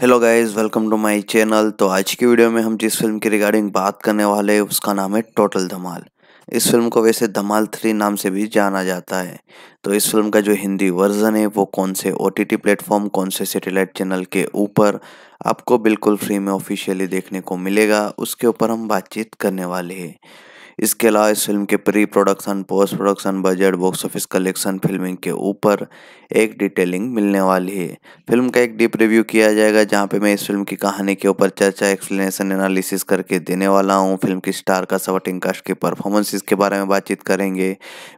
Hello guys, welcome to my channel. तो आज की वीडियो में हम जिस फिल्म के रिगार्डिंग बात करने वाले हैं उसका नाम है टोटल धमाल। इस फिल्म को वैसे धमाल 3 नाम से भी जाना जाता है। तो इस फिल्म का जो हिंदी वर्जन है वो कौन से ओटीटी प्लेटफॉर्म, कौन से सैटेलाइट चैनल के ऊपर आपको बिल्कुल फ्री में ऑफिशियली देखने को मिलेगा, उसके ऊपर हम बातचीत करने वाले हैं। इसके अलावा इस फिल्म के pre production, post production, budget, box office collection, filming के ऊपर एक डिटेलिंग मिलने वाली है। फिल्म का एक डीप रिव्यू किया जाएगा जहां पे मैं इस फिल्म की कहानी के ऊपर चर्चा, एक्सप्लेनेशन, एनालिसिस करके देने वाला हूं। फिल्म के स्टार, का सपोर्टिंग कास्ट के परफॉर्मेंसेस के बारे में बातचीत करेंगे।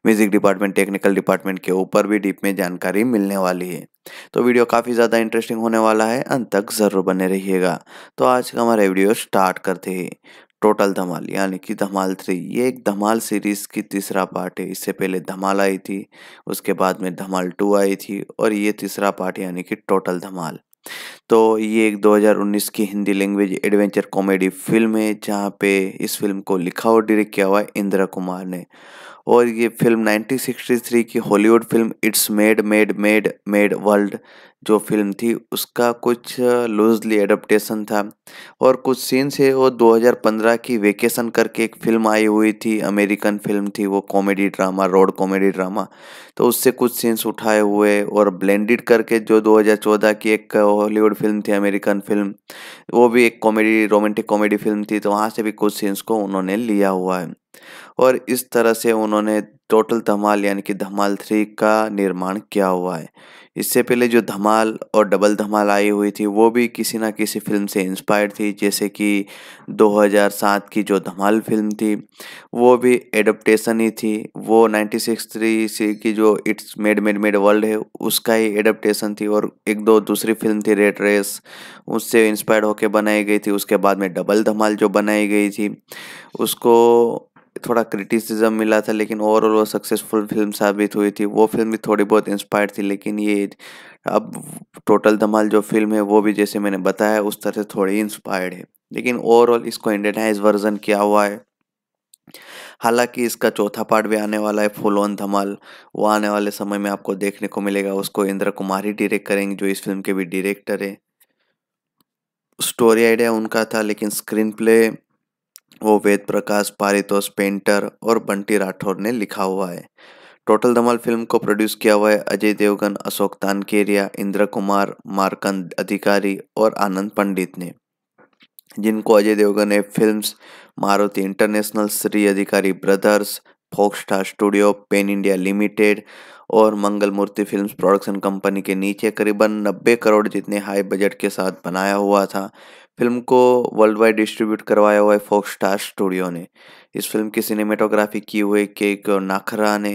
म्यूजिक डिपार्टमेंट, टेक्निकल डिपार्टमेंट के ऊपर भी डीप में जानकारी मिलने वाली है। तो वीडियो काफ़ी ज़्यादा इंटरेस्टिंग होने वाला है, अंत तक ज़रूर बने रहिएगा। तो आज का हमारा वीडियो स्टार्ट करते हैं। टोटल धमाल यानी कि धमाल 3, ये एक धमाल सीरीज़ की तीसरा पार्ट है। इससे पहले धमाल आई थी, उसके बाद में धमाल 2 आई थी और ये तीसरा पार्ट यानी कि टोटल धमाल। तो ये एक 2019 की Hindi language adventure comedy film है जहाँ पे इस फिल्म को लिखा और डायरेक्ट किया हुआ है इंद्रा कुमार ने। और ये फिल्म 1963 की Hollywood film it's made made made made world जो फिल्म थी उसका कुछ लूजली एडप्टेशन था। और कुछ सीन्स है वो 2015 की वेकेशन करके एक फिल्म आई हुई थी, अमेरिकन फिल्म थी, वो comedy drama, road comedy drama, तो उससे कुछ सीन्स उठाए हुए और ब्लेंडेड करके जो 2014 की एक हॉलीवुड फिल्म थी, अमेरिकन फिल्म, वो भी एक कॉमेडी, रोमांटिक कॉमेडी फिल्म थी, तो वहाँ से भी कुछ सीन्स को उन्होंने लिया हुआ है। और इस तरह से उन्होंने टोटल धमाल यानी कि धमाल 3 का निर्माण किया हुआ है। इससे पहले जो धमाल और डबल धमाल आई हुई थी वो भी किसी ना किसी फिल्म से इंस्पायर्ड थी, जैसे कि 2007 की जो धमाल फिल्म थी वो भी एडप्टेशन ही थी। वो 1963 की जो it's made made made world है उसका ही एडप्टेशन थी। और एक दो दूसरी फिल्म थी, रेड रेस, उससे इंस्पायर्ड होकर बनाई गई थी। उसके बाद में डबल धमाल जो बनाई गई थी उसको थोड़ा क्रिटिसिज्म मिला था, लेकिन ओवरऑल वो सक्सेसफुल फिल्म साबित हुई थी। वो फिल्म भी थोड़ी बहुत इंस्पायर्ड थी, लेकिन ये अब टोटल धमाल जो फिल्म है वो भी जैसे मैंने बताया उस तरह से थोड़ी इंस्पायर्ड है, लेकिन ओवरऑल इसको इंडियनाइज वर्जन किया हुआ है। हालांकि इसका चौथा पार्ट भी आने वाला है, फुल ऑन धमाल, वो आने वाले समय में आपको देखने को मिलेगा। उसको इंद्रा कुमार ही डायरेक्ट करेंगे जो इस फिल्म के भी डायरेक्टर है। स्टोरी आइडिया उनका था, लेकिन स्क्रीन प्ले वो वेद प्रकाश, पारितोष पेंटर और बंटी राठौर ने लिखा हुआ है। टोटल धमाल फिल्म को प्रोड्यूस किया हुआ है अजय देवगन, अशोक तानकेरिया, इंद्रा कुमार, मार्कंड अधिकारी और आनंद पंडित ने, जिनको अजय देवगन ने films Maruti international, Shri Adhikari brothers, Fox Star studio, Pen India limited और Mangal Murti films production company के नीचे करीबन 90 करोड़ जितने हाई बजट के साथ बनाया हुआ था। फिल्म को वर्ल्ड वाइड डिस्ट्रीब्यूट करवाया हुआ है फॉक्स स्टार स्टूडियो ने। इस फिल्म की सिनेमेटोग्राफी की हुई के.के. नाखरा ने,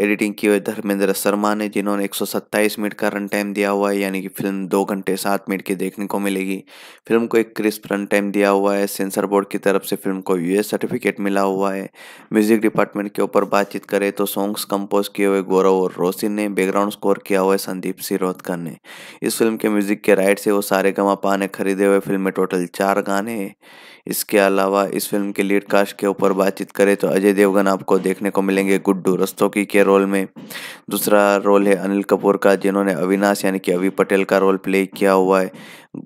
एडिटिंग की हुई धर्मेंद्र शर्मा ने, जिन्होंने 127 मिनट का रन टाइम दिया हुआ है, यानी कि फिल्म 2 घंटे 7 मिनट की देखने को मिलेगी। फिल्म को एक क्रिस्प रन टाइम दिया हुआ है। सेंसर बोर्ड की तरफ से फिल्म को यूएस सर्टिफिकेट मिला हुआ है। म्यूजिक डिपार्टमेंट के ऊपर बातचीत करें तो सॉन्ग्स कंपोज किए हुए गौरव और रोशनी ने, बैकग्राउंड स्कोर किया हुआ है संदीप शिरोडकर ने। इस फिल्म के म्यूजिक के राइट से वो सारेगामा ने खरीदे हुए। फिल्म में टोटल 4 गाने हैं। इसके अलावा इस फिल्म के लीड कास्ट के ऊपर बातचीत करें तो अजय देवगन आपको देखने को मिलेंगे गुड्डू रस्तोगी के रोल में। दूसरा रोल है अनिल कपूर का, जिन्होंने अविनाश यानी कि अवि पटेल का रोल प्ले किया हुआ है।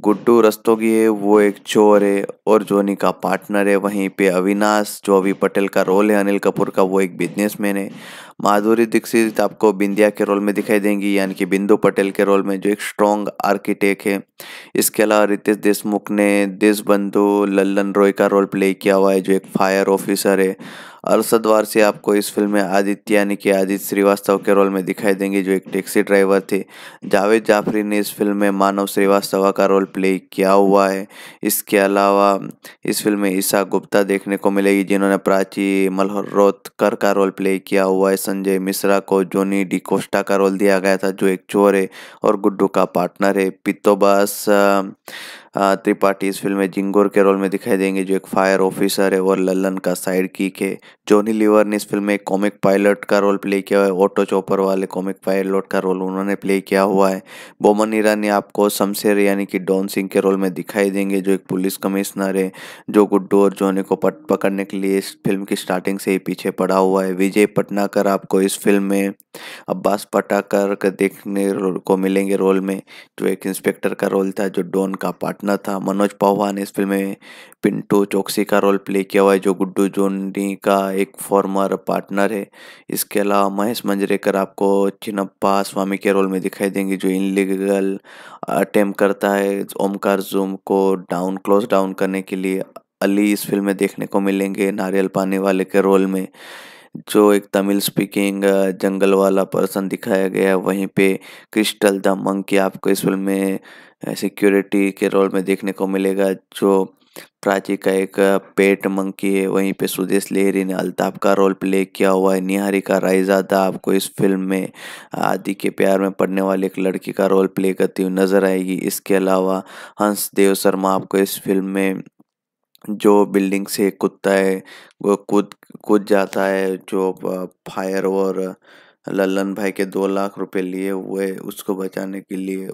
गुड्डू रस्तोगी है वो एक चोर है और जोनी का पार्टनर है। वहीं पे अविनाश, जो अवि पटेल का रोल है अनिल कपूर का, वो एक बिजनेसमैन है। माधुरी दीक्षित आपको बिंदिया के रोल में दिखाई देंगी, यानी कि बिंदु पटेल के रोल में, जो एक स्ट्रॉन्ग आर्किटेक्ट है। इसके अलावा रितेश देशमुख ने देशबंधु लल्लन रॉय का रोल प्ले किया हुआ है, जो एक फायर ऑफिसर है। अरशद वारसी आपको इस फिल्म में आदित्य यानी कि आदित्य श्रीवास्तव के रोल में दिखाई देंगे, जो एक टैक्सी ड्राइवर थे। जावेद जाफरी ने इस फिल्म में मानव श्रीवास्तव का रोल प्ले किया हुआ है। इसके अलावा इस फिल्म में ईशा गुप्ता देखने को मिलेगी, जिन्होंने प्राची मल्होत्रोकर का रोल प्ले किया हुआ है। संजय मिश्रा को जॉनी डिकोस्टा का रोल दिया गया था, जो एक चोर है और गुड्डू का पार्टनर है। पितोबास त्रिपाठी इस फिल्म में जिंगोर के रोल में दिखाई देंगे जो एक फायर ऑफिसर है और ललन का साइड किक है। जॉनी लीवर ने इस फिल्म में कॉमिक पायलट का रोल प्ले किया है, ऑटो चॉपर वाले कॉमिक पायलट का रोल उन्होंने प्ले किया हुआ है। बोमन ईरानी आपको शमशेर यानी कि डॉन सिंह के रोल में दिखाई देंगे जो एक पुलिस कमिश्नर है जो गुड्डू और जॉनी को पकड़ने के लिए इस फिल्म की स्टार्टिंग से ही पीछे पड़ा हुआ है। विजय पटनाकर आपको इस फिल्म में अब्बास पटाकर का देखने को मिलेंगे रोल में, जो एक इंस्पेक्टर का रोल था जो डॉन का पार्टनर था। मनोज पाहवा ने इस फिल्म में पिंटू चौकसी का रोल प्ले किया हुआ है जो गुड्डू जोनी का एक फॉर्मर पार्टनर है। इसके अलावा महेश मंजरेकर आपको चिन्नप्पा स्वामी के रोल में दिखाई देंगे जो इनलीगल अटेम्प्ट करता है ओमकार जूम को डाउन क्लोज डाउन करने के लिए। अली इस फिल्म में देखने को मिलेंगे नारियल पानी वाले के रोल में, जो एक तमिल स्पीकिंग जंगल वाला पर्सन दिखाया गया है। वहीं पे क्रिस्टल द मंकी आपको इस फिल्म में सिक्योरिटी के रोल में देखने को मिलेगा जो प्राची का एक पेट मंकी है। वहीं पे सुदेश लहरी ने अल्ताफ का रोल प्ले किया हुआ है। निहारिका रायज़ादा आपको इस फिल्म में आदि के प्यार में पड़ने वाली एक लड़की का रोल प्ले करती हुई नजर आएगी। इसके अलावा हंस देव शर्मा आपको इस फिल्म में जो बिल्डिंग से कूदता है वो कूद जाता है, जो फायर और ललन भाई के 2 लाख रुपए लिए हुए उसको बचाने के लिए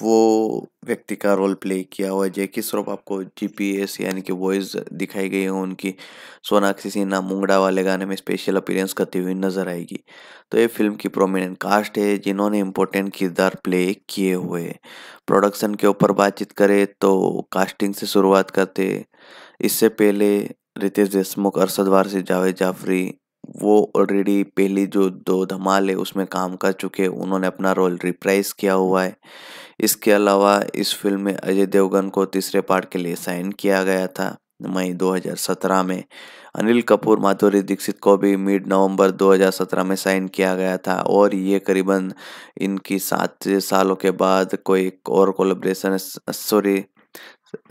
वो व्यक्ति का रोल प्ले किया हुआ है। जैकी श्रॉफ आपको जीपीएस यानी कि वॉइस दिखाई गई है उनकी। सोनाक्षी सिन्हा मुंगड़ा वाले गाने में स्पेशल अपीयरेंस करती हुई नजर आएगी। तो ये फिल्म की प्रोमिनेंट कास्ट है जिन्होंने इम्पोर्टेंट किरदार प्ले किए हुए। प्रोडक्शन के ऊपर बातचीत करें तो कास्टिंग से शुरुआत करते, इससे पहले रितेश देशमुख, अरशद वारसी, जावेद जाफरी वो ऑलरेडी पहली जो दो धमाल है उसमें काम कर चुके, उन्होंने अपना रोल रिप्राइज किया हुआ है। इसके अलावा इस फिल्म में अजय देवगन को तीसरे पार्ट के लिए साइन किया गया था मई 2017 में। अनिल कपूर, माधुरी दीक्षित को भी मिड नवंबर 2017 में साइन किया गया था और ये करीबन इनकी 7 सालों के बाद कोई और कोलैबोरेशन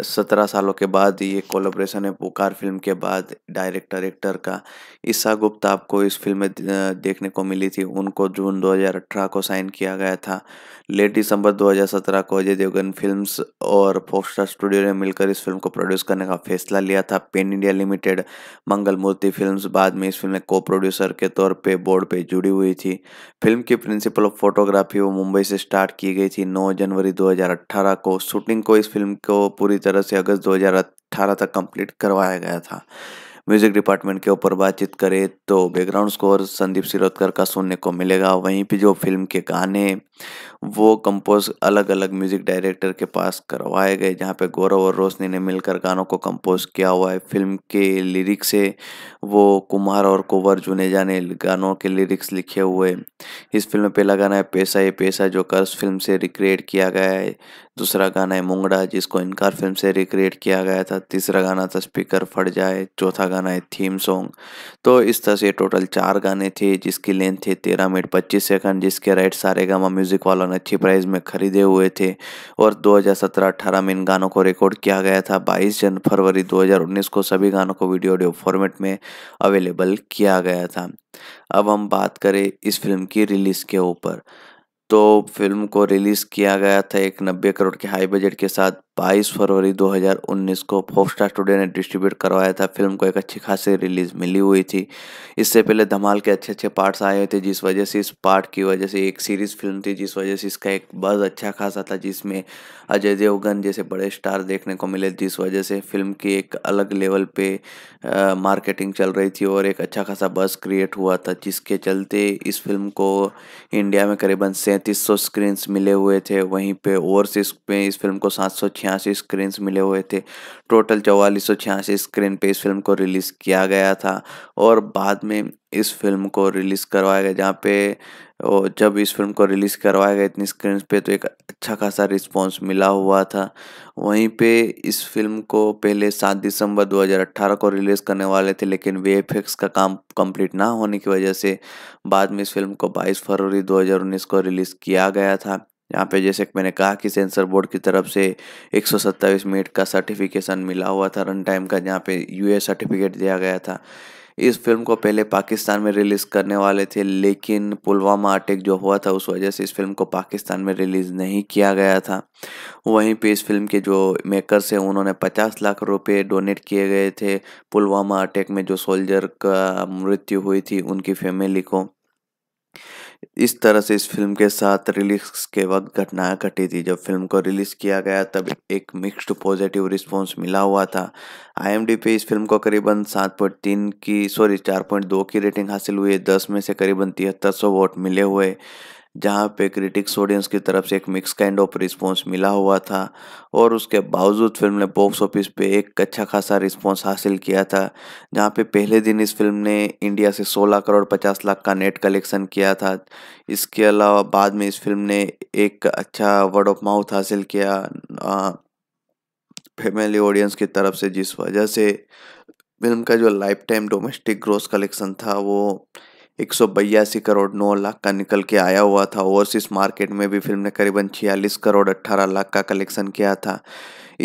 17 सालों के बाद ये कोलैबोरेशन है पुकार फिल्म के बाद डायरेक्टर एक्टर का। ईशा गुप्ता आपको इस फिल्म में देखने को मिली थी, उनको जून 2018 को साइन किया गया था। लेट दिसंबर 2017 को अजय देवगन फिल्म्स और फोक्सस्टार स्टूडियो ने मिलकर इस फिल्म को प्रोड्यूस करने का फैसला लिया था। Pen India limited, Mangalmurti films बाद में इस फिल्म में को प्रोड्यूसर के तौर पर बोर्ड पर जुड़ी हुई थी। फिल्म की प्रिंसिपल ऑफ फोटोग्राफी वो मुंबई से स्टार्ट की गई थी 9 जनवरी 2018 को। शूटिंग को इस फिल्म को पूरी तरह से अगस्त 2018 तक कंप्लीट करवाया गया था। म्यूजिक डिपार्टमेंट के ऊपर बातचीत करें तो बैकग्राउंड स्कोर संदीप शिरोडकर का सुनने को मिलेगा। वहीं पे जो फिल्म के गाने वो कंपोज अलग अलग म्यूजिक डायरेक्टर के पास करवाए गए, जहां पे गौरव और रोशनी ने मिलकर गानों को कंपोज किया हुआ है। फिल्म के लिरिक्स है वो कुमार और कुंवर जुनेजा ने गानों के लिरिक्स लिखे हुए। इस फिल्म में पहला गाना है पैसा ये पैसा जो कर्ज फिल्म से रिक्रिएट किया गया है। दूसरा गाना है मुंगड़ा जिसको इनकार फिल्म से रिक्रिएट किया गया था। तीसरा गाना था स्पीकर फट जाए। चौथा गाना है थीम सॉन्ग। तो इस तरह से टोटल 4 गाने थे जिसकी लेंथ थी 13 मिनट 25 सेकंड, जिसके राइट सारेगामा म्यूजिक वालों ने अच्छी प्राइस में खरीदे हुए थे और 2017-18 में इन गानों को रिकॉर्ड किया गया था। 22 फरवरी 2019 को सभी गानों को वीडियो ऑडियो फॉर्मेट में अवेलेबल किया गया था। अब हम बात करें इस फिल्म की रिलीज के ऊपर, तो फिल्म को रिलीज़ किया गया था एक 90 करोड़ के हाई बजट के साथ 22 फरवरी 2019 को। फोक्सस्टार स्टूडियो ने डिस्ट्रीब्यूट करवाया था। फिल्म को एक अच्छी खासी रिलीज़ मिली हुई थी। इससे पहले धमाल के अच्छे अच्छे पार्ट्स आए हुए थे जिस वजह से इस पार्ट की वजह से एक सीरीज़ फिल्म थी जिस वजह से इसका एक बज़ अच्छा खासा था, जिसमें अजय देवगन जैसे बड़े स्टार देखने को मिले, जिस वजह से फिल्म की एक अलग लेवल पर मार्केटिंग चल रही थी और एक अच्छा खासा बज़ क्रिएट हुआ था, जिसके चलते इस फिल्म को इंडिया में करीबन 3700 स्क्रीन्स मिले हुए थे। वहीं पे ओवरसीज में इस फिल्म को 786 स्क्रीन्स मिले हुए थे। टोटल 4486 स्क्रीन पे इस फिल्म को रिलीज़ किया गया था और बाद में इस फिल्म को रिलीज़ करवाया गया, जहाँ पे जब इस फिल्म को रिलीज़ करवाया गया इतनी स्क्रीन पे तो एक अच्छा खासा रिस्पांस मिला हुआ था। वहीं पे इस फिल्म को पहले 7 दिसंबर 2018 को रिलीज़ करने वाले थे, लेकिन वीएफएक्स का काम कंप्लीट ना होने की वजह से बाद में इस फिल्म को 22 फरवरी 2019 को रिलीज़ किया गया था। यहाँ पे जैसे कि मैंने कहा कि सेंसर बोर्ड की तरफ से 127 मिनट का सर्टिफिकेशन मिला हुआ था रन टाइम का, जहाँ पे यूए सर्टिफिकेट दिया गया था। इस फिल्म को पहले पाकिस्तान में रिलीज करने वाले थे, लेकिन पुलवामा अटैक जो हुआ था उस वजह से इस फिल्म को पाकिस्तान में रिलीज नहीं किया गया था। वहीं पे इस फिल्म के जो मेकर्स हैं उन्होंने 50 लाख रुपए डोनेट किए गए थे पुलवामा अटैक में जो सोल्जर का मृत्यु हुई थी उनकी फैमिली को। इस तरह से इस फिल्म के साथ रिलीज के वक्त घटना घटी थी। जब फिल्म को रिलीज किया गया तब एक मिक्स्ड पॉजिटिव रिस्पांस मिला हुआ था। IMDb पे इस फिल्म को करीबन 4.2 की रेटिंग हासिल हुई है। 10 में से करीबन 7300 वोट मिले हुए, जहाँ पे क्रिटिक्स ऑडियंस की तरफ से एक मिक्स काइंड ऑफ रिस्पांस मिला हुआ था। और उसके बावजूद फिल्म ने बॉक्स ऑफिस पे एक अच्छा खासा रिस्पांस हासिल किया था, जहाँ पे पहले दिन इस फिल्म ने इंडिया से 16 करोड़ 50 लाख का नेट कलेक्शन किया था। इसके अलावा बाद में इस फिल्म ने एक अच्छा वर्ड ऑफ माउथ हासिल किया फैमिली ऑडियंस की तरफ से, जिस वजह से फिल्म का जो life time domestic gross collection था वो 182 करोड़ 9 लाख का निकल के आया हुआ था। ओवरसीज मार्केट में भी फिल्म ने करीबन 46 करोड़ 18 लाख का कलेक्शन किया था।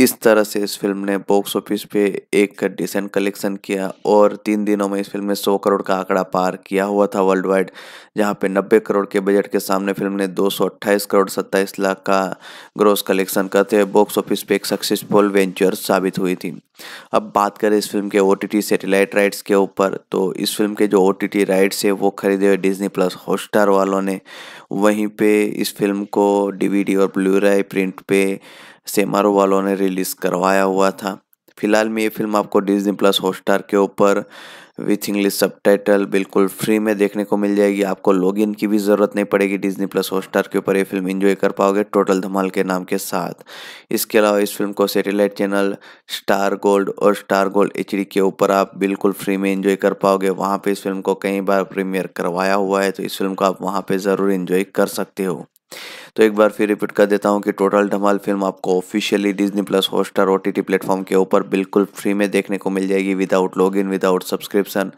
इस तरह से इस फिल्म ने बॉक्स ऑफिस पे एक डिसेंट कलेक्शन किया और 3 दिनों में इस फिल्म ने 100 करोड़ का आंकड़ा पार किया हुआ था वर्ल्ड वाइड, जहाँ पे 90 करोड़ के बजट के सामने फिल्म ने 228 करोड़ 27 लाख का ग्रॉस कलेक्शन करते बॉक्स ऑफिस पे एक सक्सेसफुल वेंचर साबित हुई थी। अब बात करें इस फिल्म के OTT सैटेलाइट राइट्स के ऊपर, तो इस फिल्म के जो OTT राइट्स है वो खरीदे हुए Disney+ Hotstar वालों ने। वहीं पे इस फिल्म को DVD और Blu-ray प्रिंट पे सेमारो वालों ने रिलीज़ करवाया हुआ था। फिलहाल में ये फिल्म आपको Disney+ Hotstar के ऊपर विथ इंग्लिश सबटाइटल बिल्कुल फ्री में देखने को मिल जाएगी। आपको लॉगिन की भी ज़रूरत नहीं पड़ेगी। Disney+ Hotstar के ऊपर ये फिल्म एंजॉय कर पाओगे टोटल धमाल के नाम के साथ। इसके अलावा इस फिल्म को सैटेलाइट चैनल स्टार गोल्ड और स्टार गोल्ड HD के ऊपर आप बिल्कुल फ्री में एंजॉय कर पाओगे। वहाँ पर इस फिल्म को कई बार प्रीमियर करवाया हुआ है, तो इस फिल्म को आप वहाँ पर ज़रूर एंजॉय कर सकते हो। तो एक बार फिर रिपीट कर देता हूँ कि टोटल धमाल फिल्म आपको officially Disney+ Hotstar OTT platform के ऊपर बिल्कुल फ्री में देखने को मिल जाएगी without login, without subscription,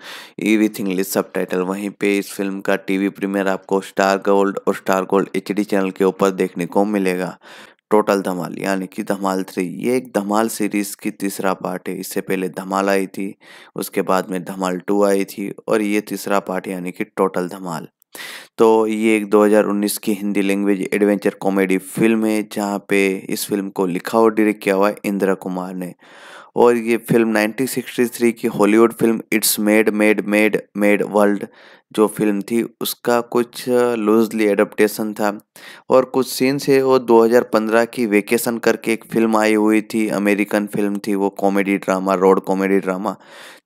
with English subtitle. वहीं पे इस फिल्म का TV प्रीमियर आपको स्टार गोल्ड और स्टार गोल्ड HD चैनल के ऊपर देखने को मिलेगा। टोटल धमाल यानी कि धमाल 3, ये एक धमाल सीरीज़ की तीसरा पार्ट है। इससे पहले धमाल आई थी, उसके बाद में धमाल 2 आई थी, और ये तीसरा पार्ट यानी कि टोटल धमाल। तो ये एक 2019 की Hindi language adventure comedy film है, जहाँ पे इस फिल्म को लिखा और डायरेक्ट किया हुआ है इंद्रा कुमार ने। और ये फिल्म 1963 की Hollywood film it's made made made made world जो फिल्म थी उसका कुछ लूजली एडप्टेशन था, और कुछ सीन्स है वो 2015 की वेकेशन करके एक फिल्म आई हुई थी, अमेरिकन फिल्म थी वो, comedy drama, road comedy drama,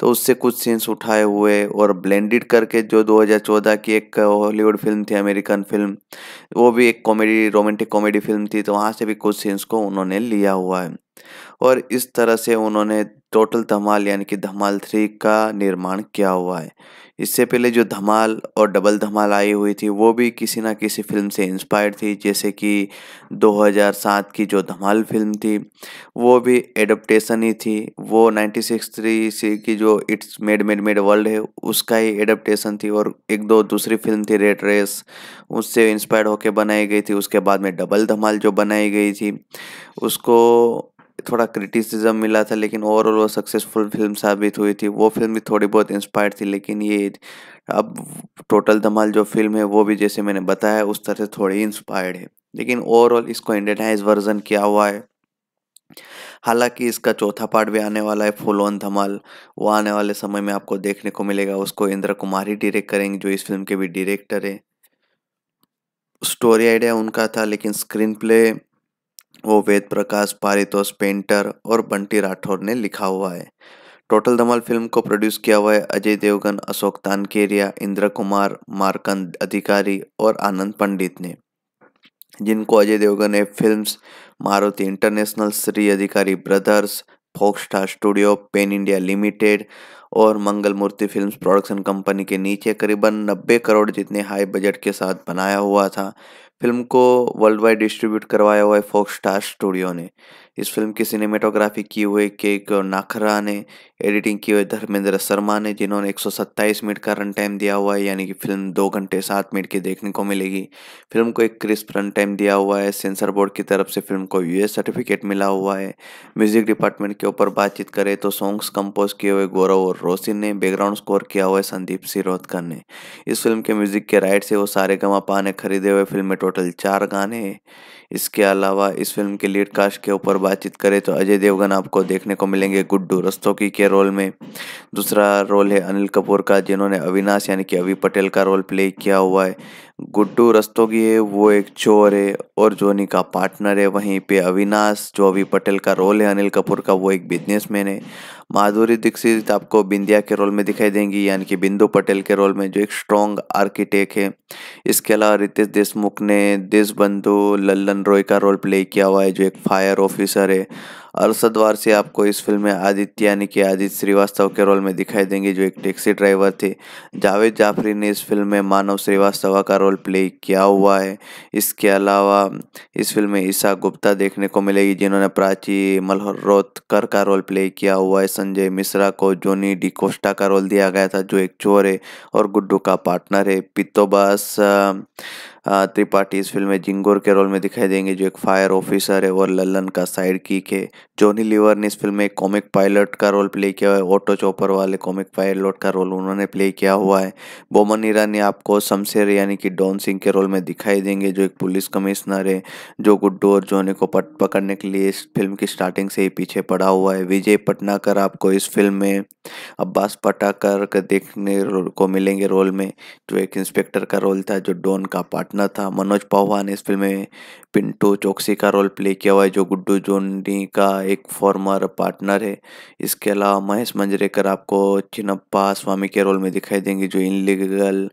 तो उससे कुछ सीन्स उठाए हुए और ब्लेंडेड करके जो 2014 की एक हॉलीवुड फिल्म थी अमेरिकन फिल्म, वो भी एक कॉमेडी रोमांटिक कॉमेडी फिल्म थी, तो वहाँ से भी कुछ सीन्स को उन्होंने लिया हुआ है। और इस तरह से उन्होंने टोटल धमाल यानी कि धमाल 3 का निर्माण किया हुआ है। इससे पहले जो धमाल और डबल धमाल आई हुई थी वो भी किसी ना किसी फिल्म से इंस्पायर्ड थी, जैसे कि 2007 की जो धमाल फिल्म थी वो भी एडप्टेशन ही थी। वो 1963 की जो it's made made made world है उसका ही एडप्टेशन थी, और एक दो दूसरी फिल्म थी रेड रेस, उससे इंस्पायर्ड होकर बनाई गई थी। उसके बाद में डबल धमाल जो बनाई गई थी उसको थोड़ा क्रिटिसिज्म मिला था, लेकिन ओवरऑल वो सक्सेसफुल फिल्म साबित हुई थी। वो फिल्म भी थोड़ी बहुत इंस्पायर्ड थी, लेकिन ये अब टोटल धमाल जो फिल्म है वो भी जैसे मैंने बताया उस तरह से थोड़ी इंस्पायर्ड है, लेकिन ओवरऑल इसको इंडियनाइज वर्जन किया हुआ है। हालांकि इसका चौथा पार्ट भी आने वाला है, फुल ऑन धमाल, वो आने वाले समय में आपको देखने को मिलेगा। उसको इंद्रा कुमार ही डायरेक्ट करेंगे, जो इस फिल्म के भी डायरेक्टर है। स्टोरी आइडिया उनका था, लेकिन स्क्रीन प्ले वो वेद प्रकाश, पारितोष पेंटर और बंटी राठौर ने लिखा हुआ है। टोटल धमाल फिल्म को प्रोड्यूस किया हुआ है अजय देवगन, अशोक तानकेरिया, इंद्रा कुमार, मार्कंड अधिकारी और आनंद पंडित ने, जिनको अजय देवगन ने films Maruti international, Shri Adhikari brothers, Fox Star studio, Pen India limited और Mangal Murti films production company के नीचे करीबन 90 करोड़ जितने हाई बजट के साथ बनाया हुआ था। फिल्म को वर्ल्ड वाइड डिस्ट्रीब्यूट करवाया हुआ है फॉक्स स्टार स्टूडियो ने। इस फिल्म की सिनेमेटोग्राफी की हुई के.के. नाखरा ने, एडिटिंग की हुई धर्मेंद्र शर्मा ने, जिन्होंने 127 मिनट का रन टाइम दिया हुआ है, यानी कि फिल्म 2 घंटे 7 मिनट की देखने को मिलेगी। फिल्म को एक क्रिस्प रन टाइम दिया हुआ है। सेंसर बोर्ड की तरफ से फिल्म को US सर्टिफिकेट मिला हुआ है। म्यूजिक डिपार्टमेंट के ऊपर बातचीत करें तो सॉन्ग्स कंपोज किए हुए गौरव और रोशनी ने, बैकग्राउंड स्कोर किया हुआ है संदीप शिरोडकर ने। इस फिल्म के म्यूजिक के राइट से वो सारेगामापा ने खरीदे हुए। फिल्म में टोटल 4 गाने। इसके अलावा इस फिल्म के लीड कास्ट के ऊपर बातचीत करें तो अजय देवगन आपको देखने को मिलेंगे गुड्डू रस्तोगी के रोल में। दूसरा रोल है अनिल कपूर का, जिन्होंने अविनाश यानी कि अवि पटेल का रोल प्ले किया हुआ है। गुड्डू रस्तोगी है वो एक चोर है और जॉनी का पार्टनर है। वहीं पे अविनाश, जो अवि पटेल का रोल है अनिल कपूर का, वो एक बिजनेसमैन है। माधुरी दीक्षित आपको बिंदिया के रोल में दिखाई देंगी, यानी कि बिंदु पटेल के रोल में, जो एक स्ट्रॉन्ग आर्किटेक्ट है। इसके अलावा रितेश देशमुख ने देशबंधु लल्लन रॉय का रोल प्ले किया हुआ है, जो एक फायर ऑफिसर है। अरशद वारसी आपको इस फिल्म में आदित्य यानी कि आदित्य श्रीवास्तव के रोल में दिखाई देंगे, जो एक टैक्सी ड्राइवर थे। जावेद जाफरी ने इस फिल्म में मानव श्रीवास्तव का रोल प्ले किया हुआ है। इसके अलावा इस फिल्म में ईशा गुप्ता देखने को मिलेगी, जिन्होंने प्राची मल्होत्रोकर का रोल प्ले किया हुआ है। संजय मिश्रा को जॉनी डिकोस्टा का रोल दिया गया था, जो एक चोर है और गुड्डू का पार्टनर है। पितोबास त्रिपाठी इस फिल्म में जिंगोर के रोल में दिखाई देंगे, जो एक फायर ऑफिसर है और लल्लन का साइड किक है। जॉनी लीवर ने इस फिल्म में कॉमिक पायलट का रोल प्ले किया हुआ है, ऑटो चॉपर वाले कॉमिक पायलट का रोल उन्होंने प्ले किया हुआ है। बोमन ईरानी आपको शमशेर यानी कि डॉन सिंह के रोल में दिखाई देंगे, जो एक पुलिस कमिश्नर है, जो गुड्डू और जॉनी को पकड़ने के लिए इस फिल्म की स्टार्टिंग से ही पीछे पड़ा हुआ है। विजय पटनाकर आपको इस फिल्म में अब्बास पटाकर देखने को मिलेंगे रोल में, जो एक इंस्पेक्टर का रोल था, जो डॉन का पार्टनर था। मनोज पाहवा ने इस फिल्म में पिंटू चौकसी का रोल प्ले किया हुआ है, जो गुड्डू जोनी का एक फॉर्मर पार्टनर है। इसके अलावा महेश मंजरेकर आपको चिनप्पा स्वामी के रोल में दिखाई देंगे, जो इनलीगल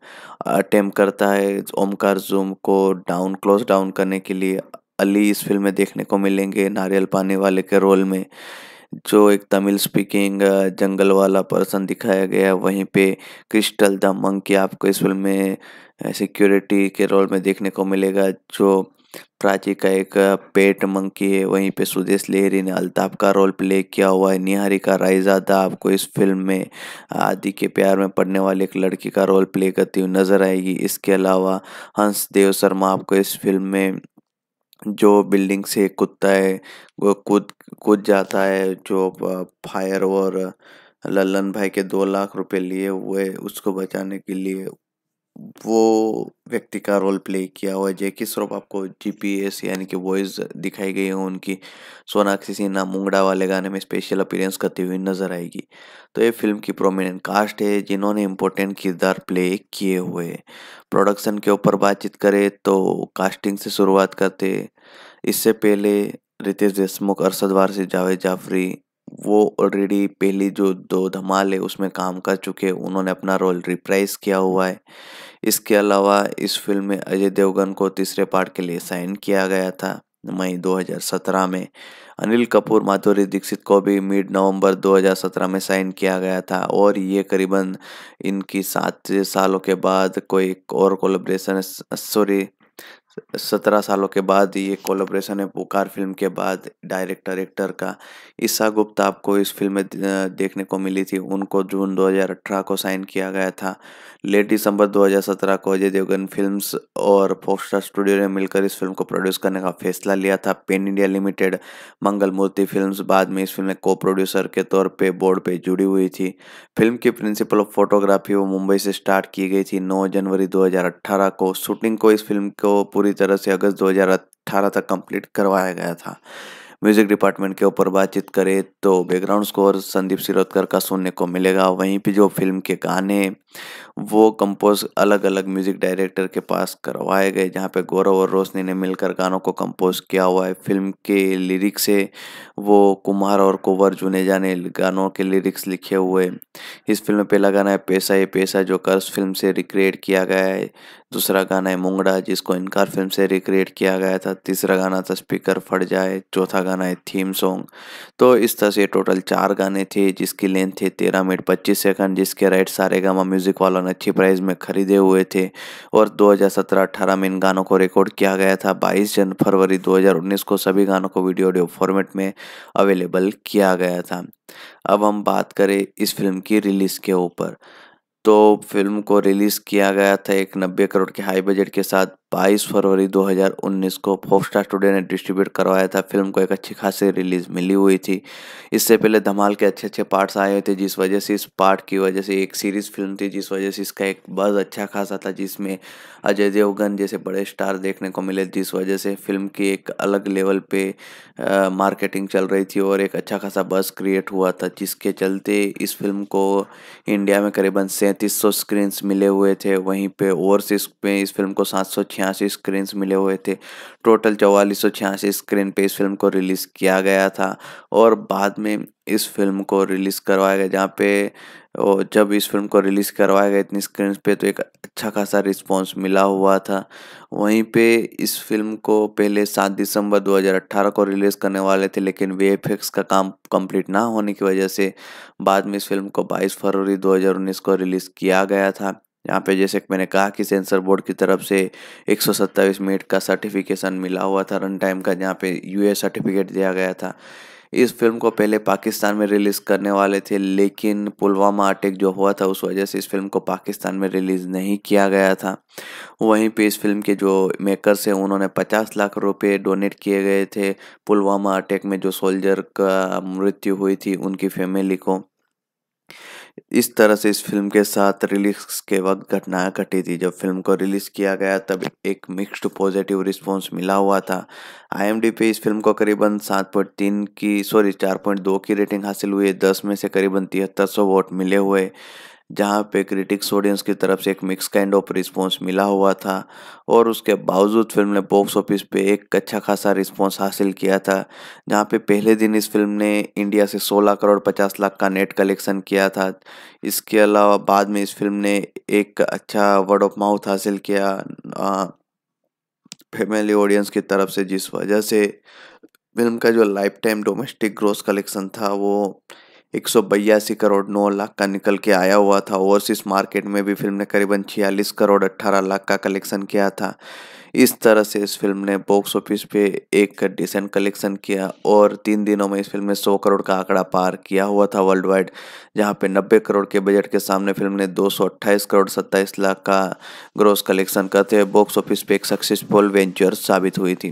अटेम्प्ट करता है ओमकार जूम को डाउन क्लोज डाउन करने के लिए। अली इस फिल्म में देखने को मिलेंगे नारियल पानी वाले के रोल में, जो एक तमिल स्पीकिंग जंगल वाला पर्सन दिखाया गया है। वहीं पे क्रिस्टल द मंकी आपको इस फिल्म में सिक्योरिटी के रोल में देखने को मिलेगा, जो प्राची का एक पेट मंकी है। वहीं पे सुदेश लहरी ने अल्ताफ का रोल प्ले किया हुआ है। निहारिका रायजादा आपको इस फिल्म में आदि के प्यार में पड़ने वाली एक लड़की का रोल प्ले करती हुई नजर आएगी। इसके अलावा हंस देव शर्मा आपको इस फिल्म में, जो बिल्डिंग से कुत्ता है वो कूद जाता है, जो फायर और लल्लन भाई के 2 लाख रुपए लिए हुए उसको बचाने के लिए वो व्यक्ति का रोल प्ले किया हुआ है। जैकी श्रॉफ आपको जीपीएस यानी कि वॉइस दिखाई गई है उनकी। सोनाक्षी सिन्हा मुंगड़ा वाले गाने में स्पेशल अपीयरेंस करती हुई नजर आएगी। तो ये फिल्म की प्रोमिनेंट कास्ट है, जिन्होंने इम्पोर्टेंट किरदार प्ले किए हुए। प्रोडक्शन के ऊपर बातचीत करें तो कास्टिंग से शुरुआत करते। इससे पहले रितेश देशमुख, अरशद वारसी, जावेद जाफरी वो ऑलरेडी पहली जो दो धमाल है उसमें काम कर चुके हैं, उन्होंने अपना रोल रिप्राइज किया हुआ है। इसके अलावा इस फिल्म में अजय देवगन को तीसरे पार्ट के लिए साइन किया गया था मई 2017 में। अनिल कपूर, माधुरी दीक्षित को भी मिड नवंबर 2017 में साइन किया गया था और ये करीबन इनकी 7 सालों के बाद कोई एक और कोलैबोरेशन, 17 सालों के बाद ये कोलैबोरेशन है पुकार फिल्म के बाद डायरेक्टर एक्टर का। ईशा गुप्ता आपको इस फिल्म में देखने को मिली थी, उनको जून 2018 को साइन किया गया था। लेट दिसंबर 2017 को अजय देवगन फिल्म्स और फोस्टर स्टूडियो ने मिलकर इस फिल्म को प्रोड्यूस करने का फैसला लिया था। Pen India limited, Mangal Murti films बाद में इस फिल्म में को प्रोड्यूसर के तौर पर बोर्ड पर जुड़ी हुई थी। फिल्म की प्रिंसिपल ऑफ फोटोग्राफी वो मुंबई से स्टार्ट की गई थी 9 जनवरी 2018 को। शूटिंग को इस फिल्म को पूरी तरह से अगस्त 2018 तक कंप्लीट करवाया गया था। म्यूजिक डिपार्टमेंट के ऊपर बातचीत करें तो बैकग्राउंड स्कोर संदीप शिरोडकर का सुनने को मिलेगा। वहीं पे जो फिल्म के गाने वो कंपोज अलग अलग म्यूजिक डायरेक्टर के पास करवाए गए, जहां पे गौरव और रोशनी ने मिलकर गानों को कंपोज किया हुआ है। फिल्म के लिरिक्स है वो कुमार और कुंवर जुनेजा ने गानों के लिरिक्स लिखे हुए। इस फिल्म में पहला गाना है पैसा ये पैसा, जो कर्ज फिल्म से रिक्रिएट किया गया है। दूसरा गाना है मुंगड़ा, जिसको इनकार फिल्म से रिक्रिएट किया गया था। तीसरा गाना था स्पीकर फट जाए। चौथा गाना है थीम सॉन्ग। तो इस तरह से टोटल 4 गाने थे, जिसकी लेंथ थे 13 मिनट 25 सेकंड, जिसके राइट सारेगामा म्यूजिक वालों ने अच्छी प्राइस में खरीदे हुए थे और 2017-18 में इन गानों को रिकॉर्ड किया गया था। 22 फरवरी 2019 को सभी गानों को वीडियो ऑडियो फॉर्मेट में अवेलेबल किया गया था। अब हम बात करें इस फिल्म की रिलीज के ऊपर, तो फिल्म को रिलीज़ किया गया था एक 90 करोड़ के हाई बजट के साथ 22 फरवरी 2019 को पॉपस्टार स्टूडियो ने डिस्ट्रीब्यूट करवाया था। फिल्म को एक अच्छी खासी रिलीज मिली हुई थी। इससे पहले धमाल के अच्छे अच्छे पार्ट्स आए थे, जिस वजह से इस पार्ट की वजह से एक सीरीज फिल्म थी, जिस वजह से इसका एक बज़ अच्छा खासा था, जिसमें अजय देवगन जैसे बड़े स्टार देखने को मिले, जिस वजह से फिल्म की एक अलग लेवल पे मार्केटिंग चल रही थी और एक अच्छा खासा बज़ क्रिएट हुआ था, जिसके चलते इस फिल्म को इंडिया में करीबन 3700 स्क्रीन्स मिले हुए थे। वहीं पे ओवरसीज में इस फिल्म को 786 स्क्रीन्स मिले हुए थे। टोटल 4486 स्क्रीन पे इस फिल्म को रिलीज़ किया गया था और बाद में इस फिल्म को रिलीज़ करवाया गया, जहाँ पे और जब इस फिल्म को रिलीज़ करवाया गया इतनी स्क्रीन पे तो एक अच्छा खासा रिस्पांस मिला हुआ था। वहीं पे इस फिल्म को पहले 7 दिसंबर 2018 को रिलीज़ करने वाले थे, लेकिन वीएफएक्स का काम कंप्लीट ना होने की वजह से बाद में इस फिल्म को 22 फरवरी 2019 को रिलीज़ किया गया था। यहाँ पे जैसे कि मैंने कहा कि सेंसर बोर्ड की तरफ से 127 मिनट का सर्टिफिकेशन मिला हुआ था रन टाइम का, जहाँ पे यूए सर्टिफिकेट दिया गया था। इस फिल्म को पहले पाकिस्तान में रिलीज़ करने वाले थे, लेकिन पुलवामा अटैक जो हुआ था उस वजह से इस फिल्म को पाकिस्तान में रिलीज़ नहीं किया गया था। वहीं पे इस फिल्म के जो मेकर्स हैं उन्होंने 50 लाख रुपए डोनेट किए गए थे पुलवामा अटैक में जो सोल्जर का मृत्यु हुई थी उनकी फैमिली को। इस तरह से इस फिल्म के साथ रिलीज के वक्त घटनाएं घटी थी। जब फिल्म को रिलीज़ किया गया तब एक मिक्स्ड पॉजिटिव रिस्पांस मिला हुआ था। IMDb पे इस फिल्म को करीबन 4.2 की रेटिंग हासिल हुई है। 10 में से करीबन 7300 वोट मिले हुए, जहाँ पे क्रिटिक्स ऑडियंस की तरफ से एक मिक्स काइंड ऑफ रिस्पांस मिला हुआ था। और उसके बावजूद फिल्म ने बॉक्स ऑफिस पे एक अच्छा खासा रिस्पांस हासिल किया था, जहाँ पे पहले दिन इस फिल्म ने इंडिया से 16 करोड़ 50 लाख का नेट कलेक्शन किया था। इसके अलावा बाद में इस फिल्म ने एक अच्छा वर्ड ऑफ माउथ हासिल किया फैमिली ऑडियंस की तरफ से, जिस वजह से फिल्म का जो life time domestic gross collection था वो 182 करोड़ 9 लाख का निकल के आया हुआ था। ओवरसीज मार्केट में भी फिल्म ने करीबन 46 करोड़ 18 लाख का कलेक्शन किया था। इस तरह से इस फिल्म ने बॉक्स ऑफिस पे एक डिसेंट कलेक्शन किया और 3 दिनों में इस फिल्म ने 100 करोड़ का आंकड़ा पार किया हुआ था वर्ल्ड वाइड, जहाँ पे 90 करोड़ के बजट के सामने फिल्म ने 228 करोड़ 27 लाख का ग्रॉस कलेक्शन करते हुए बॉक्स ऑफिस पे एक सक्सेसफुल वेंचर साबित हुई थी।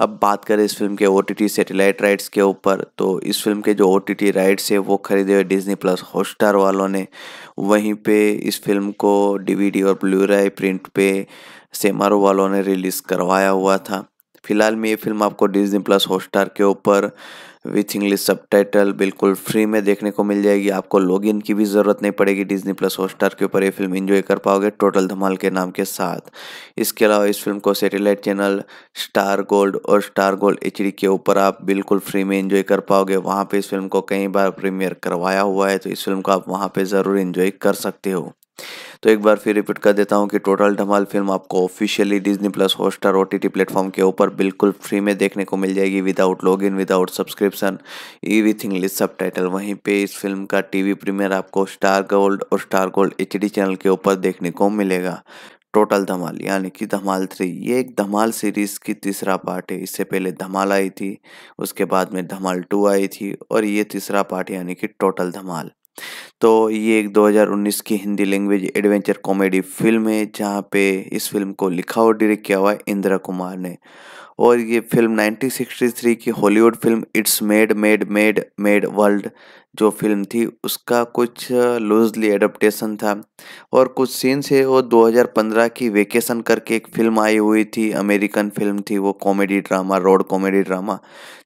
अब बात करें इस फिल्म के OTT सैटेलाइट राइट्स के ऊपर, तो इस फिल्म के जो OTT राइट्स है वो खरीदे हुए Disney+ हॉटस्टार वालों ने। वहीं पे इस फिल्म को DVD और Blu-ray प्रिंट पे सेमारो वालों ने रिलीज़ करवाया हुआ था। फिलहाल में ये फिल्म आपको Disney+ हॉटस्टार के ऊपर विथ इंग्लिश सबटाइटल बिल्कुल फ्री में देखने को मिल जाएगी। आपको लॉगिन की भी ज़रूरत नहीं पड़ेगी। Disney+ हॉटस्टार के ऊपर ये फिल्म एंजॉय कर पाओगे टोटल धमाल के नाम के साथ। इसके अलावा इस फिल्म को सैटेलाइट चैनल स्टार गोल्ड और स्टार गोल्ड HD के ऊपर आप बिल्कुल फ्री में एंजॉय कर पाओगे। वहाँ पर इस फिल्म को कई बार प्रीमियर करवाया हुआ है, तो इस फिल्म को आप वहाँ पर ज़रूर एंजॉय कर सकते हो। तो एक बार फिर रिपीट कर देता हूँ कि टोटल धमाल फिल्म आपको officially Disney+ Hotstar OTT platform के ऊपर बिल्कुल फ्री में देखने को मिल जाएगी, without login, without subscription, with English subtitle. वहीं पे इस फिल्म का TV प्रीमियर आपको स्टार गोल्ड और स्टार गोल्ड HD चैनल के ऊपर देखने को मिलेगा। टोटल धमाल यानी कि धमाल 3, ये एक धमाल सीरीज़ की तीसरा पार्ट है। इससे पहले धमाल आई थी, उसके बाद में धमाल 2 आई थी और ये तीसरा पार्ट यानी कि टोटल धमाल। तो ये एक 2019 की Hindi language adventure comedy film है, जहाँ पे इस फिल्म को लिखा और डायरेक्ट किया हुआ है इंद्रा कुमार ने। और ये फिल्म 1963 की Hollywood film it's made made made made world जो फिल्म थी उसका कुछ लूजली एडप्टेशन था। और कुछ सीन्स है वो 2015 की वेकेशन करके एक फिल्म आई हुई थी, अमेरिकन फिल्म थी, वो comedy drama, road comedy drama,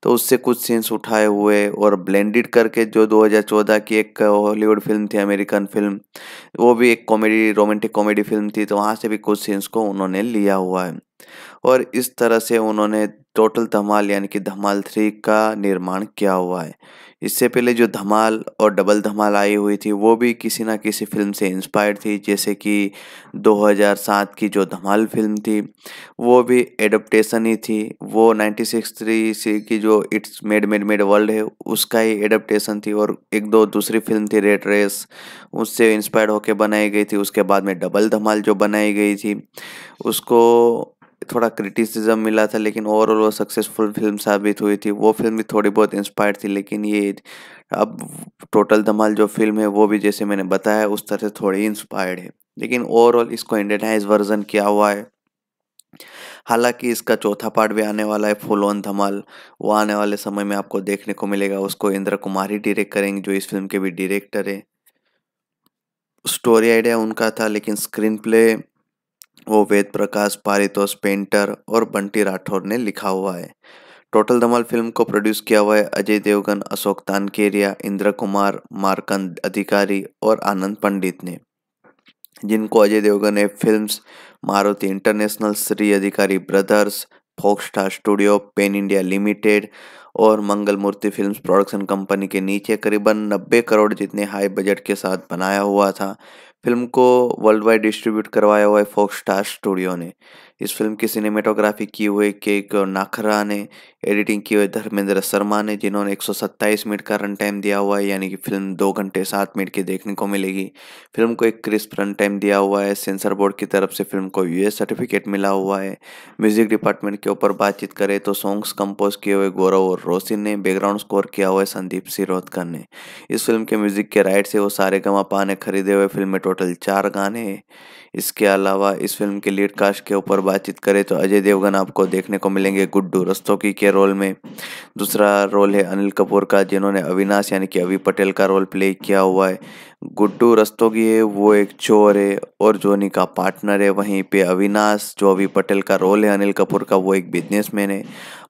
तो उससे कुछ सीन्स उठाए हुए और ब्लेंडेड करके जो 2014 की एक हॉलीवुड फिल्म थी, अमेरिकन फिल्म, वो भी एक कॉमेडी रोमांटिक कॉमेडी फिल्म थी, तो वहाँ से भी कुछ सीन्स को उन्होंने लिया हुआ है। और इस तरह से उन्होंने टोटल धमाल यानी कि धमाल 3 का निर्माण किया हुआ है। इससे पहले जो धमाल और डबल धमाल आई हुई थी वो भी किसी ना किसी फिल्म से इंस्पायर्ड थी, जैसे कि 2007 की जो धमाल फिल्म थी वो भी एडप्टेशन ही थी। वो 1963 की जो it's made made made world है उसका ही एडप्टेशन थी। और एक दो दूसरी फिल्म थी रेड रेस, उससे इंस्पायर्ड होकर बनाई गई थी। उसके बाद में डबल धमाल जो बनाई गई थी उसको थोड़ा क्रिटिसिज्म मिला था, लेकिन ओवरऑल वो सक्सेसफुल फिल्म साबित हुई थी। वो फिल्म भी थोड़ी बहुत इंस्पायर्ड थी, लेकिन ये अब टोटल धमाल जो फिल्म है वो भी जैसे मैंने बताया उस तरह से थोड़ी इंस्पायर्ड है, लेकिन ओवरऑल इसको इंडियनाइज वर्जन किया हुआ है। हालांकि इसका चौथा पार्ट भी आने वाला है, फुल ऑन धमाल, वो आने वाले समय में आपको देखने को मिलेगा। उसको इंद्रा कुमार ही डायरेक्ट करेंगे, जो इस फिल्म के भी डायरेक्टर हैं। स्टोरी आइडिया उनका था, लेकिन स्क्रीन प्ले वो वेद प्रकाश, पारितोष पेंटर और बंटी राठौर ने लिखा हुआ है। टोटल धमाल फिल्म को प्रोड्यूस किया हुआ है अजय देवगन, अशोक तानकेरिया, इंद्रा कुमार, मार्कंड अधिकारी और आनंद पंडित ने, जिनको अजय देवगन ने films Maruti international, Shri Adhikari brothers, Fox Star studio, Pen India limited और Mangal Murti films production company के नीचे करीबन 90 करोड़ जितने हाई बजट के साथ बनाया हुआ था। फिल्म को वर्ल्ड वाइड डिस्ट्रीब्यूट करवाया हुआ है फॉक्स स्टार स्टूडियो ने। इस फिल्म की सिनेमेटोग्राफी की हुई के.के. नाखरा ने, एडिटिंग की हुई धर्मेंद्र शर्मा ने, जिन्होंने 127 मिनट का रन टाइम दिया हुआ है, यानी कि फिल्म 2 घंटे 7 मिनट की देखने को मिलेगी। फिल्म को एक क्रिस्प रन टाइम दिया हुआ है। सेंसर बोर्ड की तरफ से फिल्म को यूएस सर्टिफिकेट मिला हुआ है। म्यूजिक डिपार्टमेंट के ऊपर बातचीत करें तो सॉन्ग्स कंपोज किए हुए गौरव और रोशनी ने, बैकग्राउंड स्कोर किया हुआ है संदीप शिरोडकर ने। इस फिल्म के म्यूजिक के राइट से वो सारेगामापा ने खरीदे हुए। फिल्म में टोटल 4 गाने हैं। इसके अलावा इस फिल्म के लीड कास्ट के ऊपर बातचीत करें तो अजय देवगन आपको देखने को मिलेंगे गुड्डू रस्तोगी के रोल में। दूसरा रोल है अनिल कपूर का, जिन्होंने अविनाश यानी कि अवि पटेल का रोल प्ले किया हुआ है। गुड्डू रस्तोगी है वो एक चोर है और जोनी का पार्टनर है। वहीं पे अविनाश, जो अवि पटेल का रोल है अनिल कपूर का, वो एक बिजनेसमैन है।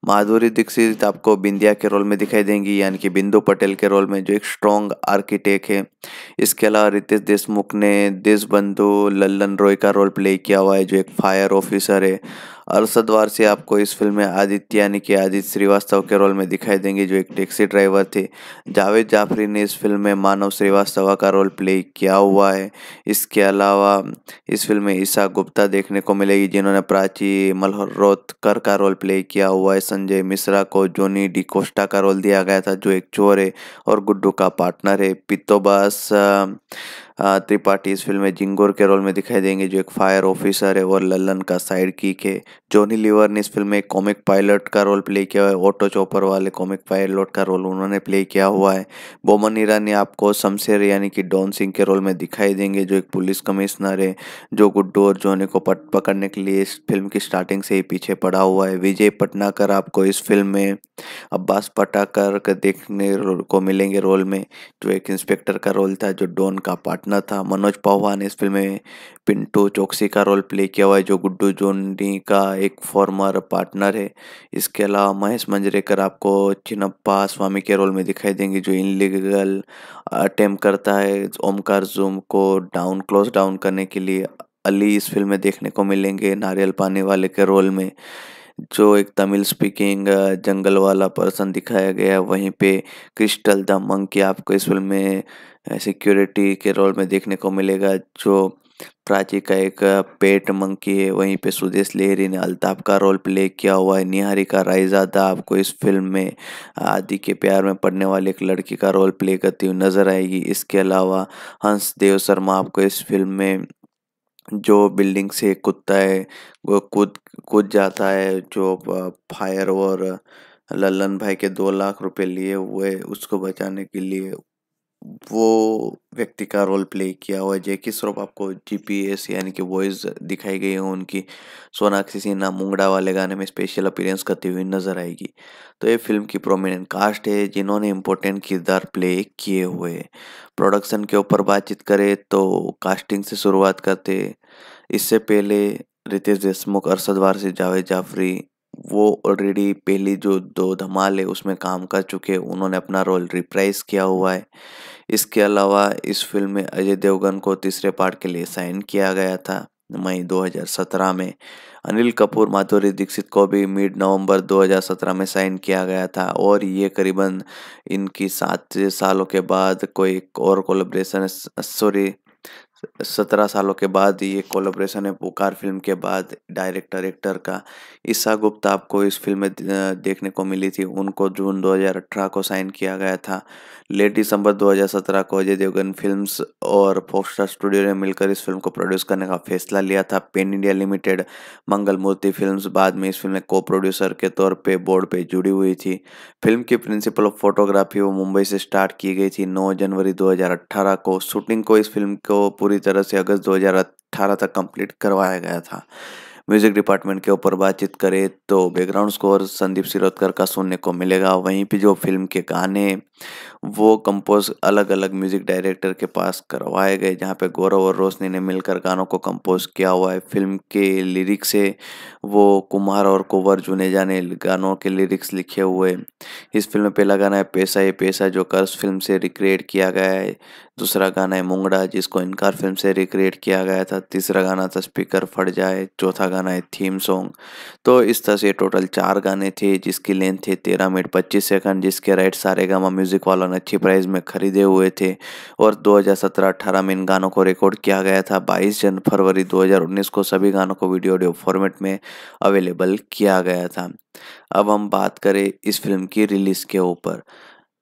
माधुरी दीक्षित आपको बिंदिया के रोल में दिखाई देंगी, यानी कि बिंदु पटेल के रोल में, जो एक स्ट्रॉन्ग आर्किटेक्ट है। इसके अलावा रितेश देशमुख ने देश बंधु लल्लन रॉय का रोल प्ले किया हुआ है, जो एक फायर ऑफिसर है। अरशद वारसी आपको इस फिल्म में आदित्य यानी कि आदित्य श्रीवास्तव के रोल में दिखाई देंगे, जो एक टैक्सी ड्राइवर थे। जावेद जाफरी ने इस फिल्म में मानव श्रीवास्तव का रोल प्ले किया हुआ है। इसके अलावा इस फिल्म में ईशा गुप्ता देखने को मिलेगी, जिन्होंने प्राची मल्होत्रोकर का रोल प्ले किया हुआ है। संजय मिश्रा को जॉनी डिकोस्टा का रोल दिया गया था, जो एक चोर है और गुड्डू का पार्टनर है। पितोबास त्रिपाठी इस फिल्म में जिंगोर के रोल में दिखाई देंगे, जो एक फायर ऑफिसर है और लल्लन का साइड किक है। जॉनी लीवर ने इस फिल्म में कॉमिक पायलट का रोल प्ले किया है, ऑटो चॉपर वाले कॉमिक पायलट का रोल उन्होंने प्ले किया हुआ है। बोमन ईरानी आपको शमशेर यानी कि डॉन सिंह के रोल में दिखाई देंगे, जो एक पुलिस कमिश्नर है, जो गुड्डू और जोनी को पकड़ने के लिए इस फिल्म की स्टार्टिंग से ही पीछे पड़ा हुआ है। विजय पटनाकर आपको इस फिल्म में अब्बास पटाकर देखने को मिलेंगे रोल में, जो एक इंस्पेक्टर का रोल था, जो डॉन का था। मनोज पाहवा ने इस फिल्म में पिंटू चौकसी का रोल प्ले किया हुआ है, जो गुड्डू जोनी का एक फॉर्मर पार्टनर है। इसके अलावा महेश मंजरेकर आपको चिन्नप्पा स्वामी के रोल में दिखाई देंगे, जो इनलीगल अटेम्प्ट करता है ओमकार जूम को डाउन क्लोज डाउन करने के लिए। अली इस फिल्म में देखने को मिलेंगे नारियल पानी वाले के रोल में, जो एक तमिल स्पीकिंग जंगल वाला पर्सन दिखाया गया। वहीं पे क्रिस्टल द मंकी आपको इस फिल्म में सिक्योरिटी के रोल में देखने को मिलेगा, जो प्राची का एक पेट मंकी है। वहीं पे सुदेश लहरी ने अल्ताफ का रोल प्ले किया हुआ है। निहारिका रायजादा आपको इस फिल्म में आदि के प्यार में पड़ने वाली एक लड़की का रोल प्ले करती हुई नजर आएगी। इसके अलावा हंस देव शर्मा आपको इस फिल्म में, जो बिल्डिंग से कुत्ता है वो कूद जाता है, जो फायर और लल्लन भाई के 2 लाख रुपए लिए हुए उसको बचाने के लिए, वो व्यक्ति का रोल प्ले किया हुआ है। जैकी श्रॉफ आपको जीपीएस यानी कि वॉइस दिखाई गई है उनकी। सोनाक्षी सिन्हा मुंगड़ा वाले गाने में स्पेशल अपीयरेंस करती हुई नजर आएगी। तो ये फिल्म की प्रोमिनेंट कास्ट है, जिन्होंने इम्पोर्टेंट किरदार प्ले किए हुए। प्रोडक्शन के ऊपर बातचीत करें तो कास्टिंग से शुरुआत करते। इससे पहले रितेश देशमुख, अरशद वारसी, जावेद जाफरी वो ऑलरेडी पहली जो 2 धमाल है उसमें काम कर चुके हैं, उन्होंने अपना रोल रिप्राइज किया हुआ है। इसके अलावा इस फिल्म में अजय देवगन को तीसरे पार्ट के लिए साइन किया गया था मई 2017 में। अनिल कपूर, माधुरी दीक्षित को भी मिड नवंबर 2017 में साइन किया गया था और ये करीबन इनकी 7 सालों के बाद कोई और कोलैबोरेशन, 17 सालों के बाद ये कोलैबोरेशन है पुकार फिल्म के बाद डायरेक्टर एक्टर का। ईशा गुप्ता आपको इस फिल्म में देखने को मिली थी, उनको जून 2018 को साइन किया गया था। लेट दिसंबर 2017 को अजय देवगन फिल्म्स और फॉक्स स्टार स्टूडियो ने मिलकर इस फिल्म को प्रोड्यूस करने का फैसला लिया था। Pen India limited, Mangal Murti films बाद में इस फिल्म में को प्रोड्यूसर के तौर पर बोर्ड पर जुड़ी हुई थी। फिल्म की प्रिंसिपल ऑफ फोटोग्राफी वो मुंबई से स्टार्ट की गई थी 9 जनवरी 2018 को। शूटिंग को इस फिल्म को पूरी तरह से अगस्त 2018 तक कंप्लीट करवाया गया था। म्यूजिक डिपार्टमेंट के ऊपर बातचीत करें तो बैकग्राउंड स्कोर संदीप शिरोडकर का सुनने को मिलेगा। वहीं पे जो फिल्म के गाने वो कंपोज अलग अलग म्यूजिक डायरेक्टर के पास करवाए गए, जहाँ पे गौरव और रोशनी ने मिलकर गानों को कंपोज किया हुआ है। फिल्म के लिरिक्स है वो कुमार और कुंवर जुनेजा ने गानों के लिरिक्स लिखे हुए। इस फिल्म में पहला गाना है पैसा ये पैसा जो कर्ज फिल्म से रिक्रिएट किया गया है। दूसरा गाना है मुंगड़ा जिसको इनकार फिल्म से रिक्रिएट किया गया था। तीसरा गाना था स्पीकर फट जाए। चौथा गाना है थीम सॉन्ग। तो इस तरह से टोटल 4 गाने थे जिसकी लेंथ थी 13 मिनट 25 सेकंड, जिसके राइट सारेगामा म्यूजिक वालों ने अच्छी प्राइस में खरीदे हुए थे और 2017-18 में इन गानों को रिकॉर्ड किया गया था। 22 फरवरी 2019 को सभी गानों को वीडियो ऑडियो फॉर्मेट में अवेलेबल किया गया था। अब हम बात करें इस फिल्म की रिलीज के ऊपर,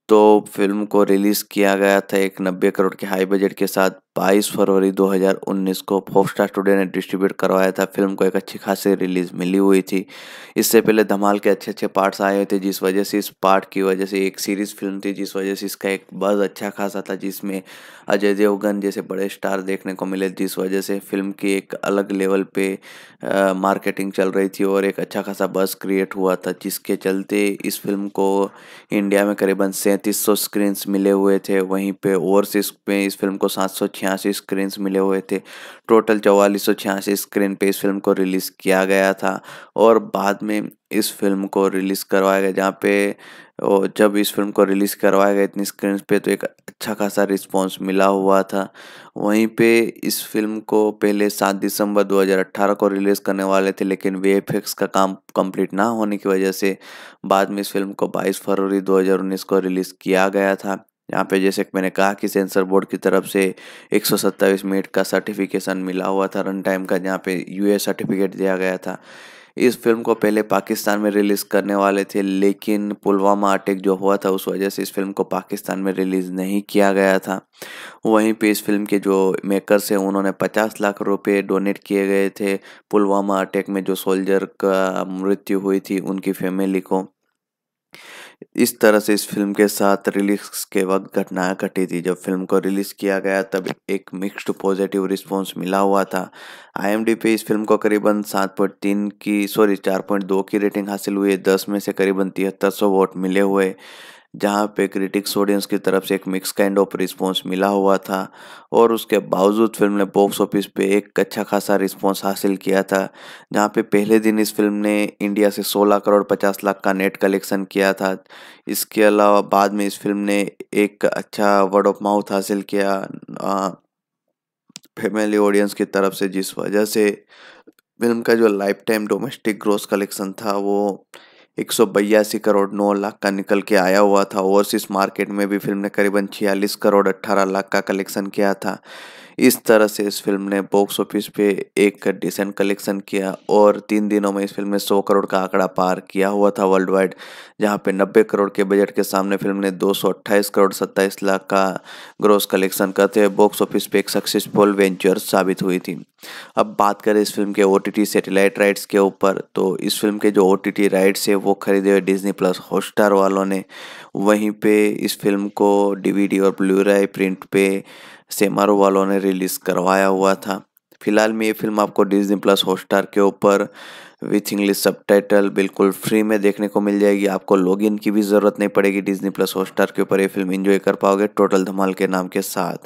तो फिल्म को रिलीज़ किया गया था एक 90 करोड़ के हाई बजट के साथ 22 फरवरी 2019 को। फॉक्सस्टार स्टूडियो ने डिस्ट्रीब्यूट करवाया था। फिल्म को एक अच्छी खासी रिलीज़ मिली हुई थी। इससे पहले धमाल के अच्छे अच्छे पार्ट्स आए हुए थे, जिस वजह से इस पार्ट की वजह से एक सीरीज़ फिल्म थी, जिस वजह से इसका एक बज़ अच्छा खासा था, जिसमें अजय देवगन जैसे बड़े स्टार देखने को मिले, जिस वजह से फिल्म की एक अलग लेवल पे मार्केटिंग चल रही थी और एक अच्छा खासा बज़ क्रिएट हुआ था, जिसके चलते इस फिल्म को इंडिया में करीबन 3700 स्क्रीन्स मिले हुए थे। वहीं पे ओवरसीज पे इस फिल्म को 786 स्क्रीन्स मिले हुए थे। टोटल 4486 स्क्रीन पे इस फिल्म को रिलीज़ किया गया था और बाद में इस फिल्म को रिलीज़ करवाया गया, जहाँ पे और जब इस फिल्म को रिलीज़ करवाया गया इतनी स्क्रीन पे तो एक अच्छा खासा रिस्पांस मिला हुआ था। वहीं पे इस फिल्म को पहले 7 दिसंबर 2018 को रिलीज़ करने वाले थे, लेकिन वीएफएक्स का काम कंप्लीट ना होने की वजह से बाद में इस फिल्म को 22 फरवरी 2019 को रिलीज़ किया गया था। यहाँ पे जैसे कि मैंने कहा कि सेंसर बोर्ड की तरफ से 127 मिनट का सर्टिफिकेशन मिला हुआ था रन टाइम का, जहाँ पे यूए सर्टिफिकेट दिया गया था। इस फिल्म को पहले पाकिस्तान में रिलीज़ करने वाले थे, लेकिन पुलवामा अटैक जो हुआ था उस वजह से इस फिल्म को पाकिस्तान में रिलीज़ नहीं किया गया था। वहीं पे इस फिल्म के जो मेकर्स हैं उन्होंने 50 लाख रुपए डोनेट किए गए थे पुलवामा अटैक में जो सोल्जर का मृत्यु हुई थी उनकी फैमिली को। इस तरह से इस फिल्म के साथ रिलीज के वक्त घटनाएं घटी थी। जब फिल्म को रिलीज़ किया गया तब एक मिक्स्ड पॉजिटिव रिस्पांस मिला हुआ था। आईएमडी पे इस फिल्म को करीबन 4.2 की रेटिंग हासिल हुई है। 10 में से करीबन 7300 वोट मिले हुए, जहाँ पे क्रिटिक्स ऑडियंस की तरफ से एक मिक्स काइंड ऑफ रिस्पांस मिला हुआ था और उसके बावजूद फिल्म ने बॉक्स ऑफिस पे एक अच्छा खासा रिस्पांस हासिल किया था, जहाँ पे पहले दिन इस फिल्म ने इंडिया से 16 करोड़ 50 लाख का नेट कलेक्शन किया था। इसके अलावा बाद में इस फिल्म ने एक अच्छा वर्ड ऑफ माउथ हासिल किया फैमिली ऑडियंस की तरफ से, जिस वजह से फिल्म का जो life time domestic gross collection था वो 182 करोड़ 9 लाख का निकल के आया हुआ था। ओवरसीज मार्केट में भी फिल्म ने करीबन 46 करोड़ 18 लाख का कलेक्शन किया था। इस तरह से इस फिल्म ने बॉक्स ऑफिस पे एक डिसेंट कलेक्शन किया और 3 दिनों में इस फिल्म ने 100 करोड़ का आंकड़ा पार किया हुआ था वर्ल्ड वाइड, जहाँ पे 90 करोड़ के बजट के सामने फिल्म ने 228 करोड़ 27 लाख का ग्रॉस कलेक्शन करते बॉक्स ऑफिस पे एक सक्सेसफुल वेंचर साबित हुई थी। अब बात करें इस फिल्म के OTT सैटेलाइट राइट्स के ऊपर, तो इस फिल्म के जो OTT राइट्स है वो खरीदे हुए डिज्नी प्लस हॉटस्टार वालों ने। वहीं पे इस फिल्म को DVD और ब्लूराय प्रिंट पे सेमारो वालों ने रिलीज़ करवाया हुआ था। फिलहाल में ये फिल्म आपको डिज्नी प्लस हॉटस्टार के ऊपर विथ इंग्लिश सबटाइटल बिल्कुल फ्री में देखने को मिल जाएगी। आपको लॉगिन की भी ज़रूरत नहीं पड़ेगी। डिज्नी प्लस हॉटस्टार के ऊपर ये फिल्म एंजॉय कर पाओगे टोटल धमाल के नाम के साथ।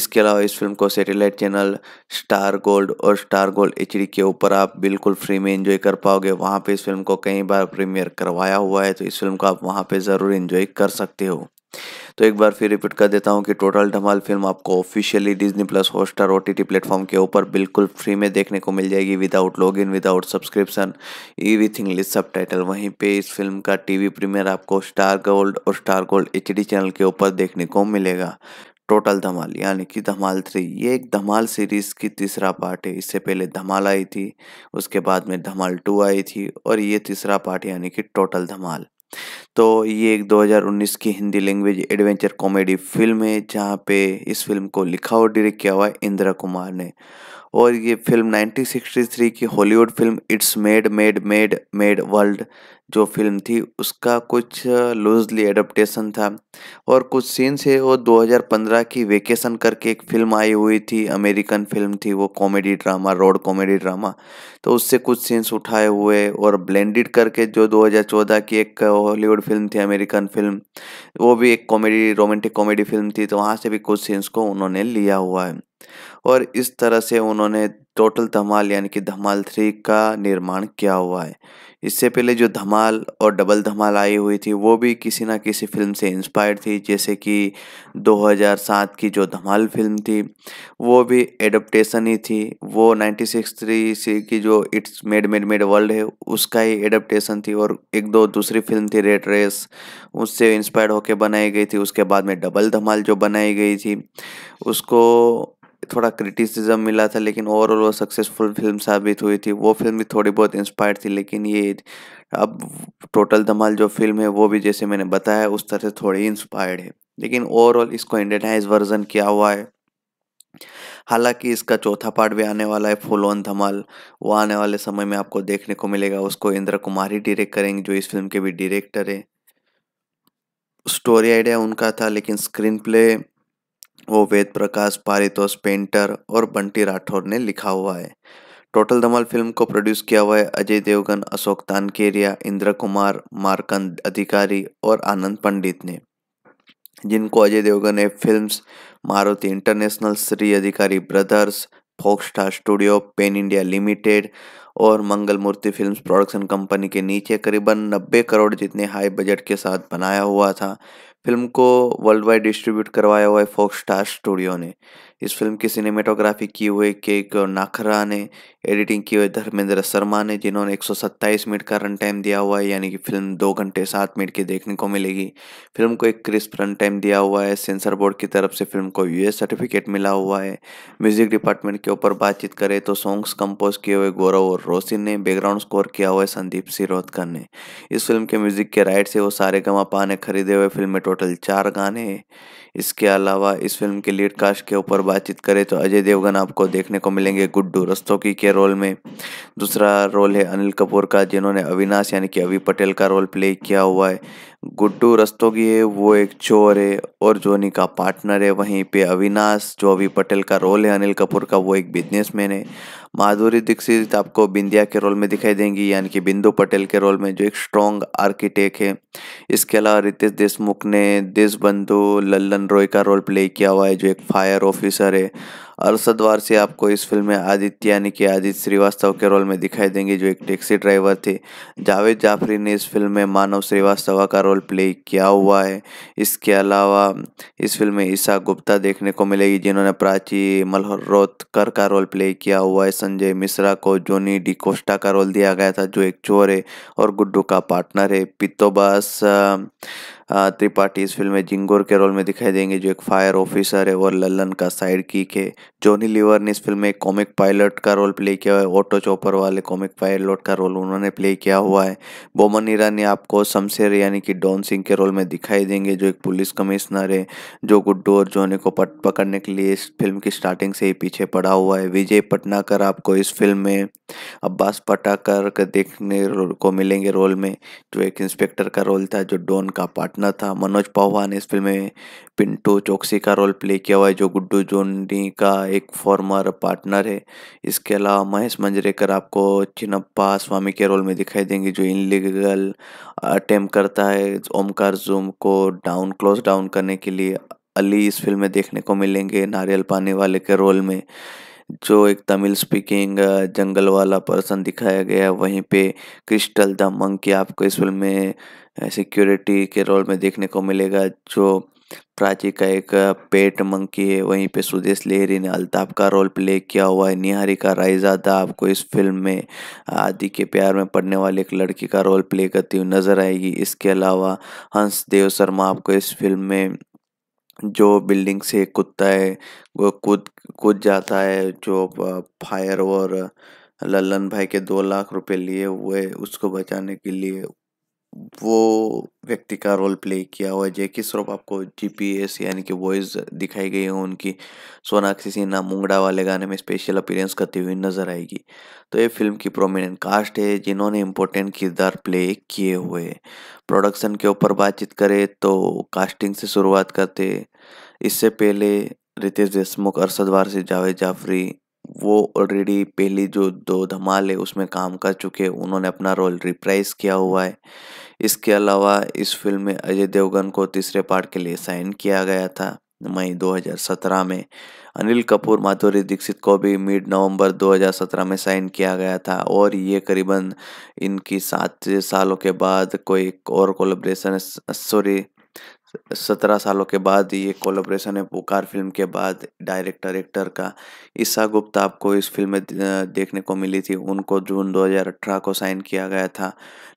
इसके अलावा इस फिल्म को सैटेलाइट चैनल स्टार गोल्ड और स्टार गोल्ड HD के ऊपर आप बिल्कुल फ्री में एंजॉय कर पाओगे। वहाँ पर इस फिल्म को कई बार प्रीमियर करवाया हुआ है, तो इस फिल्म को आप वहाँ पर ज़रूर एंजॉय कर सकते हो। तो एक बार फिर रिपीट कर देता हूँ कि टोटल धमाल फिल्म आपको officially Disney plus Hotstar OTT platform के ऊपर बिल्कुल फ्री में देखने को मिल जाएगी without login, without subscription, with English subtitle. वहीं पे इस फिल्म का TV प्रीमियर आपको स्टार गोल्ड और स्टार गोल्ड HD चैनल के ऊपर देखने को मिलेगा। टोटल धमाल यानी कि धमाल 3 ये एक धमाल सीरीज़ की तीसरा पार्ट है। इससे पहले धमाल आई थी, उसके बाद में धमाल 2 आई थी और ये तीसरा पार्ट यानी कि टोटल धमाल। तो ये एक 2019 की Hindi language adventure comedy film है, जहाँ पे इस फिल्म को लिखा और डायरेक्ट किया हुआ है इंद्रा कुमार ने और ये फिल्म 1963 की Hollywood film it's made made made made world जो फिल्म थी उसका कुछ लूजली एडप्टेशन था। और कुछ सीन्स है वो 2015 की वेकेशन करके एक फिल्म आई हुई थी, अमेरिकन फिल्म थी वो, comedy drama, road comedy drama, तो उससे कुछ सीन्स उठाए हुए। और ब्लेंडेड करके जो 2014 की एक हॉलीवुड फिल्म थी, अमेरिकन फिल्म, वो भी एक कॉमेडी रोमांटिक कॉमेडी फिल्म थी, तो वहाँ से भी कुछ सीन्स को उन्होंने लिया हुआ है। और इस तरह से उन्होंने टोटल धमाल यानी कि धमाल 3 का निर्माण किया हुआ है। इससे पहले जो धमाल और डबल धमाल आई हुई थी वो भी किसी ना किसी फिल्म से इंस्पायर्ड थी, जैसे कि 2007 की जो धमाल फिल्म थी वो भी एडप्टेशन ही थी। वो 1963 की जो it's made made made world है उसका ही एडप्टेशन थी। और एक दो दूसरी फिल्म थी रेड रेस, उससे इंस्पायर्ड होकर बनाई गई थी। उसके बाद में डबल धमाल जो बनाई गई थी उसको थोड़ा क्रिटिसिज्म मिला था, लेकिन ओवरऑल वो सक्सेसफुल फिल्म साबित हुई थी। वो फिल्म भी थोड़ी बहुत इंस्पायर्ड थी, लेकिन ये अब टोटल धमाल जो फिल्म है वो भी जैसे मैंने बताया उस तरह से थोड़ी इंस्पायर्ड है, लेकिन ओवरऑल इसको इंडियनाइज वर्जन किया हुआ है। हालांकि इसका चौथा पार्ट भी आने वाला है, फुल ऑन धमाल, वो आने वाले समय में आपको देखने को मिलेगा। उसको इंद्रा कुमार ही डिरेक्ट करेंगे, जो इस फिल्म के भी डिरेक्टर है। स्टोरी आइडिया उनका था, लेकिन स्क्रीन प्ले वो वेद प्रकाश, पारितोष पेंटर और बंटी राठौर ने लिखा हुआ है। टोटल धमाल फिल्म को प्रोड्यूस किया हुआ है अजय देवगन, अशोक तानकेरिया, इंद्रा कुमार, मार्कंड अधिकारी और आनंद पंडित ने, जिनको अजय देवगन ने films Maruti international, Shri Adhikari brothers, Fox Star studio, Pen India limited और Mangal Murti films production company के नीचे करीबन 90 करोड़ जितने हाई बजट के साथ बनाया हुआ था। फिल्म को वर्ल्ड वाइड डिस्ट्रीब्यूट करवाया हुआ है फॉक्स स्टार स्टूडियो ने। इस फिल्म की सिनेमेटोग्राफी की हुई के.के. नाखरा ने, एडिटिंग की हुई धर्मेंद्र शर्मा ने, जिन्होंने 127 मिनट का रन टाइम दिया हुआ है, यानी कि फिल्म 2 घंटे 7 मिनट की देखने को मिलेगी। फिल्म को एक क्रिस्प रन टाइम दिया हुआ है। सेंसर बोर्ड की तरफ से फिल्म को यूएस सर्टिफिकेट मिला हुआ है। म्यूजिक डिपार्टमेंट के ऊपर बातचीत करें तो सॉन्ग्स कंपोज किए हुए गौरव और रोशनी ने, बैकग्राउंड स्कोर किया हुआ है संदीप शिरोडकर ने। इस फिल्म के म्यूजिक के राइट से वो सारेगामापा ने खरीदे हुए। फिल्म में टोटल 4 गाने हैं। इसके अलावा इस फिल्म के लीड कास्ट के ऊपर बातचीत करें तो अजय देवगन आपको देखने को मिलेंगे गुड्डू रस्तोगी के रोल में। दूसरा रोल है अनिल कपूर का, जिन्होंने अविनाश यानी कि अवि पटेल का रोल प्ले किया हुआ है। गुड्डू रस्तोगी है वो एक चोर है और जॉनी का पार्टनर है। वहीं पे अविनाश, जो अवि पटेल का रोल है अनिल कपूर का, वो एक बिजनेसमैन है। माधुरी दीक्षित आपको बिंदिया के रोल में दिखाई देंगी, यानी कि बिंदु पटेल के रोल में, जो एक स्ट्रॉन्ग आर्किटेक्ट है। इसके अलावा रितेश देशमुख ने देशबंधु लल्लन रॉय का रोल प्ले किया हुआ है, जो एक फायर ऑफिसर है। अरशद वारसी आपको इस फिल्म में आदित्य यानी कि आदित्य श्रीवास्तव के रोल में दिखाई देंगे, जो एक टैक्सी ड्राइवर थे। जावेद जाफरी ने इस फिल्म में मानव श्रीवास्तव का रोल प्ले किया हुआ है। इसके अलावा इस फिल्म में ईशा गुप्ता देखने को मिलेगी, जिन्होंने प्राची मल्होत्रोकर का रोल प्ले किया हुआ है। संजय मिश्रा को जॉनी डिकोस्टा का रोल दिया गया था, जो एक चोर है और गुड्डू का पार्टनर है। पितोबास त्रिपाठी इस फिल्म में जिंगोर के रोल में दिखाई देंगे, जो एक फायर ऑफिसर है और लल्लन का साइड किक है। जॉनी लीवर ने इस फिल्म में कॉमिक पायलट का रोल प्ले किया हुआ है, ऑटो चॉपर वाले कॉमिक पायलट का रोल उन्होंने प्ले किया हुआ है। बोमन ईरानी आपको शमशेर यानी कि डॉन सिंह के रोल में दिखाई देंगे, जो एक पुलिस कमिश्नर है, जो गुड्डू और जॉनी को पकड़ने के लिए इस फिल्म की स्टार्टिंग से ही पीछे पड़ा हुआ है। विजय पटनाकर आपको इस फिल्म में अब्बास पटाकर देखने को मिलेंगे रोल में, जो एक इंस्पेक्टर का रोल था, जो डॉन का पार्टनर था। मनोज पाहवा ने इस फिल्म में पिंटू चौकसी का रोल प्ले किया हुआ है, जो गुड्डू जोनी का एक फॉर्मर पार्टनर है। इसके अलावा महेश मंजरेकर आपको चिनप्पा स्वामी के रोल में दिखाई देंगे, जो इनलीगल अटेम्प्ट करता है ओमकार जूम को डाउन क्लोज डाउन करने के लिए। अली इस फिल्म में देखने को मिलेंगे नारियल पानी वाले के रोल में, जो एक तमिल स्पीकिंग जंगल वाला पर्सन दिखाया गया। वहीं पे क्रिस्टल द मंकी आपको इस फिल्म में सिक्योरिटी के रोल में देखने को मिलेगा, जो प्राची का एक पेट मंकी है। वहीं पे सुदेश लहरी ने अल्ताफ का रोल प्ले किया हुआ है। निहारिका रायजादा आपको इस फिल्म में आदि के प्यार में पड़ने वाली एक लड़की का रोल प्ले करती हुई नजर आएगी। इसके अलावा हंस देव शर्मा आपको इस फिल्म में, जो बिल्डिंग से कुत्ता है वो कूद जाता है, जो फायर और लल्लन भाई के 2 लाख रुपए लिए हुए उसको बचाने के लिए वो व्यक्ति का रोल प्ले किया हुआ है। जैकी श्रॉफ आपको जीपीएस यानी कि वॉइस दिखाई गई है उनकी। सोनाक्षी सिन्हा मुंगड़ा वाले गाने में स्पेशल अपीयरेंस करती हुई नजर आएगी। तो ये फिल्म की प्रोमिनेंट कास्ट है जिन्होंने इम्पोर्टेंट किरदार प्ले किए हुए हैं। प्रोडक्शन के ऊपर बातचीत करें तो कास्टिंग से शुरुआत करते। इससे पहले रितेश देशमुख, अरशद वारसी, जावेद जाफरी वो ऑलरेडी पहली जो दो धमाल है उसमें काम कर चुके हैं, उन्होंने अपना रोल रिप्राइज किया हुआ है। इसके अलावा इस फिल्म में अजय देवगन को तीसरे पार्ट के लिए साइन किया गया था मई 2017 में। अनिल कपूर, माधुरी दीक्षित को भी मिड नवंबर 2017 में साइन किया गया था और ये करीबन इनकी 7 सालों के बाद कोई और कोलैबोरेशन 17 सालों के बाद ये कोलैबोरेशन है पुकार फिल्म के बाद डायरेक्टर एक्टर का। ईशा गुप्ता आपको इस फिल्म में देखने को मिली थी, उनको जून 2018 को साइन किया गया था।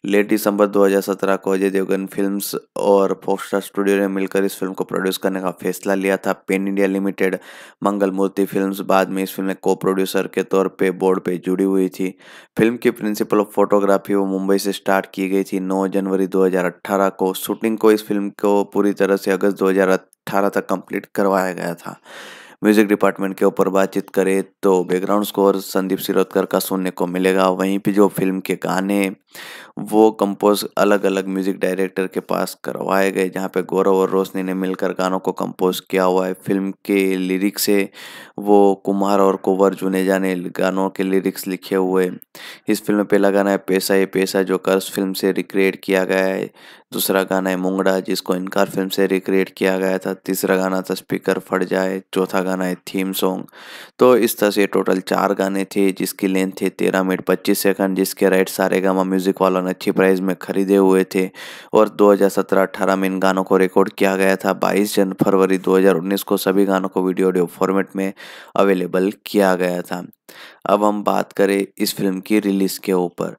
लेट दिसंबर 2017 को अजय देवगन फिल्म्स और फोक्सस्टार स्टूडियो ने मिलकर इस फिल्म को प्रोड्यूस करने का फैसला लिया था। Pen India limited, Mangal Murti films बाद में इस फिल्म में को प्रोड्यूसर के तौर पर बोर्ड पर जुड़ी हुई थी। फिल्म की प्रिंसिपल ऑफ फोटोग्राफी वो मुंबई से स्टार्ट की गई थी 9 जनवरी 2018 को। शूटिंग को इस फिल्म को पूरी तरह से अगस्त 2018 तक कंप्लीट करवाया गया था। म्यूजिक डिपार्टमेंट के ऊपर बातचीत करें तो बैकग्राउंड स्कोर संदीप शिरोडकर का सुनने को मिलेगा। वहीं पे जो फिल्म के गाने वो कंपोज अलग अलग म्यूजिक डायरेक्टर के पास करवाए गए, जहां पे गौरव और रोशनी ने मिलकर गानों को कंपोज किया हुआ है। फिल्म के लिरिक्स है वो कुमार और कुंवर जुनेजा ने गानों के लिरिक्स लिखे हुए। इस फिल्म में पहला गाना है पैसा ये पैसा जो कर्ज फिल्म से रिक्रिएट किया गया है। दूसरा गाना है मुंगड़ा जिसको इनकार फिल्म से रिक्रिएट किया गया था। तीसरा गाना था स्पीकर फट जाए। चौथा गाना है थीम सॉन्ग। तो इस तरह से टोटल 4 गाने थे जिसकी लेंथ थी 13 मिनट 25 सेकंड, जिसके राइट सारेगामा म्यूजिक वालों ने अच्छी प्राइस में खरीदे हुए थे और 2017-18 में इन गानों को रिकॉर्ड किया गया था। 22 फरवरी 2019 को सभी गानों को वीडियो ऑडियो फॉर्मेट में अवेलेबल किया गया था। अब हम बात करें इस फिल्म की रिलीज के ऊपर,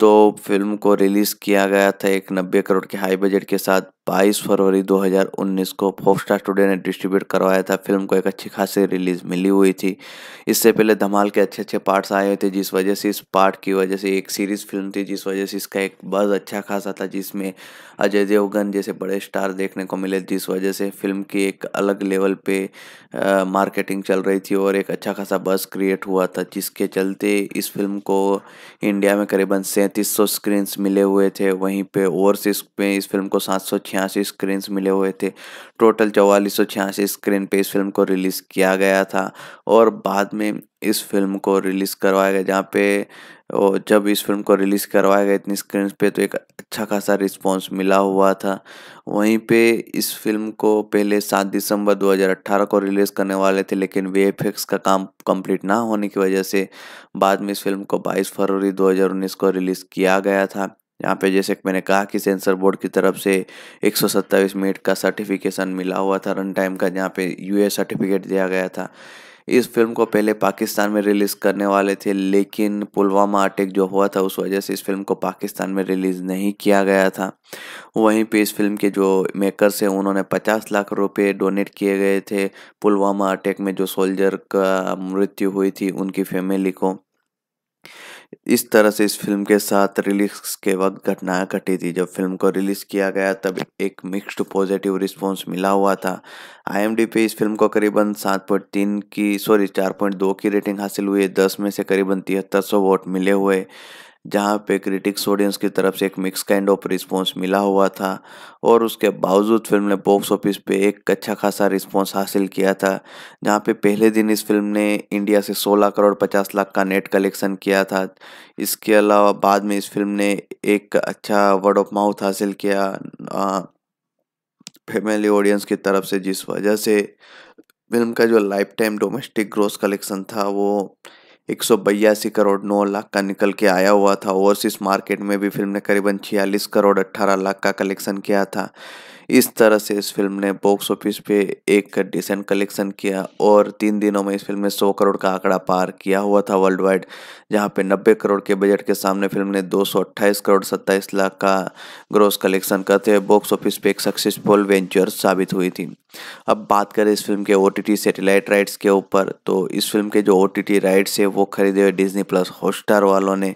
तो फिल्म को रिलीज़ किया गया था एक 90 करोड़ के हाई बजट के साथ 22 फरवरी 2019 को। फोक्सस्टार स्टूडियो ने डिस्ट्रीब्यूट करवाया था। फिल्म को एक अच्छी खासी रिलीज़ मिली हुई थी। इससे पहले धमाल के अच्छे अच्छे पार्ट्स आए हुए थे जिस वजह से इस पार्ट की वजह से एक सीरीज़ फिल्म थी जिस वजह से इसका एक बज़ अच्छा खासा था, जिसमें अजय देवगन जैसे बड़े स्टार देखने को मिले, जिस वजह से फिल्म की एक अलग लेवल पे मार्केटिंग चल रही थी और एक अच्छा खासा बज़ क्रिएट हुआ था, जिसके चलते इस फिल्म को इंडिया में करीबन 3700 स्क्रीन्स मिले हुए थे। वहीं पे ओवरसीज में इस फिल्म को 786 स्क्रीन्स मिले हुए थे। टोटल 4486 स्क्रीन पे इस फिल्म को रिलीज़ किया गया था और बाद में इस फिल्म को रिलीज़ करवाया गया, जहाँ पे और जब इस फिल्म को रिलीज़ करवाया गया इतनी स्क्रीन पे तो एक अच्छा खासा रिस्पांस मिला हुआ था। वहीं पे इस फिल्म को पहले 7 दिसंबर 2018 को रिलीज़ करने वाले थे, लेकिन वीएफएक्स का काम कंप्लीट ना होने की वजह से बाद में इस फिल्म को 22 फरवरी 2019 को रिलीज़ किया गया था। यहाँ पे जैसे कि मैंने कहा कि सेंसर बोर्ड की तरफ से 127 मिनट का सर्टिफिकेशन मिला हुआ था रन टाइम का, जहाँ पे यूए सर्टिफिकेट दिया गया था। इस फिल्म को पहले पाकिस्तान में रिलीज़ करने वाले थे, लेकिन पुलवामा अटैक जो हुआ था उस वजह से इस फिल्म को पाकिस्तान में रिलीज़ नहीं किया गया था। वहीं पे इस फिल्म के जो मेकर्स हैं उन्होंने 50 लाख रुपए डोनेट किए गए थे पुलवामा अटैक में जो सोल्जर का मृत्यु हुई थी उनकी फैमिली को। इस तरह से इस फिल्म के साथ रिलीज के वक्त घटनाएं घटी थी। जब फिल्म को रिलीज़ किया गया तब एक मिक्स्ड पॉजिटिव रिस्पांस मिला हुआ था। IMDb पे इस फिल्म को करीबन 4.2 की रेटिंग हासिल हुई है। 10 में से करीबन 7300 वोट मिले हुए, जहाँ पे क्रिटिक्स ऑडियंस की तरफ से एक मिक्स काइंड ऑफ रिस्पांस मिला हुआ था और उसके बावजूद फिल्म ने बॉक्स ऑफिस पे एक अच्छा खासा रिस्पांस हासिल किया था, जहाँ पे पहले दिन इस फिल्म ने इंडिया से 16 करोड़ 50 लाख का नेट कलेक्शन किया था। इसके अलावा बाद में इस फिल्म ने एक अच्छा वर्ड ऑफ माउथ हासिल किया फैमिली ऑडियंस की तरफ से, जिस वजह से फिल्म का जो life time domestic gross collection था वो 182 करोड़ 9 लाख का निकल के आया हुआ था। ओवरसीज मार्केट में भी फिल्म ने करीबन 46 करोड़ 18 लाख का कलेक्शन किया था। इस तरह से इस फिल्म ने बॉक्स ऑफिस पे एक डिसेंट कलेक्शन किया और 3 दिनों में इस फिल्म ने 100 करोड़ का आंकड़ा पार किया हुआ था वर्ल्ड वाइड, जहाँ पे 90 करोड़ के बजट के सामने फिल्म ने 228 करोड़ 27 लाख का ग्रॉस कलेक्शन करते हुए बॉक्स ऑफिस पे एक सक्सेसफुल वेंचर साबित हुई थी। अब बात करें इस फिल्म के OTT सैटेलाइट राइट्स के ऊपर, तो इस फिल्म के जो OTT राइट्स है वो खरीदे हुए डिज्नी प्लस हॉटस्टार वालों ने।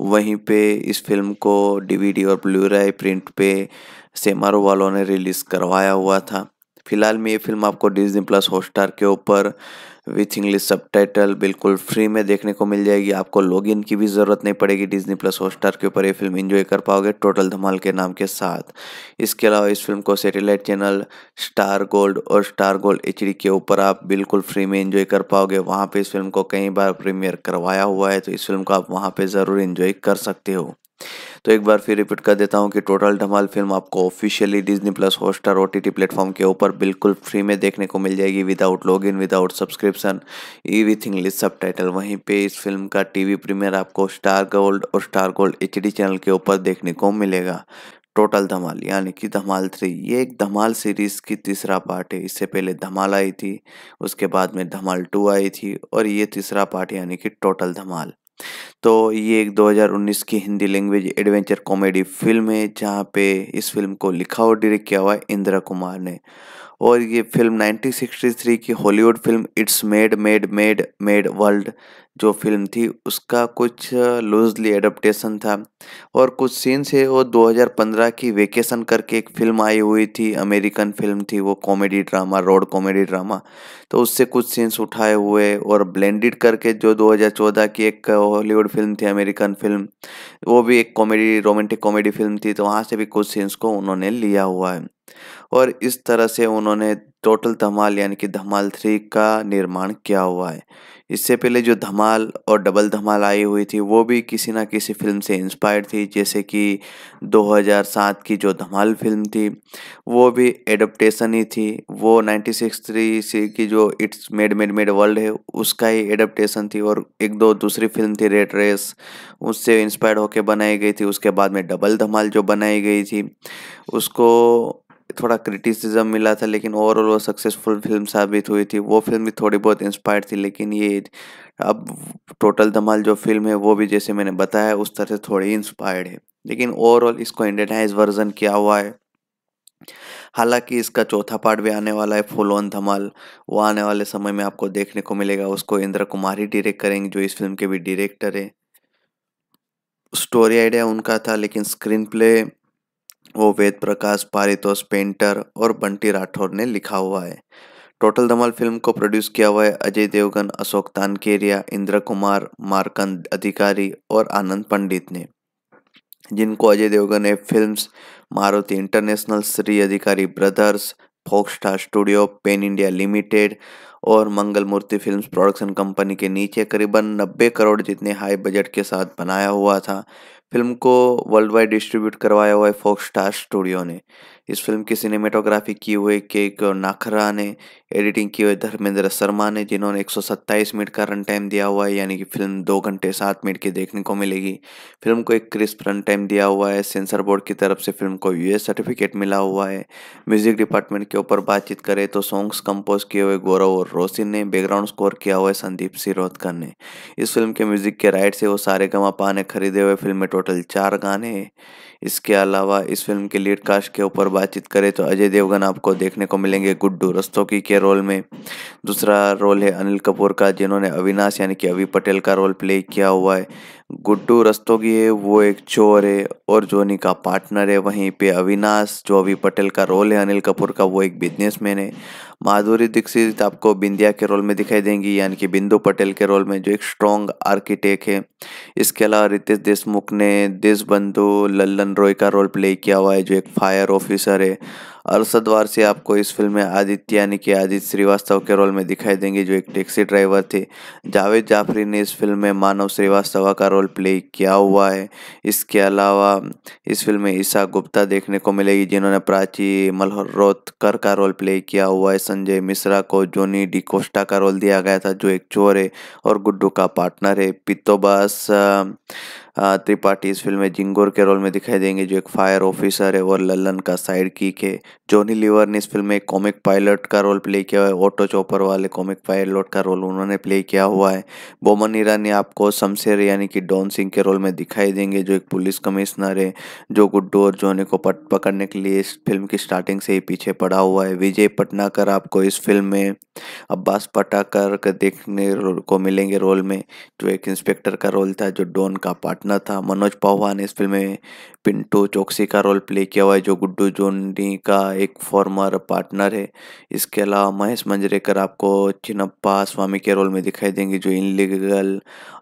वहीं पे इस फिल्म को DVD और ब्लूराय प्रिंट पे सेमारो वालों ने रिलीज़ करवाया हुआ था। फिलहाल में ये फिल्म आपको डिज्नी प्लस हॉटस्टार के ऊपर विथ इंग्लिश सबटाइटल बिल्कुल फ्री में देखने को मिल जाएगी, आपको लॉगिन की भी ज़रूरत नहीं पड़ेगी। डिज्नी प्लस हॉटस्टार के ऊपर ये फिल्म एंजॉय कर पाओगे टोटल धमाल के नाम के साथ। इसके अलावा इस फिल्म को सैटेलाइट चैनल स्टार गोल्ड और स्टार गोल्ड HD के ऊपर आप बिल्कुल फ्री में एंजॉय कर पाओगे। वहाँ पर इस फिल्म को कई बार प्रीमियर करवाया हुआ है, तो इस फिल्म को आप वहाँ पर ज़रूर एंजॉय कर सकते हो। तो एक बार फिर रिपीट कर देता हूँ कि टोटल धमाल फिल्म आपको officially Disney plus Hotstar OTT platform के ऊपर बिल्कुल फ्री में देखने को मिल जाएगी without login, without subscription, with English subtitle. वहीं पे इस फिल्म का TV प्रीमियर आपको स्टार गोल्ड और स्टार गोल्ड HD चैनल के ऊपर देखने को मिलेगा। टोटल धमाल यानी कि धमाल 3, ये एक धमाल सीरीज़ की तीसरा पार्ट है। इससे पहले धमाल आई थी, उसके बाद में धमाल 2 आई थी और ये तीसरा पार्ट यानी कि टोटल धमाल। तो ये एक 2019 की Hindi language adventure comedy film है, जहाँ पे इस फिल्म को लिखा और डायरेक्ट किया हुआ है इंद्रा कुमार ने। और ये फिल्म 1963 की Hollywood film it's made made made made world जो फिल्म थी उसका कुछ लूजली एडप्टेशन था, और कुछ सीन्स है वो 2015 की वेकेशन करके एक फिल्म आई हुई थी, अमेरिकन फिल्म थी वो, comedy drama, road comedy drama, तो उससे कुछ सीन्स उठाए हुए और ब्लेंडेड करके जो 2014 की एक हॉलीवुड फिल्म थी अमेरिकन फिल्म, वो भी एक कॉमेडी रोमांटिक कॉमेडी फिल्म थी, तो वहाँ से भी कुछ सीन्स को उन्होंने लिया हुआ है। और इस तरह से उन्होंने टोटल धमाल यानी कि धमाल 3 का निर्माण किया हुआ है। इससे पहले जो धमाल और डबल धमाल आई हुई थी वो भी किसी ना किसी फिल्म से इंस्पायर्ड थी, जैसे कि 2007 की जो धमाल फिल्म थी वो भी एडप्टेशन ही थी, वो 1963 की जो it's made made made world है उसका ही एडप्टेशन थी। और एक दो दूसरी फिल्म थी रेड रेस, उससे इंस्पायर्ड होकर बनाई गई थी। उसके बाद में डबल धमाल जो बनाई गई थी उसको थोड़ा क्रिटिसिज्म मिला था, लेकिन ओवरऑल वो सक्सेसफुल फिल्म साबित हुई थी। वो फिल्म भी थोड़ी बहुत इंस्पायर्ड थी, लेकिन ये अब टोटल धमाल जो फिल्म है वो भी जैसे मैंने बताया उस तरह से थोड़ी इंस्पायर्ड है, लेकिन ओवरऑल इसको इंडियनाइज वर्जन किया हुआ है। हालांकि इसका चौथा पार्ट भी आने वाला है, फुल ऑन धमाल, वो आने वाले समय में आपको देखने को मिलेगा। उसको इंद्रा कुमार ही डायरेक्ट करेंगे, जो इस फिल्म के भी डायरेक्टर है। स्टोरी आइडिया उनका था, लेकिन स्क्रीन प्ले वो वेद प्रकाश, पारितोष पेंटर और बंटी राठौर ने लिखा हुआ है। टोटल धमाल फिल्म को प्रोड्यूस किया हुआ है अजय देवगन, अशोक तानकेरिया, इंद्रा कुमार, मार्कंड अधिकारी और आनंद पंडित ने, जिनको अजय देवगन ने films Maruti international, Shri Adhikari brothers, Fox Star studio, Pen India limited और Mangal Murti films production company के नीचे करीबन 90 करोड़ जितने हाई बजट के साथ बनाया हुआ था। फिल्म को वर्ल्ड वाइड डिस्ट्रीब्यूट करवाया हुआ है फॉक्स स्टार स्टूडियो ने। इस फिल्म की सिनेमेटोग्राफी की हुई K.K. नाखरा ने, एडिटिंग की हुई धर्मेंद्र शर्मा ने, जिन्होंने 127 मिनट का रन टाइम दिया हुआ है, यानी कि फिल्म 2 घंटे 7 मिनट की देखने को मिलेगी। फिल्म को एक क्रिस्प रन टाइम दिया हुआ है। सेंसर बोर्ड की तरफ से फिल्म को US सर्टिफिकेट मिला हुआ है। म्यूजिक डिपार्टमेंट के ऊपर बातचीत करें तो सॉन्ग्स कंपोज किए हुए गौरव और रोशनी ने, बैकग्राउंड स्कोर किया हुआ है संदीप शिरोडकर ने। इस फिल्म के म्यूजिक के राइट से वो सारेगामापा ने खरीदे हुए। फिल्म में टोटल 4 गाने हैं। इसके अलावा इस फिल्म के लीड कास्ट के ऊपर बातचीत करें तो अजय देवगन आपको देखने को मिलेंगे गुड्डू रस्तोगी के रोल में। दूसरा रोल है अनिल कपूर का, जिन्होंने अविनाश यानी कि अवि पटेल का रोल प्ले किया हुआ है। गुड्डू रस्तोगी है वो एक चोर है और जोनी का पार्टनर है। वहीं पे अविनाश, जो अवि पटेल का रोल है अनिल कपूर का, वो एक बिजनेसमैन है। माधुरी दीक्षित आपको बिंदिया के रोल में दिखाई देंगी, यानी कि बिंदु पटेल के रोल में, जो एक स्ट्रॉन्ग आर्किटेक्ट है। इसके अलावा रितेश देशमुख ने देश बंधु लल्लन रॉय का रोल प्ले किया हुआ है, जो एक फायर ऑफिसर है। अरशद वारसी आपको इस फिल्म में आदित्य यानी कि आदित्य श्रीवास्तव के रोल में दिखाई देंगे, जो एक टैक्सी ड्राइवर थे। जावेद जाफरी ने इस फिल्म में मानव श्रीवास्तव का रोल प्ले किया हुआ है। इसके अलावा इस फिल्म में ईशा गुप्ता देखने को मिलेगी, जिन्होंने प्राची मल्होत्रोकर का रोल प्ले किया हुआ है। संजय मिश्रा को जॉनी डिकोस्टा का रोल दिया गया था, जो एक चोर है और गुड्डू का पार्टनर है। पितोबास त्रिपाठी इस फिल्म में जिंगोर के रोल में दिखाई देंगे जो एक फायर ऑफिसर है और लल्लन का साइड किक है। जॉनी लीवर ने इस फिल्म में कॉमिक पायलट का रोल प्ले किया है, ऑटो चॉपर वाले कॉमिक पायलट का रोल उन्होंने प्ले किया हुआ है। बोमन ईरानी आपको शमशेर यानी कि डॉन सिंह के रोल में दिखाई देंगे जो एक पुलिस कमिश्नर है जो गुड्डू और जोनी को पकड़ने के लिए इस फिल्म की स्टार्टिंग से ही पीछे पड़ा हुआ है। विजय पटनाकर आपको इस फिल्म में अब्बास पटाकर देखने को मिलेंगे रोल में, जो एक इंस्पेक्टर का रोल था जो डॉन का पार्टनर था। मनोज पाहवा ने इस फिल्म में पिंटू चौकसी का रोल प्ले किया हुआ है जो गुड्डू जोनी का एक फॉर्मर पार्टनर है। इसके अलावा महेश मंजरेकर आपको चिन्नप्पा स्वामी के रोल में दिखाई देंगे जो इनलीगल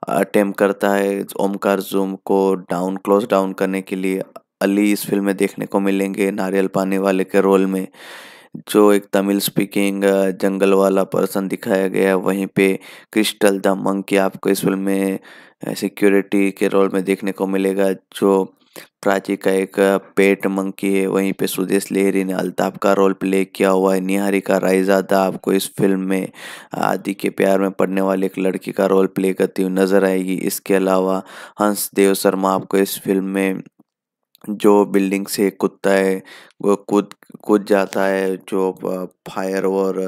अटेम्प्ट करता है ओमकार जूम को डाउन क्लोज डाउन करने के लिए। अली इस फिल्म में देखने को मिलेंगे नारियल पानी वाले के रोल में, जो एक तमिल स्पीकिंग जंगल वाला पर्सन दिखाया गया है। वहीं पे क्रिस्टल द मंकी आपको इस फिल्म में सिक्योरिटी के रोल में देखने को मिलेगा जो प्राची का एक पेट मंकी है। वहीं पे सुदेश लहरी ने अल्ताफ का रोल प्ले किया हुआ है। निहारिका रायज़ादा आपको इस फिल्म में आदि के प्यार में पड़ने वाली एक लड़की का रोल प्ले करती हुई नजर आएगी। इसके अलावा हंस देव शर्मा आपको इस फिल्म में जो बिल्डिंग से कुत्ता है वो कूद जाता है, जो फायर और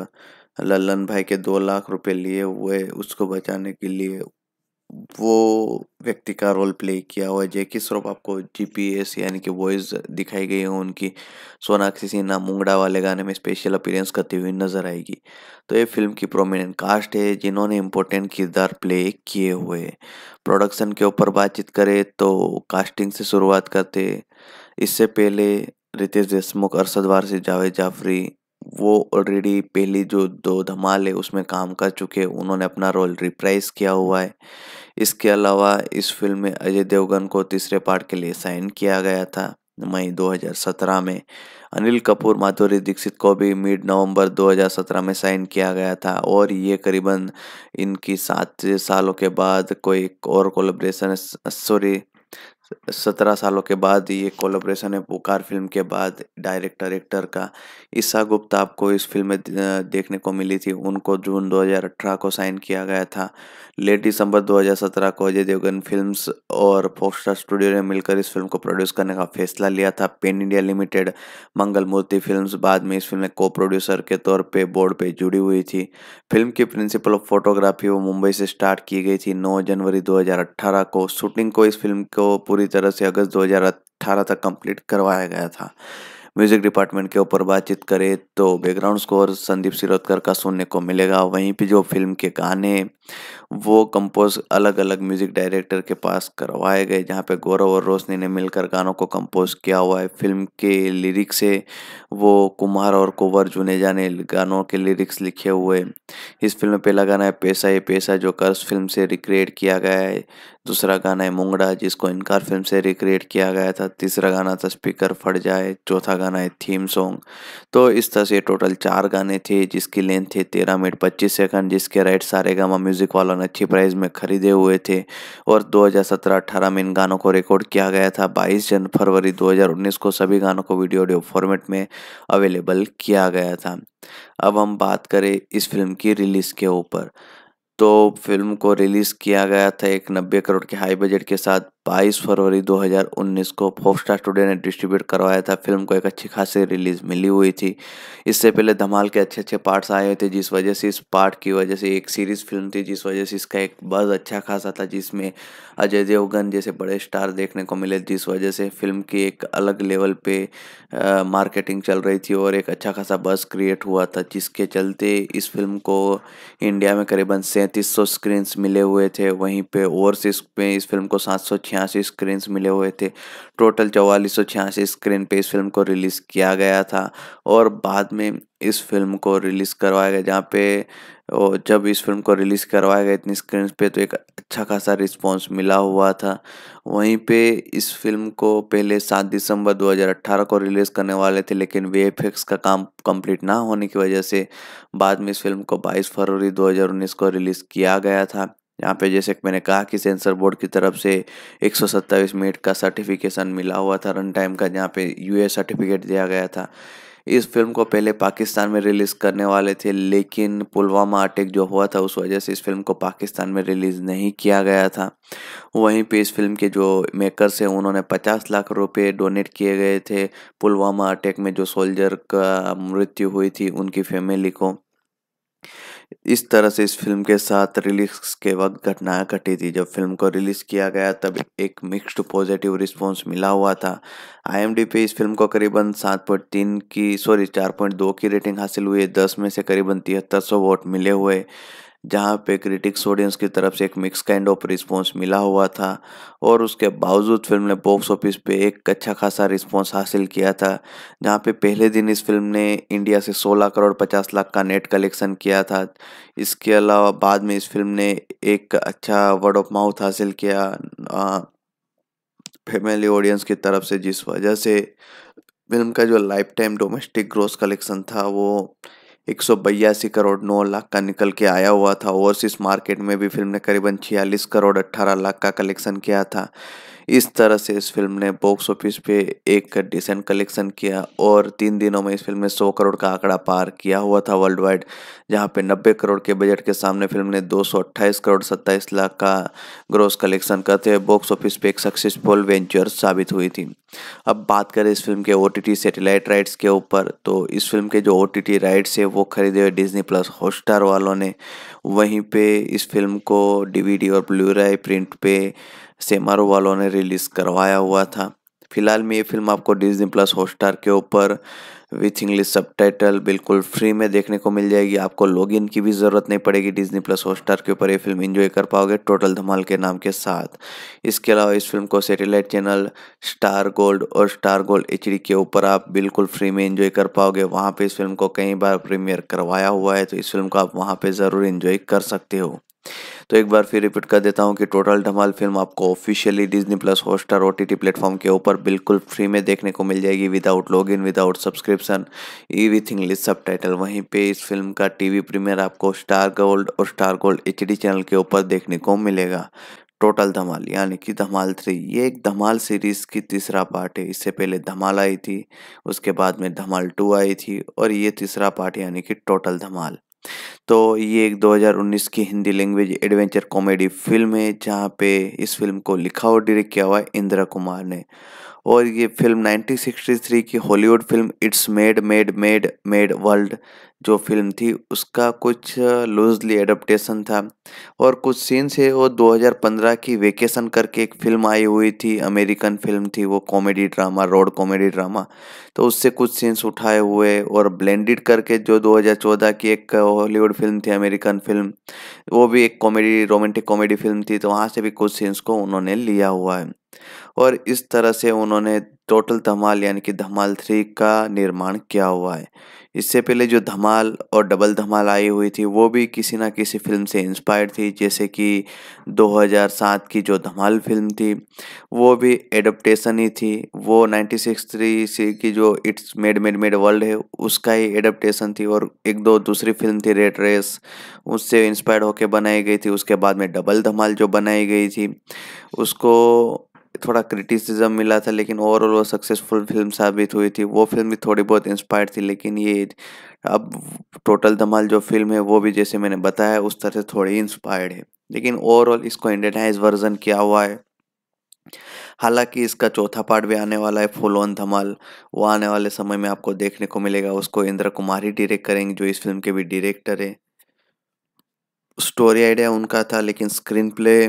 लल्लन भाई के 2 लाख रुपए लिए हुए उसको बचाने के लिए वो व्यक्ति का रोल प्ले किया हुआ है। जैकी श्रॉफ आपको जीपीएस यानी कि वॉइस दिखाई गई है उनकी। सोनाक्षी सिन्हा मुंगड़ा वाले गाने में स्पेशल अपीयरेंस करती हुई नजर आएगी। तो ये फिल्म की प्रोमिनेंट कास्ट है जिन्होंने इम्पोर्टेंट किरदार प्ले किए हुए। प्रोडक्शन के ऊपर बातचीत करें तो कास्टिंग से शुरुआत करते। इससे पहले रितेश देशमुख, अरशद वारसी, जावेद जाफरी वो ऑलरेडी पहली जो दो धमाल है उसमें काम कर चुके हैं, उन्होंने अपना रोल रिप्राइज किया हुआ है। इसके अलावा इस फिल्म में अजय देवगन को तीसरे पार्ट के लिए साइन किया गया था मई 2017 में। अनिल कपूर, माधुरी दीक्षित को भी मिड नवंबर 2017 में साइन किया गया था और ये करीबन इनकी 7 सालों के बाद कोई और कोलैबोरेशन 17 सालों के बाद ये कोलैबोरेशन है पुकार फिल्म के बाद डायरेक्टर एक्टर का। ईशा गुप्ता आपको इस फिल्म में देखने को मिली थी, उनको जून 2018 को साइन किया गया था। लेट दिसंबर 2017 को अजय देवगन फिल्म्स और फोक्सस्टार स्टूडियो ने मिलकर इस फिल्म को प्रोड्यूस करने का फैसला लिया था। Pen India limited, Mangal Murti films बाद में इस फिल्म में को प्रोड्यूसर के तौर पर बोर्ड पर जुड़ी हुई थी। फिल्म की प्रिंसिपल ऑफ फोटोग्राफी वो मुंबई से स्टार्ट की गई थी 9 जनवरी 2018 को। शूटिंग को इस फिल्म को पूरी तरह से अगस्त 2018 तक कंप्लीट करवाया गया था। म्यूजिक डिपार्टमेंट के ऊपर बातचीत करें तो बैकग्राउंड स्कोर संदीप शिरोडकर का सुनने को मिलेगा। वहीं पे जो फिल्म के गाने वो कंपोज अलग अलग म्यूजिक डायरेक्टर के पास करवाए गए, जहां पे गौरव और रोशनी ने मिलकर गानों को कंपोज किया हुआ है। फिल्म के लिरिक्स से वो कुमार और कुंवर जुनेजा ने गानों के लिरिक्स लिखे हुए। इस फिल्म में पहला गाना है पैसा ये पैसा जो कर्ज फिल्म से रिक्रिएट किया गया है। दूसरा गाना है मुंगड़ा जिसको इनकार फिल्म से रिक्रिएट किया गया था। तीसरा गाना था स्पीकर फट जाए। चौथा गाना है थीम सॉन्ग। तो इस तरह से टोटल 4 गाने थे जिसकी लेंथ थी 13 मिनट 25 सेकंड, जिसके राइट सारेगामा म्यूजिक वालों ने अच्छी प्राइस में खरीदे हुए थे और 2017-18 में इन गानों को रिकॉर्ड किया गया था। 22 फरवरी 2019 को सभी गानों को वीडियो ऑडियो फॉर्मेट में अवेलेबल किया गया था। अब हम बात करें इस फिल्म की रिलीज के ऊपर तो फिल्म को रिलीज़ किया गया था एक 90 करोड़ के हाई बजट के साथ 22 फरवरी 2019 को। फोक्सस्टार स्टूडियो ने डिस्ट्रीब्यूट करवाया था। फिल्म को एक अच्छी खासी रिलीज़ मिली हुई थी। इससे पहले धमाल के अच्छे अच्छे पार्ट्स आए हुए थे जिस वजह से इस पार्ट की वजह से एक सीरीज़ फिल्म थी जिस वजह से इसका एक बज़ अच्छा खासा था, जिसमें अजय देवगन जैसे बड़े स्टार देखने को मिले, जिस वजह से फिल्म की एक अलग लेवल पर मार्केटिंग चल रही थी और एक अच्छा खासा बज़ क्रिएट हुआ था, जिसके चलते इस फिल्म को इंडिया में करीबन 3700 स्क्रीन्स मिले हुए थे। वहीं पे ओवरसीज पे इस फिल्म को 786 स्क्रीन्स मिले हुए थे। टोटल 4486 स्क्रीन पे इस फिल्म को रिलीज़ किया गया था और बाद में इस फिल्म को रिलीज़ करवाया गया, जहाँ पे और जब इस फिल्म को रिलीज़ करवाया गया इतनी स्क्रीन पे तो एक अच्छा खासा रिस्पॉन्स मिला हुआ था। वहीं पे इस फिल्म को पहले 7 दिसंबर 2018 को रिलीज़ करने वाले थे, लेकिन वीएफएक्स का काम कंप्लीट ना होने की वजह से बाद में इस फिल्म को 22 फरवरी 2019 को रिलीज़ किया गया था। यहाँ पे जैसे कि मैंने कहा कि सेंसर बोर्ड की तरफ से 127 मिनट का सर्टिफिकेशन मिला हुआ था रन टाइम का, जहाँ पे यूए सर्टिफिकेट दिया गया था। इस फिल्म को पहले पाकिस्तान में रिलीज़ करने वाले थे, लेकिन पुलवामा अटैक जो हुआ था उस वजह से इस फिल्म को पाकिस्तान में रिलीज़ नहीं किया गया था। वहीं पे इस फिल्म के जो मेकर्स हैं उन्होंने 50 लाख रुपए डोनेट किए गए थे पुलवामा अटैक में जो सोल्जर का मृत्यु हुई थी उनकी फैमिली को। इस तरह से इस फिल्म के साथ रिलीज के वक्त घटनाएं घटी थी। जब फिल्म को रिलीज़ किया गया तब एक मिक्स्ड पॉजिटिव रिस्पांस मिला हुआ था। IMDb पे इस फिल्म को करीबन 4.2 की रेटिंग हासिल हुई, 10 में से करीबन 7300 वोट मिले हुए, जहां पे क्रिटिक्स ऑडियंस की तरफ से एक मिक्स काइंड ऑफ रिस्पांस मिला हुआ था। और उसके बावजूद फिल्म ने बॉक्स ऑफिस पे एक अच्छा खासा रिस्पांस हासिल किया था, जहां पे पहले दिन इस फिल्म ने इंडिया से 16 करोड़ 50 लाख का नेट कलेक्शन किया था। इसके अलावा बाद में इस फिल्म ने एक अच्छा वर्ड ऑफ माउथ हासिल किया फैमिली ऑडियंस की तरफ से, जिस वजह से फिल्म का जो life time domestic gross collection था वो 182 करोड़ 9 लाख का निकल के आया हुआ था। ओवरसीज मार्केट में भी फिल्म ने करीबन 46 करोड़ 18 लाख का कलेक्शन किया था। इस तरह से इस फिल्म ने बॉक्स ऑफिस पे एक डिसेंट कलेक्शन किया और 3 दिनों में इस फिल्म ने 100 करोड़ का आंकड़ा पार किया हुआ था वर्ल्ड वाइड, जहाँ पे 90 करोड़ के बजट के सामने फिल्म ने 228 करोड़ 27 लाख का ग्रॉस कलेक्शन करते बॉक्स ऑफिस पे एक सक्सेसफुल वेंचर साबित हुई थी। अब बात करें इस फिल्म के OTT सैटेलाइट राइट्स के ऊपर, तो इस फिल्म के जो OTT राइट्स है वो खरीदे हुए डिज्नी प्लस हॉटस्टार वालों ने। वहीं पे इस फिल्म को DVD और ब्लूराय प्रिंट पे सेमारो वालों ने रिलीज़ करवाया हुआ था। फिलहाल में ये फिल्म आपको डिज्नी प्लस हॉटस्टार के ऊपर विथ इंग्लिश सबटाइटल बिल्कुल फ्री में देखने को मिल जाएगी, आपको लॉगिन की भी ज़रूरत नहीं पड़ेगी। डिज्नी प्लस हॉटस्टार के ऊपर ये फिल्म एंजॉय कर पाओगे टोटल धमाल के नाम के साथ। इसके अलावा इस फिल्म को सैटेलाइट चैनल स्टार गोल्ड और स्टार गोल्ड HD के ऊपर आप बिल्कुल फ्री में एंजॉय कर पाओगे। वहाँ पर इस फिल्म को कई बार प्रीमियर करवाया हुआ है, तो इस फिल्म को आप वहाँ पर ज़रूर एंजॉय कर सकते हो। तो एक बार फिर रिपीट कर देता हूँ कि टोटल धमाल फिल्म आपको officially Disney plus Hotstar OTT platform के ऊपर बिल्कुल फ्री में देखने को मिल जाएगी, without login, without subscription, with English subtitle. वहीं पे इस फिल्म का TV प्रीमियर आपको स्टार गोल्ड और स्टार गोल्ड HD चैनल के ऊपर देखने को मिलेगा। टोटल धमाल यानी कि धमाल 3, ये एक धमाल सीरीज़ की तीसरा पार्ट है। इससे पहले धमाल आई थी, उसके बाद में धमाल 2 आई थी, और ये तीसरा पार्ट यानी कि टोटल धमाल। तो ये एक 2019 की Hindi language adventure comedy film है, जहाँ पे इस फिल्म को लिखा और डायरेक्ट किया हुआ है इंद्रा कुमार ने। और ये फिल्म 1963 की Hollywood film it's made made made made world जो फिल्म थी उसका कुछ लूजली एडप्टेशन था, और कुछ सीन्स है वो 2015 की वेकेशन करके एक फिल्म आई हुई थी, अमेरिकन फिल्म थी वो, comedy drama, road comedy drama, तो उससे कुछ सीन्स उठाए हुए और ब्लेंडेड करके जो 2014 की एक हॉलीवुड फिल्म थी अमेरिकन फिल्म, वो भी एक कॉमेडी रोमांटिक कॉमेडी फिल्म थी, तो वहाँ से भी कुछ सीन्स को उन्होंने लिया हुआ है। और इस तरह से उन्होंने टोटल धमाल यानी कि धमाल 3 का निर्माण किया हुआ है। इससे पहले जो धमाल और डबल धमाल आई हुई थी वो भी किसी ना किसी फिल्म से इंस्पायर्ड थी, जैसे कि 2007 की जो धमाल फिल्म थी वो भी एडप्टेशन ही थी, वो 1963 की जो it's made made made world है उसका ही एडप्टेशन थी। और एक दो दूसरी फिल्म थी रेड रेस, उससे इंस्पायर्ड होकर बनाई गई थी। उसके बाद में डबल धमाल जो बनाई गई थी उसको थोड़ा क्रिटिसिज्म मिला था, लेकिन ओवरऑल वो सक्सेसफुल फिल्म साबित हुई थी। वो फिल्म भी थोड़ी बहुत इंस्पायर्ड थी, लेकिन ये अब टोटल धमाल जो फिल्म है वो भी जैसे मैंने बताया उस तरह से थोड़ी इंस्पायर्ड है, लेकिन ओवरऑल इसको इंडियनाइज वर्जन किया हुआ है। हालांकि इसका चौथा पार्ट भी आने वाला है, फुल ऑन धमाल, वो आने वाले समय में आपको देखने को मिलेगा। उसको इंद्रा कुमार ही डायरेक्ट करेंगे, जो इस फिल्म के भी डायरेक्टर है। स्टोरी आइडिया उनका था, लेकिन स्क्रीन प्ले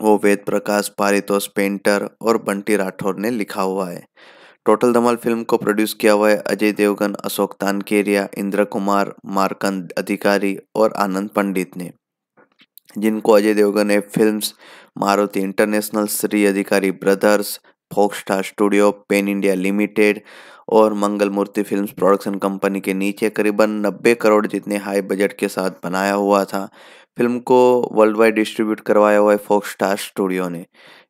वो वेद प्रकाश, पारितोष पेंटर और बंटी राठौर ने लिखा हुआ है। टोटल धमाल फिल्म को प्रोड्यूस किया हुआ है अजय देवगन, अशोक तानकेरिया, इंद्रा कुमार, मार्कंड अधिकारी और आनंद पंडित ने, जिनको अजय देवगन ने films Maruti international, Shri Adhikari brothers, Fox Star studio, Pen India limited और Mangal Murti films production company के नीचे करीबन 90 करोड़ जितने हाई बजट के साथ बनाया हुआ था। फिल्म को वर्ल्ड वाइड डिस्ट्रीब्यूट करवाया हुआ है फॉक्स स्टार स्टूडियो ने।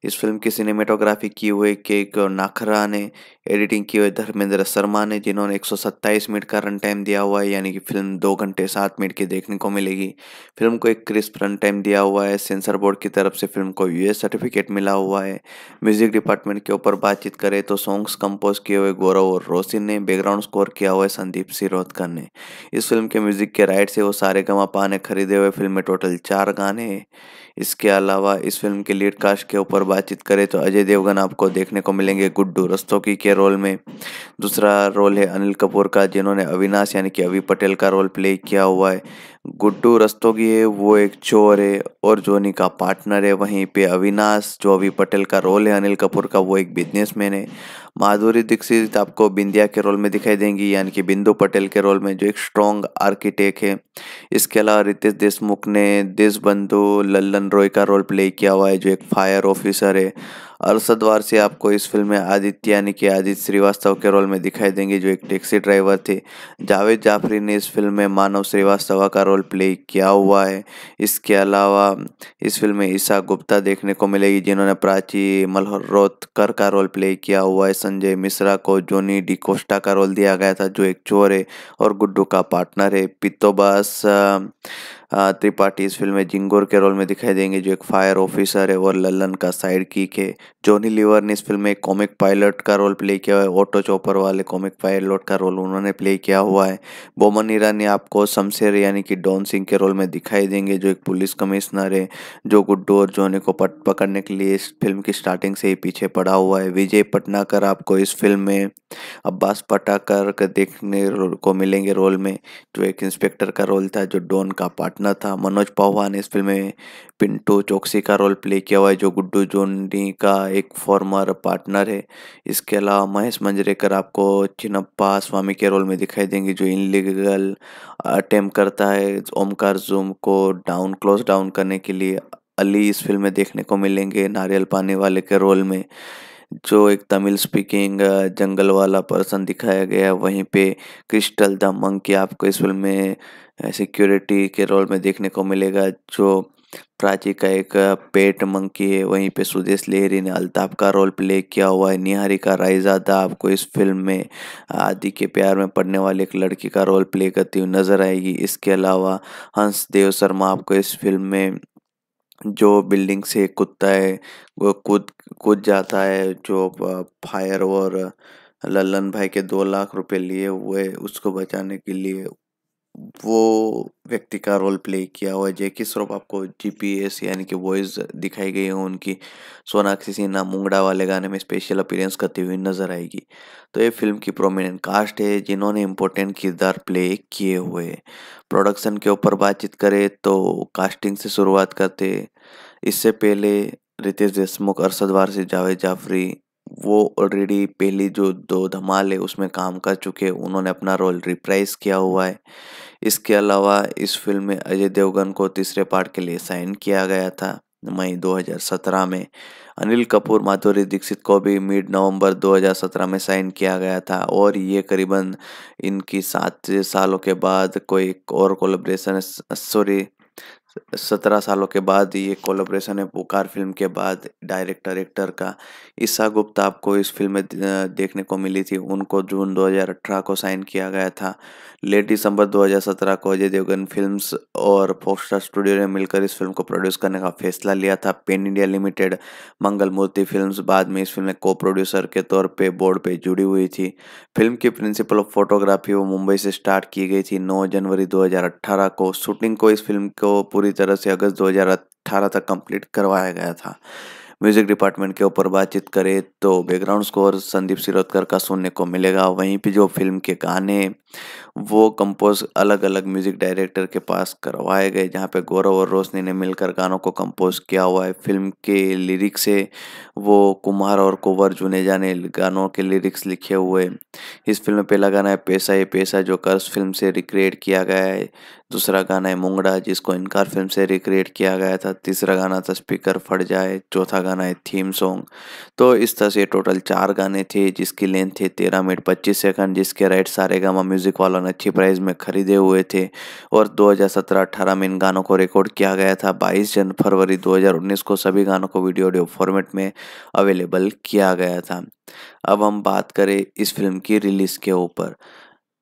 इस फिल्म की सिनेमेटोग्राफी की हुए के.के. नाखरा ने, एडिटिंग की हुए धर्मेंद्र शर्मा ने, जिन्होंने 127 मिनट का रन टाइम दिया हुआ है, यानी कि फिल्म 2 घंटे 7 मिनट की देखने को मिलेगी। फिल्म को एक क्रिस्प रन टाइम दिया हुआ है। सेंसर बोर्ड की तरफ से फिल्म को यूएस सर्टिफिकेट मिला हुआ है। म्यूजिक डिपार्टमेंट के ऊपर बातचीत करें तो सॉन्ग्स कंपोज किए हुए गौरव और रोशनी ने, बैकग्राउंड स्कोर किया हुआ है संदीप शिरोडकर ने। इस फिल्म के म्यूजिक के राइट से वो सारेगामापा ने खरीदे हुए। फिल्म में टोटल 4 गाने हैं। इसके अलावा इस फिल्म के लीड कास्ट के ऊपर बातचीत करें तो अजय देवगन आपको देखने को मिलेंगे गुड्डू रस्तोगी के रोल में। दूसरा रोल है अनिल कपूर का, जिन्होंने अविनाश यानी कि अवि पटेल का रोल प्ले किया हुआ है। गुड्डू रस्तोगी है वो एक चोर है और जॉनी का पार्टनर है। वहीं पे अविनाश, जो अवि पटेल का रोल है अनिल कपूर का, वो एक बिजनेसमैन है। माधुरी दीक्षित आपको बिंदिया के रोल में दिखाई देंगी, यानी कि बिंदु पटेल के रोल में, जो एक स्ट्रॉन्ग आर्किटेक्ट है। इसके अलावा रितेश देशमुख ने देशबंधु लल्लन रॉय का रोल प्ले किया हुआ है, जो एक फायर ऑफिसर है। अरशद वारसी आपको इस फिल्म में आदित्य यानी कि आदित्य श्रीवास्तव के रोल में दिखाई देंगे, जो एक टैक्सी ड्राइवर थे। जावेद जाफरी ने इस फिल्म में मानव श्रीवास्तव का रोल प्ले किया हुआ है। इसके अलावा इस फिल्म में ईशा गुप्ता देखने को मिलेगी, जिन्होंने प्राची मल्होत्रोकर का रोल प्ले किया हुआ है। संजय मिश्रा को जॉनी डिकोस्टा का रोल दिया गया था, जो एक चोर है और गुड्डू का पार्टनर है। पितोबास त्रिपाठी इस फिल्म में जिंगोर के रोल में दिखाई देंगे, जो एक फायर ऑफिसर है और लल्लन का साइड किक है। जॉनी लीवर ने इस फिल्म में कॉमिक पायलट का रोल प्ले किया हुआ है, ऑटो चॉपर वाले कॉमिक पायलट का रोल उन्होंने प्ले किया हुआ है। बोमन ईरानी आपको शमशेर यानी कि डॉन सिंह के रोल में दिखाई देंगे, जो एक पुलिस कमिश्नर है, जो गुड्डू और जॉनी को पकड़ने के लिए इस फिल्म की स्टार्टिंग से ही पीछे पड़ा हुआ है। विजय पटनाकर आपको इस फिल्म में अब्बास पटाकर देखने को मिलेंगे रोल में, जो एक इंस्पेक्टर का रोल था, जो डॉन का पार्टनर था। मनोज पाहवा ने इस फिल्म में पिंटू चौकसी का रोल प्ले किया हुआ है, जो गुड्डू जोनी का एक फॉर्मर पार्टनर है। इसके अलावा महेश मंजरेकर आपको चिनप्पा स्वामी के रोल में दिखाई देंगे, जो इनलीगल अटेम्प्ट करता है ओमकार जूम को डाउन क्लोज डाउन करने के लिए। अली इस फिल्म में देखने को मिलेंगे नारियल पानी वाले के रोल में, जो एक तमिल स्पीकिंग जंगल वाला पर्सन दिखाया गया है। वहीं पे क्रिस्टल द मंकी आपको इस फिल्म में सिक्योरिटी के रोल में देखने को मिलेगा, जो प्राची का एक पेट मंकी है। वहीं पे सुदेश लहरी ने अल्ताफ का रोल प्ले किया हुआ है। निहारिका रायजादा आपको इस फिल्म में आदि के प्यार में पड़ने वाली एक लड़की का रोल प्ले करती हुई नजर आएगी। इसके अलावा हंस देव शर्मा आपको इस फिल्म में, जो बिल्डिंग से कुत्ता है वो कूद जाता है, जो फायर और लल्लन भाई के 2 लाख रुपए लिए हुए उसको बचाने के लिए वो व्यक्ति का रोल प्ले किया हुआ है। जैकी श्रॉफ आपको जीपीएस यानी कि वॉइस दिखाई गई है उनकी। सोनाक्षी सिन्हा मुंगड़ा वाले गाने में स्पेशल अपीयरेंस करती हुई नजर आएगी। तो ये फिल्म की प्रोमिनेंट कास्ट है, जिन्होंने इम्पोर्टेंट किरदार प्ले किए हुए। प्रोडक्शन के ऊपर बातचीत करें तो कास्टिंग से शुरुआत करते। इससे पहले रितेश देशमुख, अरशद वारसी, जावेद जाफरी वो ऑलरेडी पहली जो दो धमाल है उसमें काम कर चुके हैं, उन्होंने अपना रोल रिप्राइज किया हुआ है। इसके अलावा इस फिल्म में अजय देवगन को तीसरे पार्ट के लिए साइन किया गया था मई 2017 में। अनिल कपूर, माधुरी दीक्षित को भी मिड नवंबर 2017 में साइन किया गया था और ये करीबन इनकी 7 सालों के बाद कोई एक और कोलैबोरेशन, 17 सालों के बाद ये कोलैबोरेशन है पुकार फिल्म के बाद डायरेक्टर एक्टर का। ईशा गुप्ता आपको इस फिल्म में देखने को मिली थी, उनको जून 2018 को साइन किया गया था। लेट दिसंबर 2017 को अजय देवगन फिल्म्स और फोस्टर स्टूडियो ने मिलकर इस फिल्म को प्रोड्यूस करने का फैसला लिया था। Pen India limited, Mangal Murti films बाद में इस फिल्म में को प्रोड्यूसर के तौर पर बोर्ड पर जुड़ी हुई थी। फिल्म की प्रिंसिपल ऑफ फोटोग्राफी वो मुंबई से स्टार्ट की गई थी 9 जनवरी 2018 को। शूटिंग को इस फिल्म को पूरी तरह से अगस्त 2018 तक कंप्लीट करवाया गया था। म्यूजिक डिपार्टमेंट के ऊपर बातचीत करें तो बैकग्राउंड स्कोर संदीप शिरोडकर का सुनने को मिलेगा। वहीं पे जो फिल्म के गाने वो कंपोज अलग अलग म्यूजिक डायरेक्टर के पास करवाए गए, जहां पे गौरव और रोशनी ने मिलकर गानों को कंपोज किया हुआ है। फिल्म के लिरिक्स है वो कुमार और कुंवर जुनेजा ने गानों के लिरिक्स लिखे हुए। इस फिल्म में पहला गाना है पैसा ये पैसा, जो कर्ज फिल्म से रिक्रिएट किया गया है। दूसरा गाना है मुंगड़ा, जिसको इनकार फिल्म से रिक्रिएट किया गया था। तीसरा गाना था स्पीकर फट जाए। चौथा गाना है थीम सॉन्ग। तो इस तरह से टोटल 4 गाने थे जिसकी लेंथ थी 13 मिनट 25 सेकंड, जिसके राइट सारेगामा म्यूजिक वालों ने अच्छी प्राइस में खरीदे हुए थे। और 2017-18 में इन गानों को रिकॉर्ड किया गया था। 22 फरवरी 2019 को सभी गानों को वीडियो ऑडियो फॉर्मेट में अवेलेबल किया गया था। अब हम बात करें इस फिल्म की रिलीज के ऊपर,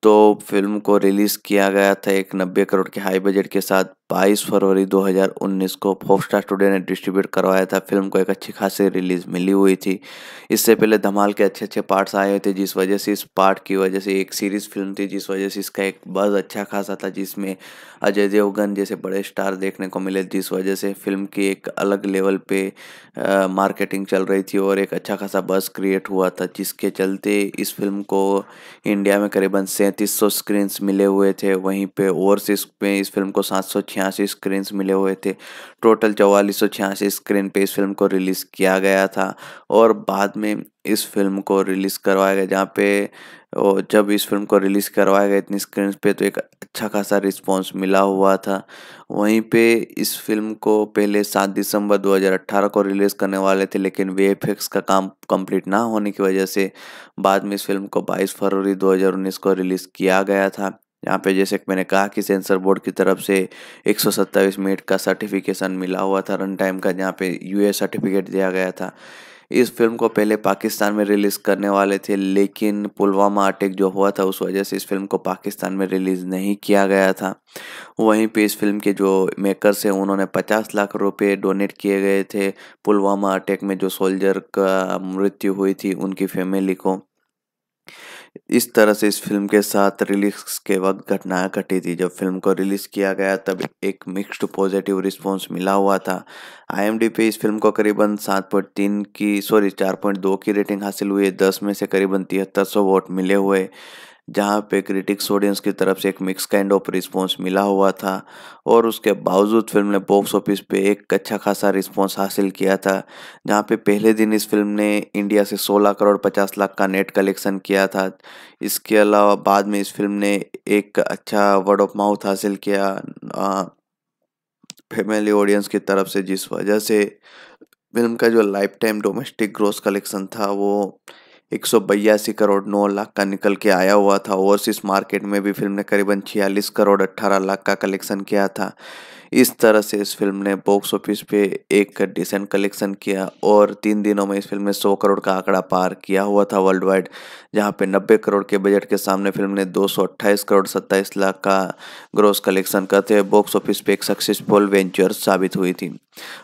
तो फिल्म को रिलीज़ किया गया था एक 90 करोड़ के हाई बजट के साथ 22 फरवरी 2019 को फॉक्सस्टार स्टूडियो ने डिस्ट्रीब्यूट करवाया था। फिल्म को एक अच्छी खासी रिलीज़ मिली हुई थी। इससे पहले धमाल के अच्छे अच्छे पार्ट्स आए थे, जिस वजह से इस पार्ट की वजह से एक सीरीज़ फिल्म थी, जिस वजह से इसका एक बज़ अच्छा खासा था, जिसमें अजय देवगन जैसे बड़े स्टार देखने को मिले, जिस वजह से फिल्म की एक अलग लेवल पे मार्केटिंग चल रही थी और एक अच्छा खासा बज़ क्रिएट हुआ था, जिसके चलते इस फिल्म को इंडिया में करीबन 3700 स्क्रीन्स मिले हुए थे। वहीं पे ओवरसीज में इस फिल्म को 786 स्क्रीन्स मिले हुए थे। टोटल 4486 स्क्रीन पे इस फिल्म को रिलीज़ किया गया था। और बाद में इस फिल्म को रिलीज़ करवाया गया, जहाँ पे जब इस फिल्म को रिलीज़ करवाया गया इतनी स्क्रीन्स पे तो एक अच्छा खासा रिस्पॉन्स मिला हुआ था। वहीं पे इस फिल्म को पहले 7 दिसंबर 2018 को रिलीज़ करने वाले थे, लेकिन वीएफएक्स का काम कंप्लीट ना होने की वजह से बाद में इस फिल्म को 22 फरवरी 2019 को रिलीज़ किया गया था। यहाँ पे जैसे कि मैंने कहा कि सेंसर बोर्ड की तरफ से 127 मिनट का सर्टिफिकेशन मिला हुआ था रन टाइम का, जहाँ पे यूए सर्टिफिकेट दिया गया था। इस फिल्म को पहले पाकिस्तान में रिलीज़ करने वाले थे, लेकिन पुलवामा अटैक जो हुआ था उस वजह से इस फिल्म को पाकिस्तान में रिलीज़ नहीं किया गया था। वहीं पे इस फिल्म के जो मेकर्स हैं उन्होंने 50 लाख रुपए डोनेट किए गए थे पुलवामा अटैक में जो सोल्जर का मृत्यु हुई थी उनकी फैमिली को। इस तरह से इस फिल्म के साथ रिलीज के वक्त घटनाएं घटी थी। जब फिल्म को रिलीज़ किया गया तब एक मिक्स्ड पॉजिटिव रिस्पांस मिला हुआ था। IMDb पे इस फिल्म को करीबन 4.2 की रेटिंग हासिल हुई है। 10 में से करीबन 7300 वोट मिले हुए, जहाँ पे क्रिटिक्स ऑडियंस की तरफ से एक मिक्स काइंड ऑफ रिस्पॉन्स मिला हुआ था। और उसके बावजूद फिल्म ने बॉक्स ऑफिस पे एक अच्छा खासा रिस्पॉन्स हासिल किया था, जहाँ पे पहले दिन इस फिल्म ने इंडिया से 16 करोड़ 50 लाख का नेट कलेक्शन किया था। इसके अलावा बाद में इस फिल्म ने एक अच्छा वर्ड ऑफ माउथ हासिल किया फैमिली ऑडियंस की तरफ से, जिस वजह से फिल्म का जो life time domestic gross collection था वो 182 करोड़ 9 लाख का निकल के आया हुआ था। ओवरसीज मार्केट में भी फिल्म ने करीबन 46 करोड़ 18 लाख का कलेक्शन किया था। इस तरह से इस फिल्म ने बॉक्स ऑफिस पे एक डिसेंट कलेक्शन किया और 3 दिनों में इस फिल्म ने 100 करोड़ का आंकड़ा पार किया हुआ था वर्ल्ड वाइड, जहाँ पे 90 करोड़ के बजट के सामने फिल्म ने 228 करोड़ 27 लाख का ग्रॉस कलेक्शन करते हुए बॉक्स ऑफिस पे एक सक्सेसफुल वेंचर साबित हुई थी।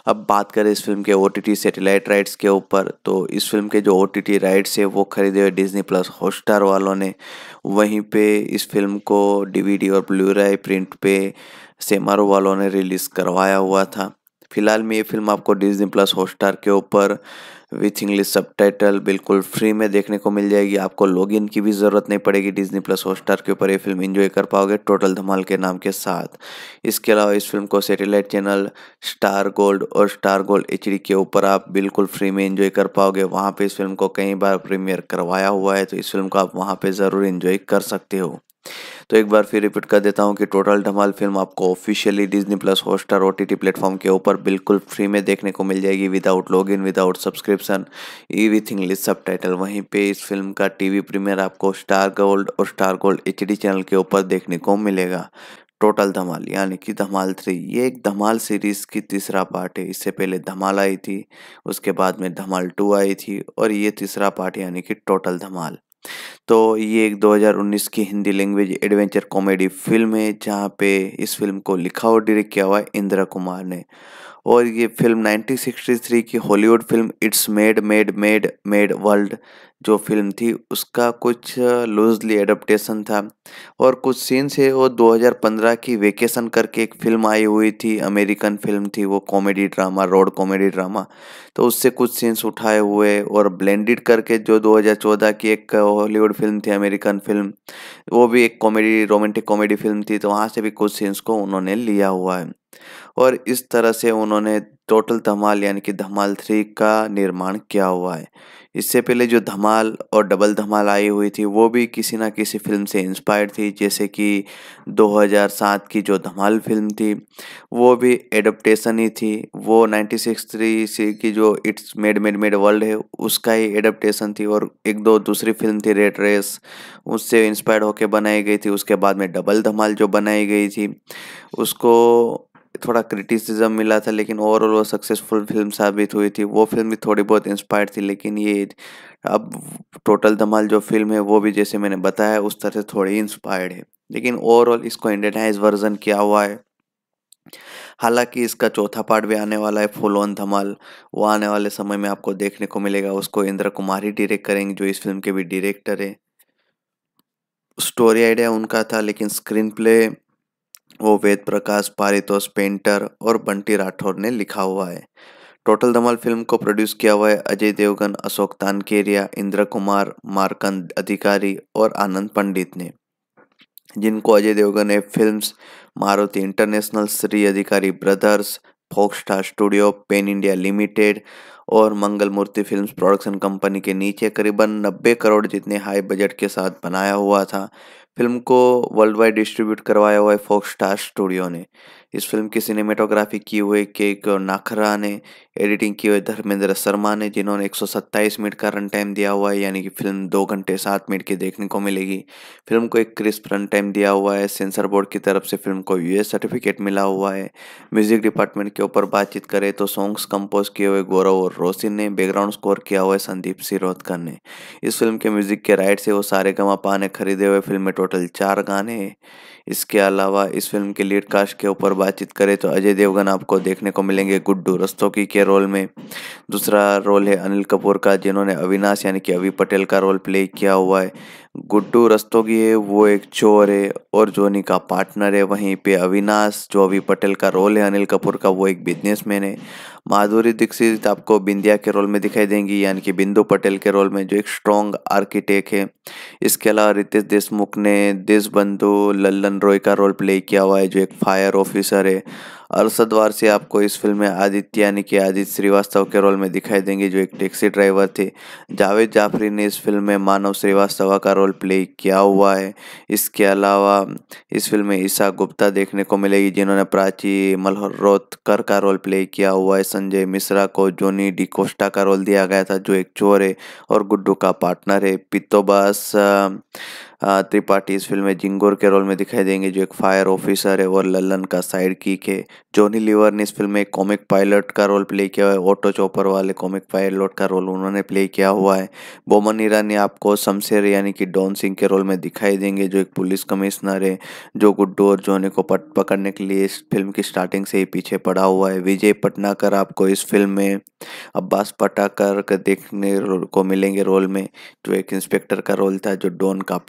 अब बात करें इस फिल्म के OTT सैटेलाइट राइट्स के ऊपर, तो इस फिल्म के जो OTT राइट्स है वो खरीदे हुए Disney+ हॉटस्टार वालों ने। वहीं पे इस फिल्म को DVD और Blu-ray प्रिंट पे सेमारो वालों ने रिलीज़ करवाया हुआ था। फिलहाल में ये फिल्म आपको Disney+ हॉटस्टार के ऊपर विथ इंग्लिश सबटाइटल बिल्कुल फ्री में देखने को मिल जाएगी। आपको लॉगिन की भी ज़रूरत नहीं पड़ेगी। Disney+ हॉटस्टार के ऊपर ये फिल्म एंजॉय कर पाओगे टोटल धमाल के नाम के साथ। इसके अलावा इस फिल्म को सैटेलाइट चैनल स्टार गोल्ड और स्टार गोल्ड HD के ऊपर आप बिल्कुल फ्री में एंजॉय कर पाओगे। वहाँ पर इस फिल्म को कई बार प्रीमियर करवाया हुआ है, तो इस फिल्म को आप वहाँ पर ज़रूर एंजॉय कर सकते हो। तो एक बार फिर रिपीट कर देता हूँ कि टोटल धमाल फिल्म आपको officially Disney+ Hotstar OTT platform के ऊपर बिल्कुल फ्री में देखने को मिल जाएगी without login, without subscription, with English subtitle. वहीं पे इस फिल्म का TV प्रीमियर आपको स्टार गोल्ड और स्टार गोल्ड HD चैनल के ऊपर देखने को मिलेगा। टोटल धमाल यानी कि धमाल 3, ये एक धमाल सीरीज़ की तीसरा पार्ट है। इससे पहले धमाल आई थी, उसके बाद में धमाल 2 आई थी, और ये तीसरा पार्ट यानी कि टोटल धमाल। तो ये एक 2019 की Hindi language adventure comedy film है, जहाँ पे इस फिल्म को लिखा और डायरेक्ट किया हुआ है इंद्रा कुमार ने। और ये फिल्म 1963 की Hollywood film it's made made made made world जो फिल्म थी उसका कुछ लूजली एडप्टेशन था। और कुछ सीन्स है वो 2015 की वेकेशन करके एक फिल्म आई हुई थी, अमेरिकन फिल्म थी, वो comedy drama, road comedy drama, तो उससे कुछ सीन्स उठाए हुए और ब्लेंडेड करके जो 2014 की एक हॉलीवुड फिल्म थी अमेरिकन फिल्म, वो भी एक कॉमेडी रोमांटिक कॉमेडी फिल्म थी, तो वहाँ से भी कुछ सीन्स को उन्होंने लिया हुआ है। और इस तरह से उन्होंने टोटल धमाल यानी कि धमाल 3 का निर्माण किया हुआ है। इससे पहले जो धमाल और डबल धमाल आई हुई थी वो भी किसी ना किसी फिल्म से इंस्पायर्ड थी, जैसे कि 2007 की जो धमाल फिल्म थी वो भी एडप्टेशन ही थी, वो 1963 की जो it's made made made world है उसका ही एडप्टेशन थी। और एक दो दूसरी फिल्म थी रेड रेस, उससे इंस्पायर्ड होकर बनाई गई थी। उसके बाद में डबल धमाल जो बनाई गई थी उसको थोड़ा क्रिटिसिज्म मिला था, लेकिन ओवरऑल वो सक्सेसफुल फिल्म साबित हुई थी। वो फिल्म भी थोड़ी बहुत इंस्पायर्ड थी, लेकिन ये अब टोटल धमाल जो फिल्म है वो भी जैसे मैंने बताया उस तरह से थोड़ी इंस्पायर्ड है, लेकिन ओवरऑल इसको इंडियनाइज वर्जन किया हुआ है। हालांकि इसका चौथा पार्ट भी आने वाला है, फुल ऑन धमाल, वो आने वाले समय में आपको देखने को मिलेगा। उसको इंद्रा कुमार ही डायरेक्ट करेंगे, जो इस फिल्म के भी डायरेक्टर है। स्टोरी आइडिया उनका था, लेकिन स्क्रीन प्ले वो वेद प्रकाश, पारितोष पेंटर और बंटी राठौर ने लिखा हुआ है। टोटल धमाल फिल्म को प्रोड्यूस किया हुआ है अजय देवगन, अशोक तानकेरिया, इंद्रा कुमार, मार्कंड अधिकारी और आनंद पंडित ने, जिनको अजय देवगन ने films Maruti international, Shri Adhikari brothers, Fox Star studio, Pen India limited और Mangal Murti films production company के नीचे करीबन 90 करोड़ जितने हाई बजट के साथ बनाया हुआ था। फिल्म को वर्ल्ड वाइड डिस्ट्रीब्यूट करवाया हुआ है फॉक्स स्टार स्टूडियो ने। इस फिल्म की सिनेमेटोग्राफी की हुई के.के. नाखरा ने, एडिटिंग की हुई धर्मेंद्र शर्मा ने, जिन्होंने 127 मिनट का रन टाइम दिया हुआ है, यानी कि फिल्म 2 घंटे 7 मिनट की देखने को मिलेगी। फिल्म को एक क्रिस्प रन टाइम दिया हुआ है। सेंसर बोर्ड की तरफ से फिल्म को यूएस सर्टिफिकेट मिला हुआ है। म्यूजिक डिपार्टमेंट के ऊपर बातचीत करें तो सॉन्ग्स कंपोज किए हुए गौरव और रोशनी ने, बैकग्राउंड स्कोर किया हुआ है संदीप शिरोडकर ने। इस फिल्म के म्यूजिक के राइट से वो सारेगामापा ने खरीदे हुए। फिल्म में टोटल 4 गाने हैं। इसके अलावा इस फिल्म के लीड कास्ट के ऊपर बातचीत करें तो अजय देवगन आपको देखने को मिलेंगे गुड्डू रस्तोगी के रोल में। दूसरा रोल है अनिल कपूर का, जिन्होंने अविनाश यानी कि अवि पटेल का रोल प्ले किया हुआ है। गुड्डू रस्तोगी है वो एक चोर है और जोनी का पार्टनर है। वहीं पे अविनाश, जो अवि पटेल का रोल है अनिल कपूर का, वो एक बिजनेसमैन है। माधुरी दीक्षित आपको बिंदिया के रोल में दिखाई देंगी, यानी कि बिंदु पटेल के रोल में, जो एक स्ट्रॉन्ग आर्किटेक्ट है। इसके अलावा रितेश देशमुख ने देश बंधु लल्लन रॉय का रोल प्ले किया हुआ है, जो एक फायर ऑफिसर है। अरशद वारसी आपको इस फिल्म में आदित्य यानी कि आदित्य श्रीवास्तव के रोल में दिखाई देंगे, जो एक टैक्सी ड्राइवर थे। जावेद जाफरी ने इस फिल्म में मानव श्रीवास्तव का रोल प्ले किया हुआ है। इसके अलावा इस फिल्म में ईशा गुप्ता देखने को मिलेगी, जिन्होंने प्राची मल्होत्रोकर का रोल प्ले किया हुआ है। संजय मिश्रा को जॉनी डिकोस्टा का रोल दिया गया था, जो एक चोर है और गुड्डू का पार्टनर है। पितोबास त्रिपाठी इस फिल्म में जिंगोर के रोल में दिखाई देंगे, जो एक फायर ऑफिसर है और लल्लन का साइड किक है। जॉनी लीवर ने इस फिल्म में कॉमिक पायलट का रोल प्ले किया है, ऑटो चॉपर वाले कॉमिक पायलट का रोल उन्होंने प्ले किया हुआ है। बोमन ईरानी आपको शमशेर यानी कि डॉन सिंह के रोल में दिखाई देंगे, जो एक पुलिस कमिश्नर है, जो गुड्डू और जोनी को पकड़ने के लिए इस फिल्म की स्टार्टिंग से ही पीछे पड़ा हुआ है। विजय पटनाकर आपको इस फिल्म में अब्बास पटाकर देखने को मिलेंगे रोल में, जो एक इंस्पेक्टर का रोल था, जो डॉन का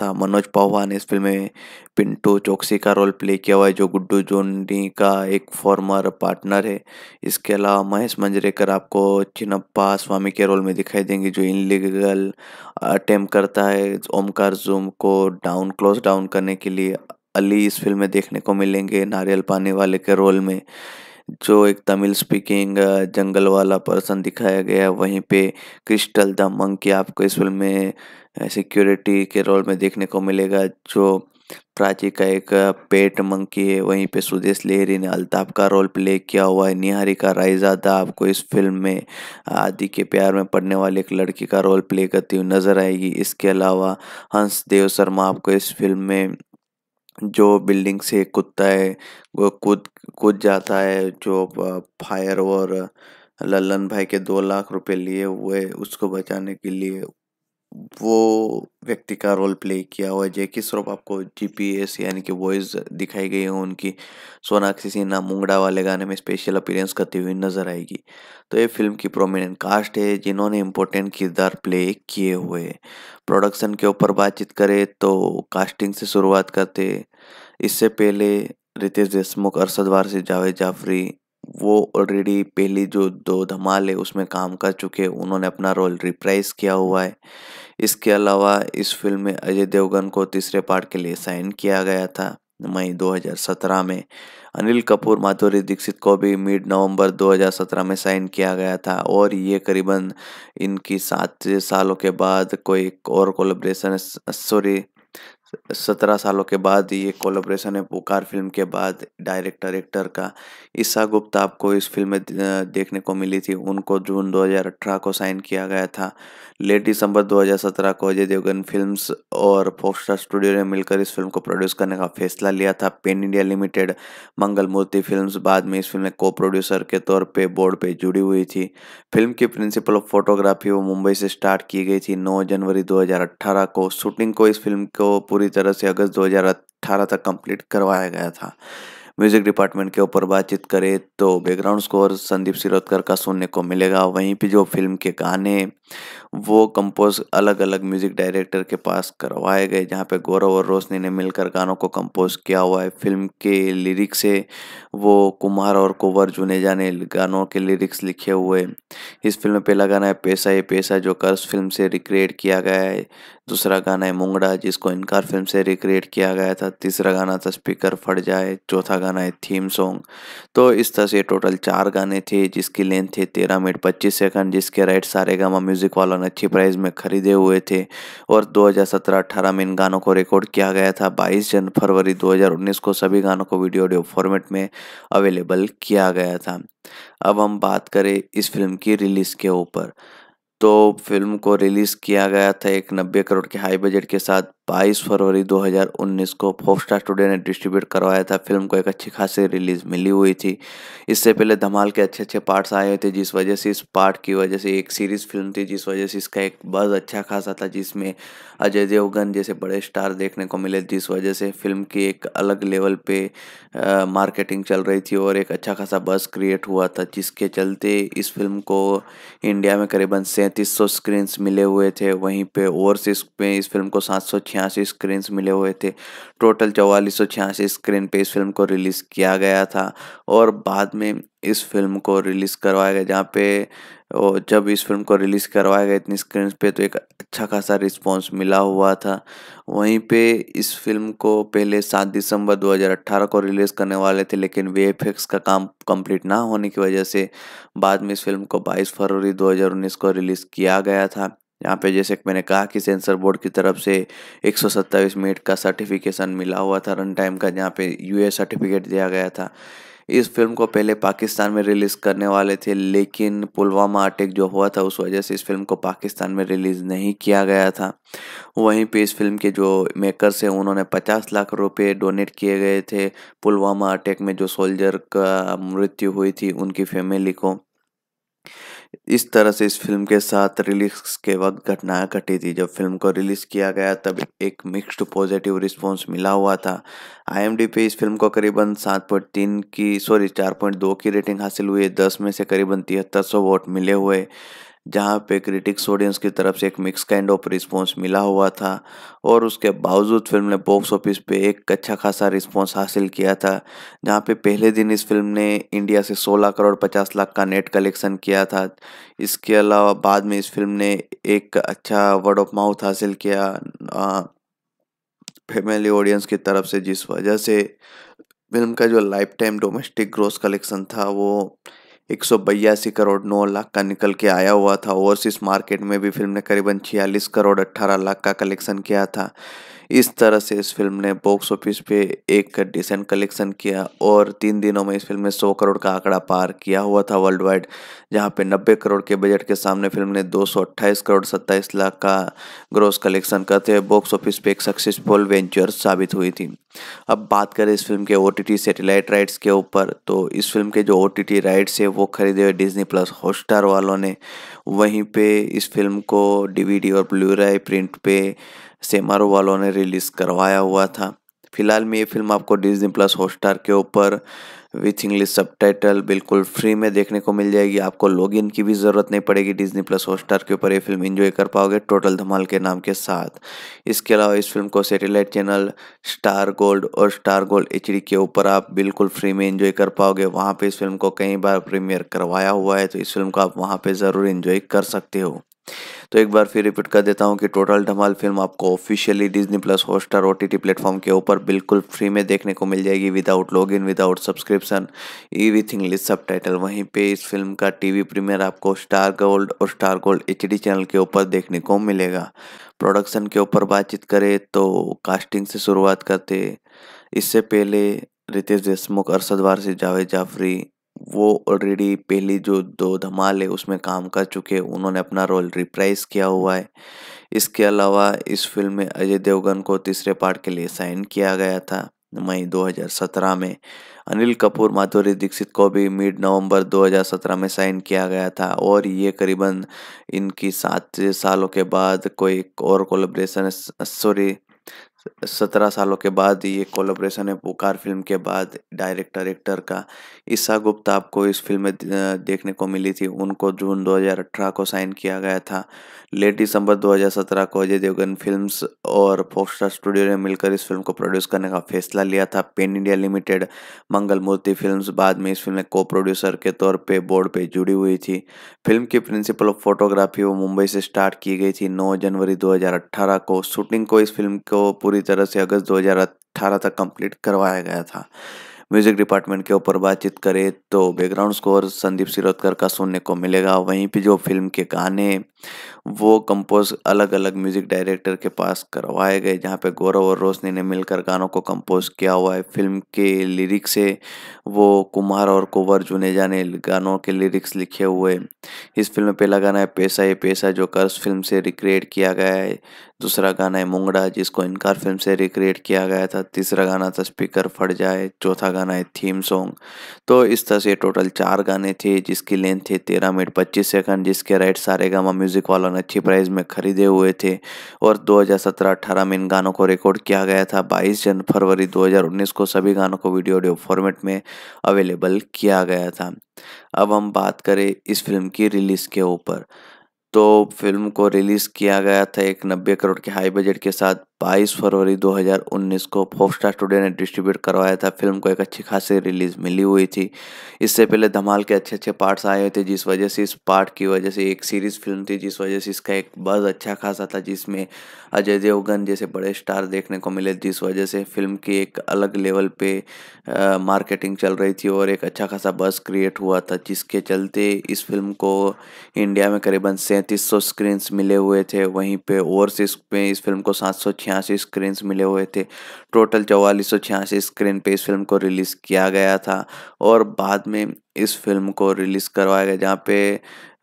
था। मनोज पाहवा ने इस फिल्म में पिंटू चौकसी का रोल प्ले किया हुआ है, जो गुड्डू जोनी का एक फॉर्मर पार्टनर है। इसके अलावा महेश मंजरेकर आपको चिन्नप्पा स्वामी के रोल में दिखाई देंगे, जो इनलीगल अटेम्प्ट करता है ओमकार जूम को डाउन क्लोज डाउन करने के लिए। अली इस फिल्म में देखने को मिलेंगे नारियल पानी वाले के रोल में, जो एक तमिल स्पीकिंग जंगल वाला पर्सन दिखाया गया। वहीं पे क्रिस्टल द मंकी आपको इस फिल्म में सिक्योरिटी के रोल में देखने को मिलेगा, जो प्राची का एक पेट मंकी है। वहीं पे सुदेश लहरी ने अल्ताफ का रोल प्ले किया हुआ है। निहारिका रायजादा आपको इस फिल्म में आदि के प्यार में पड़ने वाली एक लड़की का रोल प्ले करती हुई नजर आएगी। इसके अलावा हंस देव शर्मा आपको इस फिल्म में, जो बिल्डिंग से कुत्ता है वो कूद जाता है, जो फायर और लल्लन भाई के 2 लाख रुपए लिए हुए उसको बचाने के लिए, वो व्यक्ति का रोल प्ले किया हुआ है। जैकी श्रॉफ आपको जीपीएस यानी कि वॉइस दिखाई गई है उनकी। सोनाक्षी सिन्हा मुंगड़ा वाले गाने में स्पेशल अपीयरेंस करती हुई नजर आएगी। तो ये फिल्म की प्रोमिनेंट कास्ट है जिन्होंने इम्पोर्टेंट किरदार प्ले किए हुए। प्रोडक्शन के ऊपर बातचीत करें तो कास्टिंग से शुरुआत करते। इससे पहले रितेश देशमुख, अरशद वारसी, जावेद जाफरी वो ऑलरेडी पहली जो 2 धमाल है उसमें काम कर चुके हैं, उन्होंने अपना रोल रिप्राइज किया हुआ है। इसके अलावा इस फिल्म में अजय देवगन को तीसरे पार्ट के लिए साइन किया गया था। मई 2017 में। अनिल कपूर माधुरी दीक्षित को भी मिड नवंबर 2017 में साइन किया गया था और ये करीबन इनकी 7 सालों के बाद कोई और कोलैबोरेशन 17 सालों के बाद ये कोलैबोरेशन है पुकार फिल्म के बाद डायरेक्टर एक्टर का। ईशा गुप्ता आपको इस फिल्म में देखने को मिली थी, उनको जून 2018 को साइन किया गया था। लेट दिसंबर 2017 को अजय देवगन फिल्म्स और फोक्सस्टार स्टूडियो ने मिलकर इस फिल्म को प्रोड्यूस करने का फैसला लिया था। Pen India limited Mangal Murti films बाद में इस फिल्म में को प्रोड्यूसर के तौर पर बोर्ड पर जुड़ी हुई थी। फिल्म की प्रिंसिपल ऑफ फोटोग्राफी वो मुंबई से स्टार्ट की गई थी 9 जनवरी 2018 को। शूटिंग को इस फिल्म को पूरी तरह से अगस्त 2018 तक कंप्लीट करवाया गया था। म्यूजिक डिपार्टमेंट के ऊपर बातचीत करें तो बैकग्राउंड स्कोर संदीप शिरोडकर का सुनने को मिलेगा। वहीं पे जो फिल्म के गाने वो कंपोज अलग अलग म्यूजिक डायरेक्टर के पास करवाए गए, जहां पे गौरव और रोशनी ने मिलकर गानों को कंपोज किया हुआ है। फिल्म के लिरिक्स है वो कुमार और कुंवर जुनेजा ने गानों के लिरिक्स लिखे हुए। इस फिल्म में पहला गाना है पैसा ये पैसा जो कर्ज फिल्म से रिक्रिएट किया गया है। दूसरा गाना है मुंगड़ा जिसको इनकार फिल्म से रिक्रिएट किया गया था। तीसरा गाना था स्पीकर फट जाए। चौथा गाना है थीम सॉन्ग। तो इस तरह से टोटल 4 गाने थे जिसकी लेंथ थी 13 मिनट 25 सेकंड, जिसके राइट सारेगामा म्यूजिक वालों ने अच्छी प्राइस में खरीदे हुए थे और 2017-18 में इन गानों को रिकॉर्ड किया गया था। 22 फरवरी 2019 को सभी गानों को वीडियो ऑडियो फॉर्मेट में अवेलेबल किया गया था। अब हम बात करें इस फिल्म की रिलीज के ऊपर, तो फिल्म को रिलीज़ किया गया था एक 90 करोड़ के हाई बजट के साथ 22 फरवरी 2019 को। फोक्सस्टार स्टूडियो ने डिस्ट्रीब्यूट करवाया था। फिल्म को एक अच्छी खासी रिलीज़ मिली हुई थी। इससे पहले धमाल के अच्छे अच्छे पार्ट्स आए हुए थे, जिस वजह से इस पार्ट की वजह से एक सीरीज़ फिल्म थी, जिस वजह से इसका एक बज़ अच्छा खासा था, जिसमें अजय देवगन जैसे बड़े स्टार देखने को मिले, जिस वजह से फिल्म की एक अलग लेवल पर मार्केटिंग चल रही थी और एक अच्छा खासा बज़ क्रिएट हुआ था, जिसके चलते इस फिल्म को इंडिया में करीबन 3700 स्क्रीन्स मिले हुए थे। वहीं पे ओवरसीज पे इस फिल्म को 786 स्क्रीन्स मिले हुए थे। टोटल 4486 स्क्रीन पे इस फिल्म को रिलीज़ किया गया था और बाद में इस फिल्म को रिलीज़ करवाया गया, जहाँ पे और जब इस फिल्म को रिलीज़ करवाया गया इतनी स्क्रीन पे तो एक अच्छा खासा रिस्पॉन्स मिला हुआ था। वहीं पे इस फिल्म को पहले 7 दिसंबर 2018 को रिलीज़ करने वाले थे, लेकिन वीएफएक्स का काम कंप्लीट ना होने की वजह से बाद में इस फिल्म को 22 फरवरी 2019 को रिलीज़ किया गया था। यहाँ पे जैसे कि मैंने कहा कि सेंसर बोर्ड की तरफ से 127 मिनट का सर्टिफिकेशन मिला हुआ था रन टाइम का, जहाँ पे यूए सर्टिफिकेट दिया गया था। इस फिल्म को पहले पाकिस्तान में रिलीज़ करने वाले थे, लेकिन पुलवामा अटैक जो हुआ था उस वजह से इस फिल्म को पाकिस्तान में रिलीज़ नहीं किया गया था। वहीं पे इस फिल्म के जो मेकर्स हैं उन्होंने 50 लाख रुपए डोनेट किए गए थे पुलवामा अटैक में जो सोल्जर का मृत्यु हुई थी उनकी फैमिली को। इस तरह से इस फिल्म के साथ रिलीज के वक्त घटनाएं घटी थी। जब फिल्म को रिलीज़ किया गया तब एक मिक्स्ड पॉजिटिव रिस्पांस मिला हुआ था। आईएमडी पे इस फिल्म को करीबन 4.2 की रेटिंग हासिल हुई है। 10 में से करीबन 7300 वोट मिले हुए, जहाँ पे क्रिटिक्स ऑडियंस की तरफ से एक मिक्स काइंड ऑफ रिस्पॉन्स मिला हुआ था और उसके बावजूद फिल्म ने बॉक्स ऑफिस पे एक अच्छा खासा रिस्पॉन्स हासिल किया था, जहाँ पे पहले दिन इस फिल्म ने इंडिया से 16 करोड़ 50 लाख का नेट कलेक्शन किया था। इसके अलावा बाद में इस फिल्म ने एक अच्छा वर्ड ऑफ माउथ हासिल किया फैमिली ऑडियंस की तरफ से, जिस वजह से फिल्म का जो life time domestic gross collection था वो 182 करोड़ 9 लाख का निकल के आया हुआ था। ओवरसीज मार्केट में भी फिल्म ने करीबन 46 करोड़ 18 लाख का कलेक्शन किया था। इस तरह से इस फिल्म ने बॉक्स ऑफिस पे एक डिसेंट कलेक्शन किया और 3 दिनों में इस फिल्म ने 100 करोड़ का आंकड़ा पार किया हुआ था वर्ल्ड वाइड, जहाँ पे 90 करोड़ के बजट के सामने फिल्म ने 228 करोड़ 27 लाख का ग्रॉस कलेक्शन करते बॉक्स ऑफिस पे एक सक्सेसफुल वेंचर साबित हुई थी। अब बात करें इस फिल्म के OTT सैटेलाइट राइट्स के ऊपर, तो इस फिल्म के जो OTT राइट्स है वो खरीदे हुए डिज्नी प्लस हॉटस्टार वालों ने। वहीं पे इस फिल्म को DVD और ब्लूराय प्रिंट पे सेमारो वालों ने रिलीज़ करवाया हुआ था। फिलहाल में ये फिल्म आपको डिज्नी प्लस हॉटस्टार के ऊपर विथ इंग्लिश सबटाइटल बिल्कुल फ्री में देखने को मिल जाएगी। आपको लॉगिन की भी ज़रूरत नहीं पड़ेगी। डिज्नी प्लस हॉटस्टार के ऊपर ये फिल्म एंजॉय कर पाओगे टोटल धमाल के नाम के साथ। इसके अलावा इस फिल्म को सैटेलाइट चैनल स्टार गोल्ड और स्टार गोल्ड HD के ऊपर आप बिल्कुल फ्री में एंजॉय कर पाओगे। वहाँ पर इस फिल्म को कई बार प्रीमियर करवाया हुआ है, तो इस फिल्म को आप वहाँ पर ज़रूर एंजॉय कर सकते हो। तो एक बार फिर रिपीट कर देता हूँ कि टोटल धमाल फिल्म आपको officially Disney plus Hotstar OTT platform के ऊपर बिल्कुल फ्री में देखने को मिल जाएगी without login, without subscription, everything with subtitle. वहीं पे इस फिल्म का टीवी प्रीमियर आपको स्टार गोल्ड और स्टार गोल्ड HD चैनल के ऊपर देखने को मिलेगा। प्रोडक्शन के ऊपर बातचीत करें तो कास्टिंग से शुरुआत करते, इससे पहले रितेश देशमुख, अरशद वारसी, जावेद जाफरी वो ऑलरेडी पहली जो दो धमाल है उसमें काम कर चुके, उन्होंने अपना रोल रिप्राइज किया हुआ है। इसके अलावा इस फिल्म में अजय देवगन को तीसरे पार्ट के लिए साइन किया गया था मई 2017 में। अनिल कपूर, माधुरी दीक्षित को भी मिड नवंबर 2017 में साइन किया गया था और ये करीबन इनकी 7 सालों के बाद कोई और कोलैबोरेशन, सॉरी 17 सालों के बाद ये कोलैबोरेशन है पुकार फिल्म के बाद डायरेक्टर एक्टर का। ईशा गुप्ता आपको इस फिल्म में देखने को मिली थी, उनको जून 2018 को साइन किया गया था। लेट दिसंबर 2017 को अजय देवगन फिल्म्स और फॉक्सस्टार स्टूडियो ने मिलकर इस फिल्म को प्रोड्यूस करने का फैसला लिया था। Pen India limited, Mangal Murti films बाद में इस फिल्म में को प्रोड्यूसर के तौर पर बोर्ड पर जुड़ी हुई थी। फिल्म की प्रिंसिपल ऑफ फोटोग्राफी वो मुंबई से स्टार्ट की गई थी 9 जनवरी 2018 को। शूटिंग को इस फिल्म को पूरी तरह से अगस्त 2018 तक कंप्लीट करवाया गया था। म्यूजिक डिपार्टमेंट के ऊपर बातचीत करें तो बैकग्राउंड स्कोर संदीप शिरोडकर का सुनने को मिलेगा। वहीं पे जो फिल्म के गाने वो कंपोज अलग अलग म्यूजिक डायरेक्टर के पास करवाए गए, जहाँ पे गौरव और रोशनी ने मिलकर गानों को कंपोज किया हुआ है। फिल्म के लिरिक्स है वो कुमार और कुंवर जुनेजा ने गानों के लिरिक्स लिखे हुए। इस फिल्म में पहला गाना है पैसा ये पैसा जो कर्ज फिल्म से रिक्रिएट किया गया है। दूसरा गाना है मुंगड़ा जिसको इनकार फिल्म से रिक्रिएट किया गया था। तीसरा गाना था स्पीकर फट जाए। चौथा गाना है थीम सॉन्ग। तो इस तरह से टोटल 4 गाने थे जिसकी लेंथ थी 13 मिनट 25 सेकंड, जिसके राइट सारेगामा म्यूजिक वालों ने अच्छी प्राइस में खरीदे हुए थे और 2017-18 में इन गानों को रिकॉर्ड किया गया था। 22 फरवरी 2019 को सभी गानों को वीडियो ऑडियो फॉर्मेट में अवेलेबल किया गया था। अब हम बात करें इस फिल्म की रिलीज के ऊपर, तो फिल्म को रिलीज़ किया गया था एक 90 करोड़ के हाई बजट के साथ 22 फरवरी 2019 को। फॉक्सस्टार स्टूडियो ने डिस्ट्रीब्यूट करवाया था। फिल्म को एक अच्छी खासी रिलीज़ मिली हुई थी। इससे पहले धमाल के अच्छे अच्छे पार्ट्स आए हुए थे, जिस वजह से इस पार्ट की वजह से एक सीरीज़ फिल्म थी, जिस वजह से इसका एक बज़ अच्छा खासा था, जिसमें अजय देवगन जैसे बड़े स्टार देखने को मिले, जिस वजह से फिल्म की एक अलग लेवल पर मार्केटिंग चल रही थी और एक अच्छा खासा बज़ क्रिएट हुआ था, जिसके चलते इस फिल्म को इंडिया में करीबन 3700 स्क्रीन्स मिले हुए थे। वहीं पे ओवरसीज में इस फिल्म को 786 स्क्रीन्स मिले हुए थे। टोटल 4486 स्क्रीन पे इस फिल्म को रिलीज़ किया गया था और बाद में इस फिल्म को रिलीज़ करवाया गया, जहाँ पे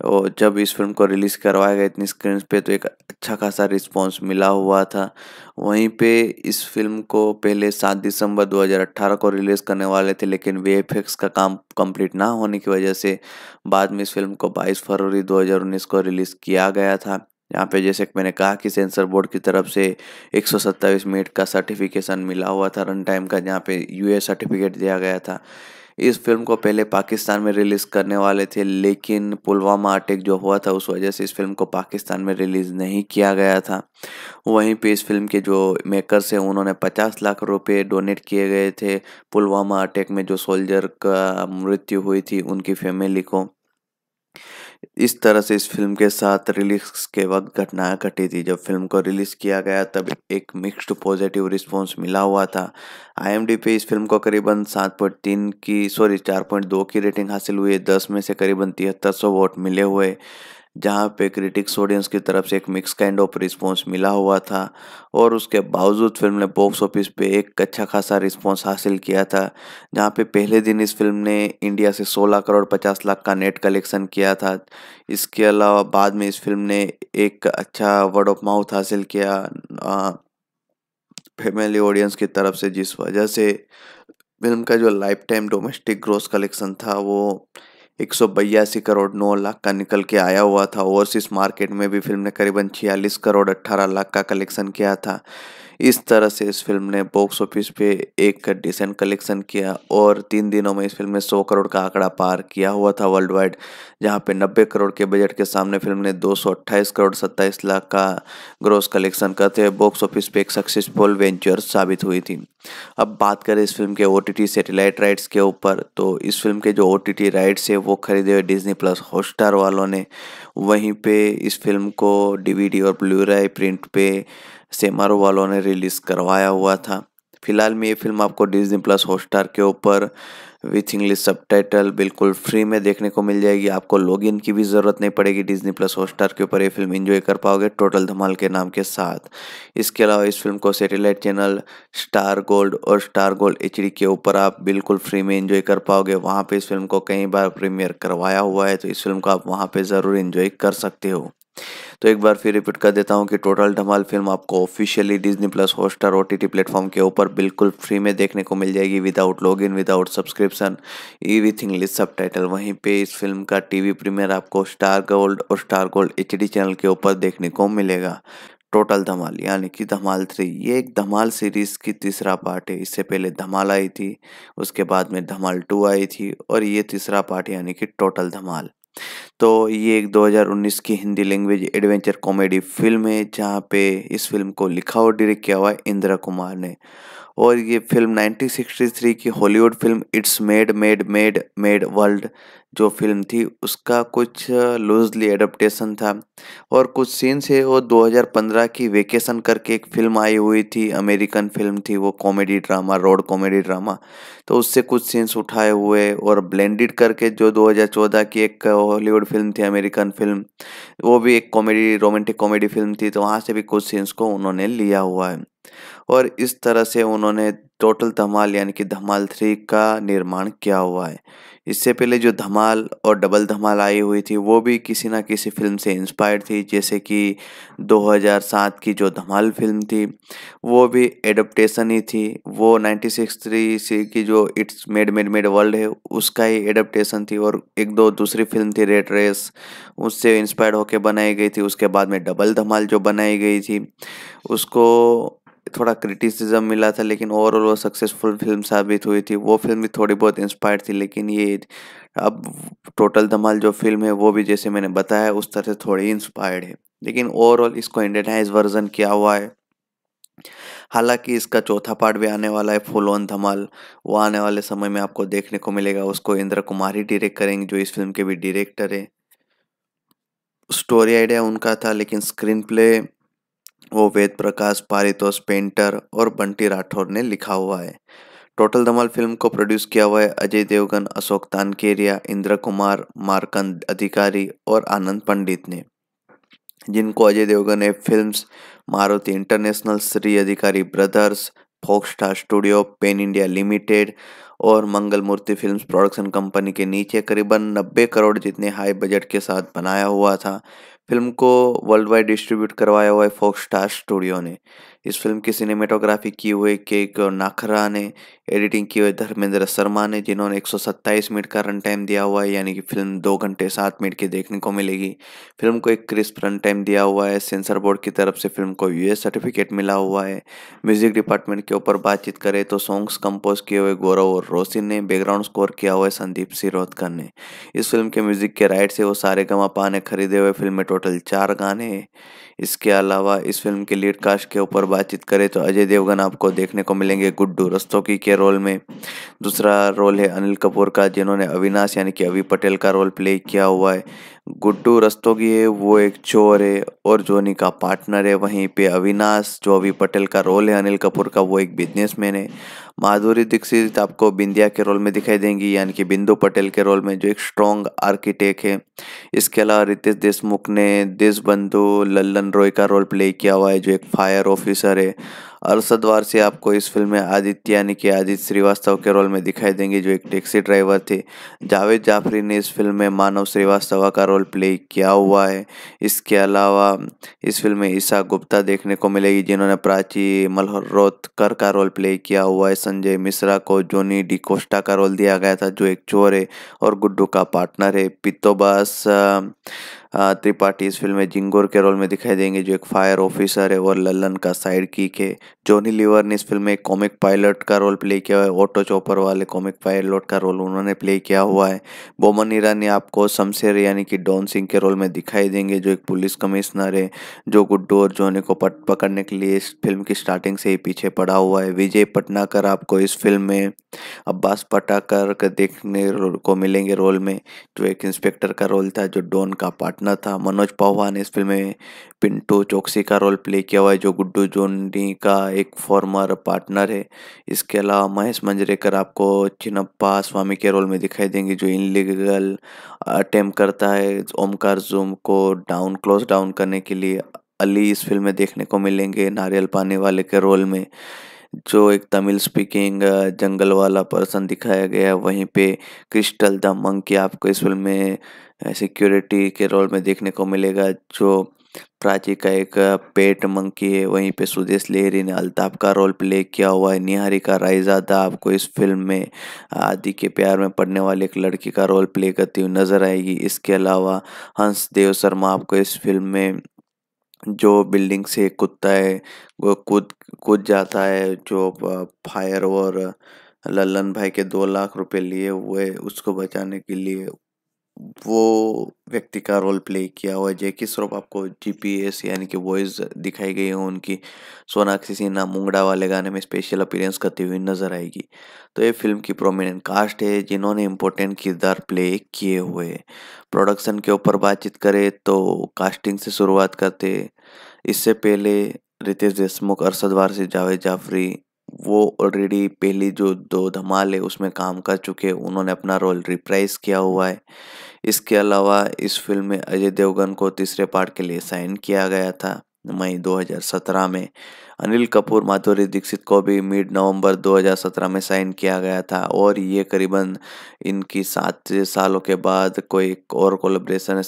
और जब इस फिल्म को रिलीज़ करवाया गया इतनी स्क्रीन पे तो एक अच्छा खासा रिस्पांस मिला हुआ था। वहीं पे इस फिल्म को पहले 7 दिसंबर 2018 को रिलीज़ करने वाले थे, लेकिन VFX का काम कंप्लीट ना होने की वजह से बाद में इस फिल्म को 22 फरवरी 2019 को रिलीज़ किया गया था। यहाँ पे जैसे कि मैंने कहा कि सेंसर बोर्ड की तरफ से 127 मिनट का सर्टिफिकेशन मिला हुआ था रन टाइम का, जहाँ पे UA सर्टिफिकेट दिया गया था। इस फिल्म को पहले पाकिस्तान में रिलीज़ करने वाले थे, लेकिन पुलवामा अटैक जो हुआ था उस वजह से इस फिल्म को पाकिस्तान में रिलीज़ नहीं किया गया था। वहीं पे इस फिल्म के जो मेकर्स हैं उन्होंने 50 लाख रुपए डोनेट किए गए थे पुलवामा अटैक में जो सोल्जर का मृत्यु हुई थी उनकी फैमिली को। इस तरह से इस फिल्म के साथ रिलीज के वक्त घटनाएं घटी थी। जब फिल्म को रिलीज़ किया गया तब एक मिक्स्ड पॉजिटिव रिस्पांस मिला हुआ था। IMDb पे इस फिल्म को करीबन 4.2 की रेटिंग हासिल हुई है। 10 में से करीबन 7300 वोट मिले हुए, जहाँ पे क्रिटिक्स ऑडियंस की तरफ से एक मिक्स काइंड ऑफ रिस्पांस मिला हुआ था और उसके बावजूद फिल्म ने बॉक्स ऑफिस पे एक अच्छा खासा रिस्पांस हासिल किया था, जहाँ पे पहले दिन इस फिल्म ने इंडिया से 16 करोड़ 50 लाख का नेट कलेक्शन किया था। इसके अलावा बाद में इस फिल्म ने एक अच्छा वर्ड ऑफ माउथ हासिल किया फैमिली ऑडियंस की तरफ से, जिस वजह से फिल्म का जो life time domestic gross collection था वो 182 करोड़ 9 लाख का निकल के आया हुआ था। ओवरसीज मार्केट में भी फिल्म ने करीबन 46 करोड़ 18 लाख का कलेक्शन किया था। इस तरह से इस फिल्म ने बॉक्स ऑफिस पे एक डिसेंट कलेक्शन किया और 3 दिनों में इस फिल्म ने 100 करोड़ का आंकड़ा पार किया हुआ था वर्ल्ड वाइड, जहाँ पे 90 करोड़ के बजट के सामने फिल्म ने 228 करोड़ 27 लाख का ग्रॉस कलेक्शन करते हुए बॉक्स ऑफिस पे एक सक्सेसफुल वेंचर साबित हुई थी। अब बात करें इस फिल्म के OTT सेटेलाइट राइट्स के ऊपर, तो इस फिल्म के जो OTT राइट्स है वो खरीदे हुए डिज्नी प्लस हॉटस्टार वालों ने। वहीं पे इस फिल्म को DVD और ब्लूराय प्रिंट पे सेमारो वालों ने रिलीज़ करवाया हुआ था। फिलहाल में ये फिल्म आपको डिज्नी प्लस हॉटस्टार के ऊपर विथ इंग्लिश सबटाइटल बिल्कुल फ्री में देखने को मिल जाएगी। आपको लॉगिन की भी ज़रूरत नहीं पड़ेगी। डिज्नी प्लस हॉटस्टार के ऊपर ये फिल्म एंजॉय कर पाओगे टोटल धमाल के नाम के साथ। इसके अलावा इस फिल्म को सैटेलाइट चैनल स्टार गोल्ड और स्टार गोल्ड HD के ऊपर आप बिल्कुल फ्री में एंजॉय कर पाओगे। वहाँ पर इस फिल्म को कई बार प्रीमियर करवाया हुआ है, तो इस फिल्म को आप वहाँ पर ज़रूर एंजॉय कर सकते हो। तो एक बार फिर रिपीट कर देता हूँ कि टोटल धमाल फिल्म आपको officially Disney plus Hotstar OTT platform के ऊपर बिल्कुल फ्री में देखने को मिल जाएगी without login, without subscription, with English subtitle. वहीं पे इस फिल्म का TV प्रीमियर आपको स्टार गोल्ड और स्टार गोल्ड HD चैनल के ऊपर देखने को मिलेगा। टोटल धमाल यानी कि धमाल 3, ये एक धमाल सीरीज़ की तीसरा पार्ट है। इससे पहले धमाल आई थी, उसके बाद में धमाल 2 आई थी और ये तीसरा पार्ट यानी कि टोटल धमाल। तो ये एक 2019 की Hindi language adventure comedy film है, जहाँ पे इस फिल्म को लिखा और डायरेक्ट किया हुआ है इंद्रा कुमार ने। और ये फिल्म 1963 की Hollywood film it's made made made made world जो फिल्म थी उसका कुछ लूजली एडप्टेशन था और कुछ सीन्स है वो 2015 की वेकेशन करके एक फिल्म आई हुई थी, अमेरिकन फिल्म थी वो, comedy drama, road comedy drama, तो उससे कुछ सीन्स उठाए हुए और ब्लेंडेड करके जो 2014 की एक हॉलीवुड फिल्म थी, अमेरिकन फिल्म, वो भी एक कॉमेडी रोमांटिक कॉमेडी फिल्म थी, तो वहाँ से भी कुछ सीन्स को उन्होंने लिया हुआ है और इस तरह से उन्होंने टोटल धमाल यानी कि धमाल 3 का निर्माण किया हुआ है। इससे पहले जो धमाल और डबल धमाल आई हुई थी वो भी किसी ना किसी फिल्म से इंस्पायर्ड थी, जैसे कि 2007 की जो धमाल फिल्म थी वो भी एडप्टेशन ही थी। वो 1963 की जो it's made made made world है उसका ही एडप्टेशन थी और एक दो दूसरी फिल्म थी रेड रेस, उससे इंस्पायर्ड होकर बनाई गई थी। उसके बाद में डबल धमाल जो बनाई गई थी उसको थोड़ा क्रिटिसिज्म मिला था, लेकिन ओवरऑल वो सक्सेसफुल फिल्म साबित हुई थी। वो फिल्म भी थोड़ी बहुत इंस्पायर्ड थी, लेकिन ये अब टोटल धमाल जो फिल्म है वो भी जैसे मैंने बताया उस तरह से थोड़ी इंस्पायर्ड है, लेकिन ओवरऑल इसको इंडियनाइज वर्जन किया हुआ है। हालांकि इसका चौथा पार्ट भी आने वाला है, फुल ऑन धमाल, वो आने वाले समय में आपको देखने को मिलेगा। उसको इंद्रा कुमार ही डायरेक्ट करेंगे, जो इस फिल्म के भी डायरेक्टर है। स्टोरी आइडिया उनका था, लेकिन स्क्रीन प्ले वो वेद प्रकाश, पारितोष पेंटर और बंटी राठौर ने लिखा हुआ है। टोटल धमाल फिल्म को प्रोड्यूस किया हुआ है अजय देवगन, अशोक तानकेरिया, इंद्रा कुमार, मार्कंड अधिकारी और आनंद पंडित ने, जिनको Ajay Devgan F films, Maruti international, Shri Adhikari brothers, Fox Star studio, Pen India limited और Mangal Murti films production company के नीचे करीबन 90 करोड़ जितने हाई बजट के साथ बनाया हुआ था। फिल्म को वर्ल्ड वाइड डिस्ट्रीब्यूट करवाया हुआ है फॉक्सस्टार स्टूडियो ने। इस फिल्म की सिनेमेटोग्राफी की हुई के.के. नाखरा ने, एडिटिंग की हुई धर्मेंद्र शर्मा ने, जिन्होंने 127 मिनट का रन टाइम दिया हुआ है, यानी कि फिल्म 2 घंटे 7 मिनट की देखने को मिलेगी। फिल्म को एक क्रिस्प रन टाइम दिया हुआ है। सेंसर बोर्ड की तरफ से फिल्म को US सर्टिफिकेट मिला हुआ है। म्यूजिक डिपार्टमेंट के ऊपर बातचीत करें तो सॉन्ग्स कंपोज किए हुए गौरव और रोशनी ने, बैकग्राउंड स्कोर किया हुआ है संदीप शिरोडकर ने। इस फिल्म के म्यूजिक के राइट से वो सारेगामा ने खरीदे हुए। फिल्म में टोटल 4 गाने हैं। इसके अलावा इस फिल्म के लीड कास्ट के ऊपर बातचीत करें तो अजय देवगन आपको देखने को मिलेंगे गुड्डू रस्तोगी के रोल में। दूसरा रोल है अनिल कपूर का, जिन्होंने अविनाश यानी कि अवि पटेल का रोल प्ले किया हुआ है। गुड्डू रस्तोगी है वो एक चोर है और जॉनी का पार्टनर है। वहीं पे अविनाश, जो अवि पटेल का रोल है अनिल कपूर का, वो एक बिजनेसमैन है। माधुरी दीक्षित आपको बिंदिया के रोल में दिखाई देंगी, यानी कि बिंदु पटेल के रोल में, जो एक स्ट्रॉन्ग आर्किटेक्ट है। इसके अलावा रितेश देशमुख ने देशबंधु लल्लन रॉय का रोल प्ले किया हुआ है, जो एक फायर ऑफिसर है। अरशद वारसी आपको इस फिल्म में आदित्य यानी कि आदित्य श्रीवास्तव के रोल में दिखाई देंगे, जो एक टैक्सी ड्राइवर थे। जावेद जाफरी ने इस फिल्म में मानव श्रीवास्तव का रोल प्ले किया हुआ है। इसके अलावा इस फिल्म में ईशा गुप्ता देखने को मिलेगी, जिन्होंने प्राची मल्होत्रा का रोल प्ले किया हुआ है। संजय मिश्रा को जॉनी डिकोस्टा का रोल दिया गया था, जो एक चोर है और गुड्डू का पार्टनर है। पितोबास त्रिपाठी इस फिल्म में जिंगोर के रोल में दिखाई देंगे, जो एक फायर ऑफिसर है और लल्लन का साइड किक है। जॉनी लीवर ने इस फिल्म में कॉमिक पायलट का रोल प्ले किया है, ऑटो चॉपर वाले कॉमिक पायलट का रोल उन्होंने प्ले किया हुआ है। बोमन ईरानी आपको शमशेर यानी कि डॉन सिंह के रोल में दिखाई देंगे, जो एक पुलिस कमिश्नर है जो गुड्डू और जॉनी को पकड़ने के लिए इस फिल्म की स्टार्टिंग से ही पीछे पड़ा हुआ है। विजय पटनाकर आपको इस फिल्म में अब्बास पटाकर के देखने को मिलेंगे रोल में, जो एक इंस्पेक्टर का रोल था जो डॉन का पार्टनर था। मनोज पाहवा ने इस फिल्म में पिंटू चौकसी का रोल प्ले किया हुआ है, जो गुड्डू जोनी का एक फॉर्मर पार्टनर है। इसके अलावा महेश मंजरेकर आपको चिनप्पा स्वामी के रोल में दिखाई देंगे, जो इनलीगल अटेम्प्ट करता है ओमकार जूम को डाउन क्लोज डाउन करने के लिए। अली इस फिल्म में देखने को मिलेंगे नारियल पानी वाले के रोल में, जो एक तमिल स्पीकिंग जंगल वाला पर्सन दिखाया गया है। वहीं पे क्रिस्टल द मंकी आपको इस फिल्म में सिक्योरिटी के रोल में देखने को मिलेगा, जो प्राची का एक पेट मंकी है। वहीं पे सुदेश लहरी ने अल्ताफ का रोल प्ले किया हुआ है। निहारिका रायज़ादा आपको इस फिल्म में आदि के प्यार में पड़ने वाली एक लड़की का रोल प्ले करती हुई नजर आएगी। इसके अलावा हंस देव शर्मा आपको इस फिल्म में, जो बिल्डिंग से कूदता है वो कूद जाता है, जो फायर और लल्लन भाई के 2 लाख रुपए लिए हुए उसको बचाने के लिए वो व्यक्ति का रोल प्ले किया हुआ है। जैकी श्रॉफ आपको जीपीएस यानी कि वॉइस दिखाई गई है उनकी। सोनाक्षी सिन्हा मुंगड़ा वाले गाने में स्पेशल अपीयरेंस करती हुई नजर आएगी। तो ये फिल्म की प्रोमिनेंट कास्ट है जिन्होंने इम्पोर्टेंट किरदार प्ले किए हुए। प्रोडक्शन के ऊपर बातचीत करें तो कास्टिंग से शुरुआत करते। इससे पहले रितेश देशमुख, अरशद वारसी, जावेद जाफरी वो ऑलरेडी पहली जो 2 धमाल है उसमें काम कर चुके हैं, उन्होंने अपना रोल रिप्राइज किया हुआ है। इसके अलावा इस फिल्म में अजय देवगन को तीसरे पार्ट के लिए साइन किया गया था मई 2017 में। अनिल कपूर, माधुरी दीक्षित को भी मिड नवंबर 2017 में साइन किया गया था और ये करीबन इनकी 7 सालों के बाद कोई और कोलैबोरेशन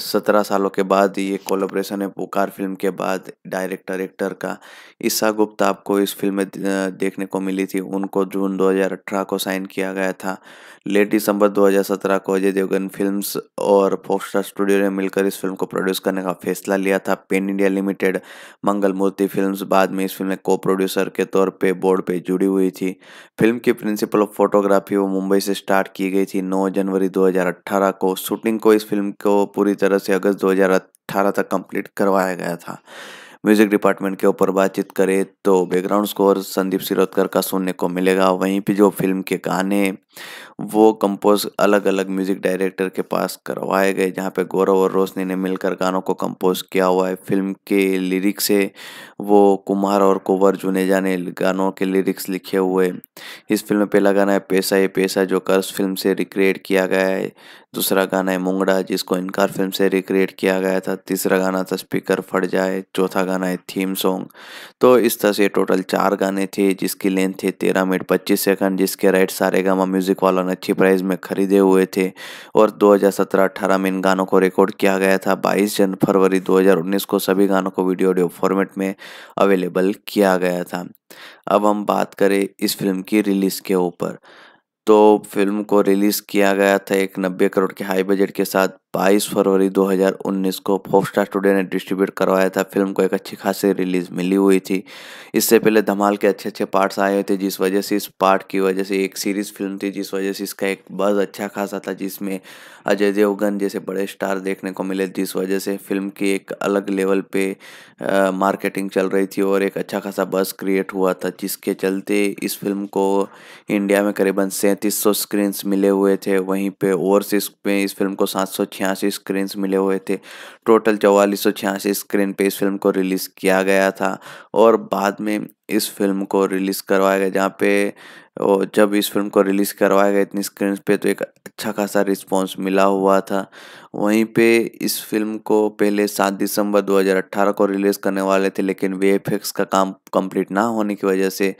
17 सालों के बाद ये कोलैबोरेशन है पुकार फिल्म के बाद डायरेक्टर एक्टर का। ईशा गुप्ता आपको इस फिल्म में देखने को मिली थी, उनको जून 2018 को साइन किया गया था। लेट दिसंबर 2017 को अजय देवगन फिल्म्स और फॉक्सस्टार स्टूडियो ने मिलकर इस फिल्म को प्रोड्यूस करने का फैसला लिया था। Pen India limited, Mangal Murti films बाद में इस फिल्म में को प्रोड्यूसर के तौर पर बोर्ड पर जुड़ी हुई थी। फिल्म की प्रिंसिपल ऑफ फोटोग्राफी वो मुंबई से स्टार्ट की गई थी 9 जनवरी 2018 को। शूटिंग को इस फिल्म को पूरी तरह से अगस्त 2018 तक कंप्लीट करवाया गया था। म्यूजिक डिपार्टमेंट के ऊपर बातचीत करें तो बैकग्राउंड स्कोर संदीप शिरोडकर का सुनने को मिलेगा। वहीं पे जो फिल्म के गाने वो कंपोज अलग अलग म्यूजिक डायरेक्टर के पास करवाए गए, जहां पे गौरव और रोशनी ने मिलकर गानों को कंपोज किया हुआ है। फिल्म के लिरिक्स है वो कुमार और कुंवर जुनेजा ने गानों के लिरिक्स लिखे हुए। इस फिल्म में पहला गाना है पैसा ये पैसा, जो कर्ज फिल्म से रिक्रिएट किया गया है। दूसरा गाना है मुंगड़ा, जिसको इनकार फिल्म से रिक्रिएट किया गया था। तीसरा गाना था स्पीकर फट जाए। चौथा गाना है थीम सॉन्ग। तो इस तरह से टोटल 4 गाने थे जिसकी लेंथ थे 13 मिनट 25 सेकंड, जिसके राइट सारेगामा म्यूजिक वालों ने अच्छी प्राइस में खरीदे हुए थे और 2017-18 में इन गानों को रिकॉर्ड किया गया था। 22 फरवरी 2019 को सभी गानों को वीडियो ऑडियो फॉर्मेट में अवेलेबल किया गया था। अब हम बात करें इस फिल्म की रिलीज के ऊपर, तो फिल्म को रिलीज़ किया गया था एक 90 करोड़ के हाई बजट के साथ 22 फरवरी 2019 को। फॉक्सस्टार स्टूडियो ने डिस्ट्रीब्यूट करवाया था। फिल्म को एक अच्छी खासी रिलीज़ मिली हुई थी। इससे पहले धमाल के अच्छे अच्छे पार्ट्स आए हुए थे, जिस वजह से इस पार्ट की वजह से एक सीरीज़ फिल्म थी, जिस वजह से इसका एक बज़ अच्छा खासा था, जिसमें अजय देवगन जैसे बड़े स्टार देखने को मिले, जिस वजह से फिल्म की एक अलग लेवल पे मार्केटिंग चल रही थी और एक अच्छा खासा बज़ क्रिएट हुआ था, जिसके चलते इस फिल्म को इंडिया में करीबन 3700 स्क्रीन्स मिले हुए थे। वहीं पे ओवरसीज में इस फिल्म को 786 स्क्रीन्स मिले हुए थे। टोटल 4486 स्क्रीन पे इस फिल्म को रिलीज़ किया गया था और बाद में इस फिल्म को रिलीज़ करवाया गया, जहाँ पे जब इस फिल्म को रिलीज़ करवाया गया इतनी स्क्रीन पे तो एक अच्छा खासा रिस्पांस मिला हुआ था। वहीं पे इस फिल्म को पहले 7 दिसंबर 2018 को रिलीज़ करने वाले थे, लेकिन वीएफएक्स का काम कंप्लीट ना होने की वजह से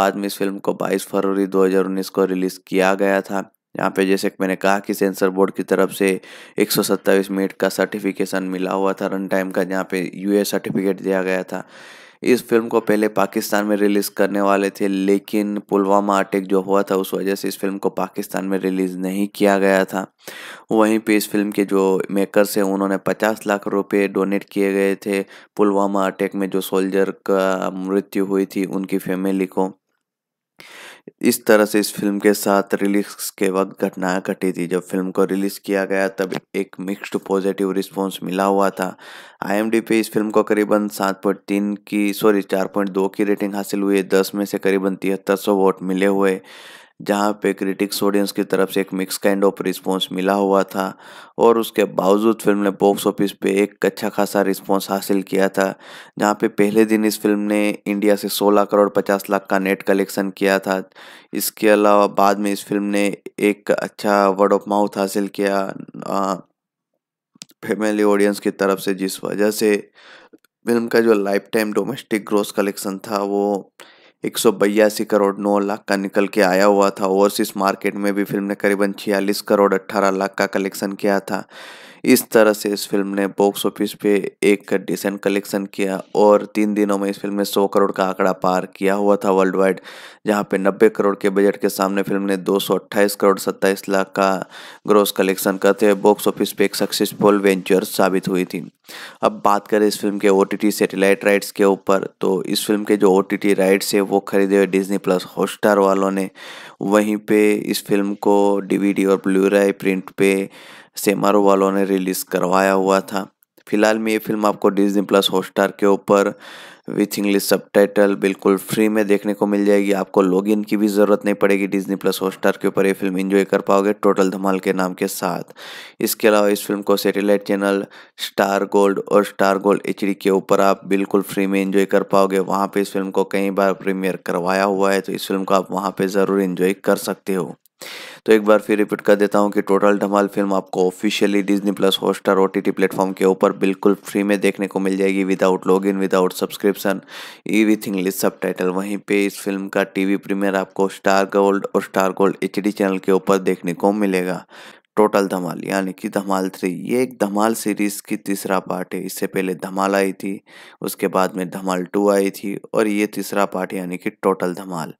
बाद में इस फिल्म को 22 फरवरी 2019 को रिलीज़ किया गया था। यहाँ पे जैसे कि मैंने कहा कि सेंसर बोर्ड की तरफ से 127 मिनट का सर्टिफिकेशन मिला हुआ था रन टाइम का, जहाँ पे यूए सर्टिफिकेट दिया गया था। इस फिल्म को पहले पाकिस्तान में रिलीज करने वाले थे, लेकिन पुलवामा अटैक जो हुआ था उस वजह से इस फिल्म को पाकिस्तान में रिलीज नहीं किया गया था। वहीं पे इस फिल्म के जो मेकर्स हैं उन्होंने 50 लाख रुपए डोनेट किए गए थे पुलवामा अटैक में जो सोल्जर का मृत्यु हुई थी उनकी फैमिली को। इस तरह से इस फिल्म के साथ रिलीज के वक्त घटना घटी थी। जब फिल्म को रिलीज किया गया तब एक मिक्स्ड पॉजिटिव रिस्पांस मिला हुआ था। IMDb पे इस फिल्म को करीबन 4.2 की रेटिंग हासिल हुई, 10 में से करीबन 7300 वोट मिले हुए, जहाँ पे क्रिटिक्स ऑडियंस की तरफ से एक मिक्स काइंड ऑफ रिस्पांस मिला हुआ था। और उसके बावजूद फिल्म ने बॉक्स ऑफिस पे एक अच्छा खासा रिस्पांस हासिल किया था, जहाँ पे पहले दिन इस फिल्म ने इंडिया से 16 करोड़ 50 लाख का नेट कलेक्शन किया था। इसके अलावा बाद में इस फिल्म ने एक अच्छा वर्ड ऑफ माउथ हासिल किया फैमिली ऑडियंस की तरफ से, जिस वजह से फिल्म का जो life time domestic gross collection था वो 182 करोड़ 9 लाख का निकल के आया हुआ था। ओवरसीज मार्केट में भी फिल्म ने करीबन 46 करोड़ 18 लाख का कलेक्शन किया था। इस तरह से इस फिल्म ने बॉक्स ऑफिस पे एक डिसेंट कलेक्शन किया और 3 दिनों में इस फिल्म ने 100 करोड़ का आंकड़ा पार किया हुआ था वर्ल्ड वाइड, जहाँ पे 90 करोड़ के बजट के सामने फिल्म ने 228 करोड़ 27 लाख का ग्रॉस कलेक्शन करते बॉक्स ऑफिस पे एक सक्सेसफुल वेंचर साबित हुई थी। अब बात करें इस फिल्म के OTT सैटेलाइट राइट्स के ऊपर, तो इस फिल्म के जो OTT राइट्स है वो खरीदे हुए Disney+ Hotstar वालों ने। वहीं पे इस फिल्म को DVD और Blu-ray प्रिंट पे सेमारो वालों ने रिलीज़ करवाया हुआ था। फिलहाल में ये फिल्म आपको Disney+ Hotstar के ऊपर विथ इंग्लिश सबटाइटल बिल्कुल फ्री में देखने को मिल जाएगी, आपको लॉगिन की भी ज़रूरत नहीं पड़ेगी। Disney+ Hotstar के ऊपर ये फिल्म एंजॉय कर पाओगे टोटल धमाल के नाम के साथ। इसके अलावा इस फिल्म को सैटेलाइट चैनल स्टार गोल्ड और स्टार गोल्ड HD के ऊपर आप बिल्कुल फ्री में एंजॉय कर पाओगे। वहाँ पर इस फिल्म को कई बार प्रीमियर करवाया हुआ है, तो इस फिल्म को आप वहाँ पर ज़रूर एंजॉय कर सकते हो। तो एक बार फिर रिपीट कर देता हूँ कि टोटल धमाल फिल्म आपको officially Disney+ Hotstar OTT platform के ऊपर बिल्कुल फ्री में देखने को मिल जाएगी, without login, without subscription, with English subtitle. वहीं पे इस फिल्म का TV प्रीमियर आपको स्टार गोल्ड और स्टार गोल्ड HD चैनल के ऊपर देखने को मिलेगा। टोटल धमाल यानी कि धमाल 3, ये एक धमाल सीरीज़ की तीसरा पार्ट है। इससे पहले धमाल आई थी, उसके बाद में धमाल 2 आई थी, और ये तीसरा पार्ट यानी कि टोटल धमाल।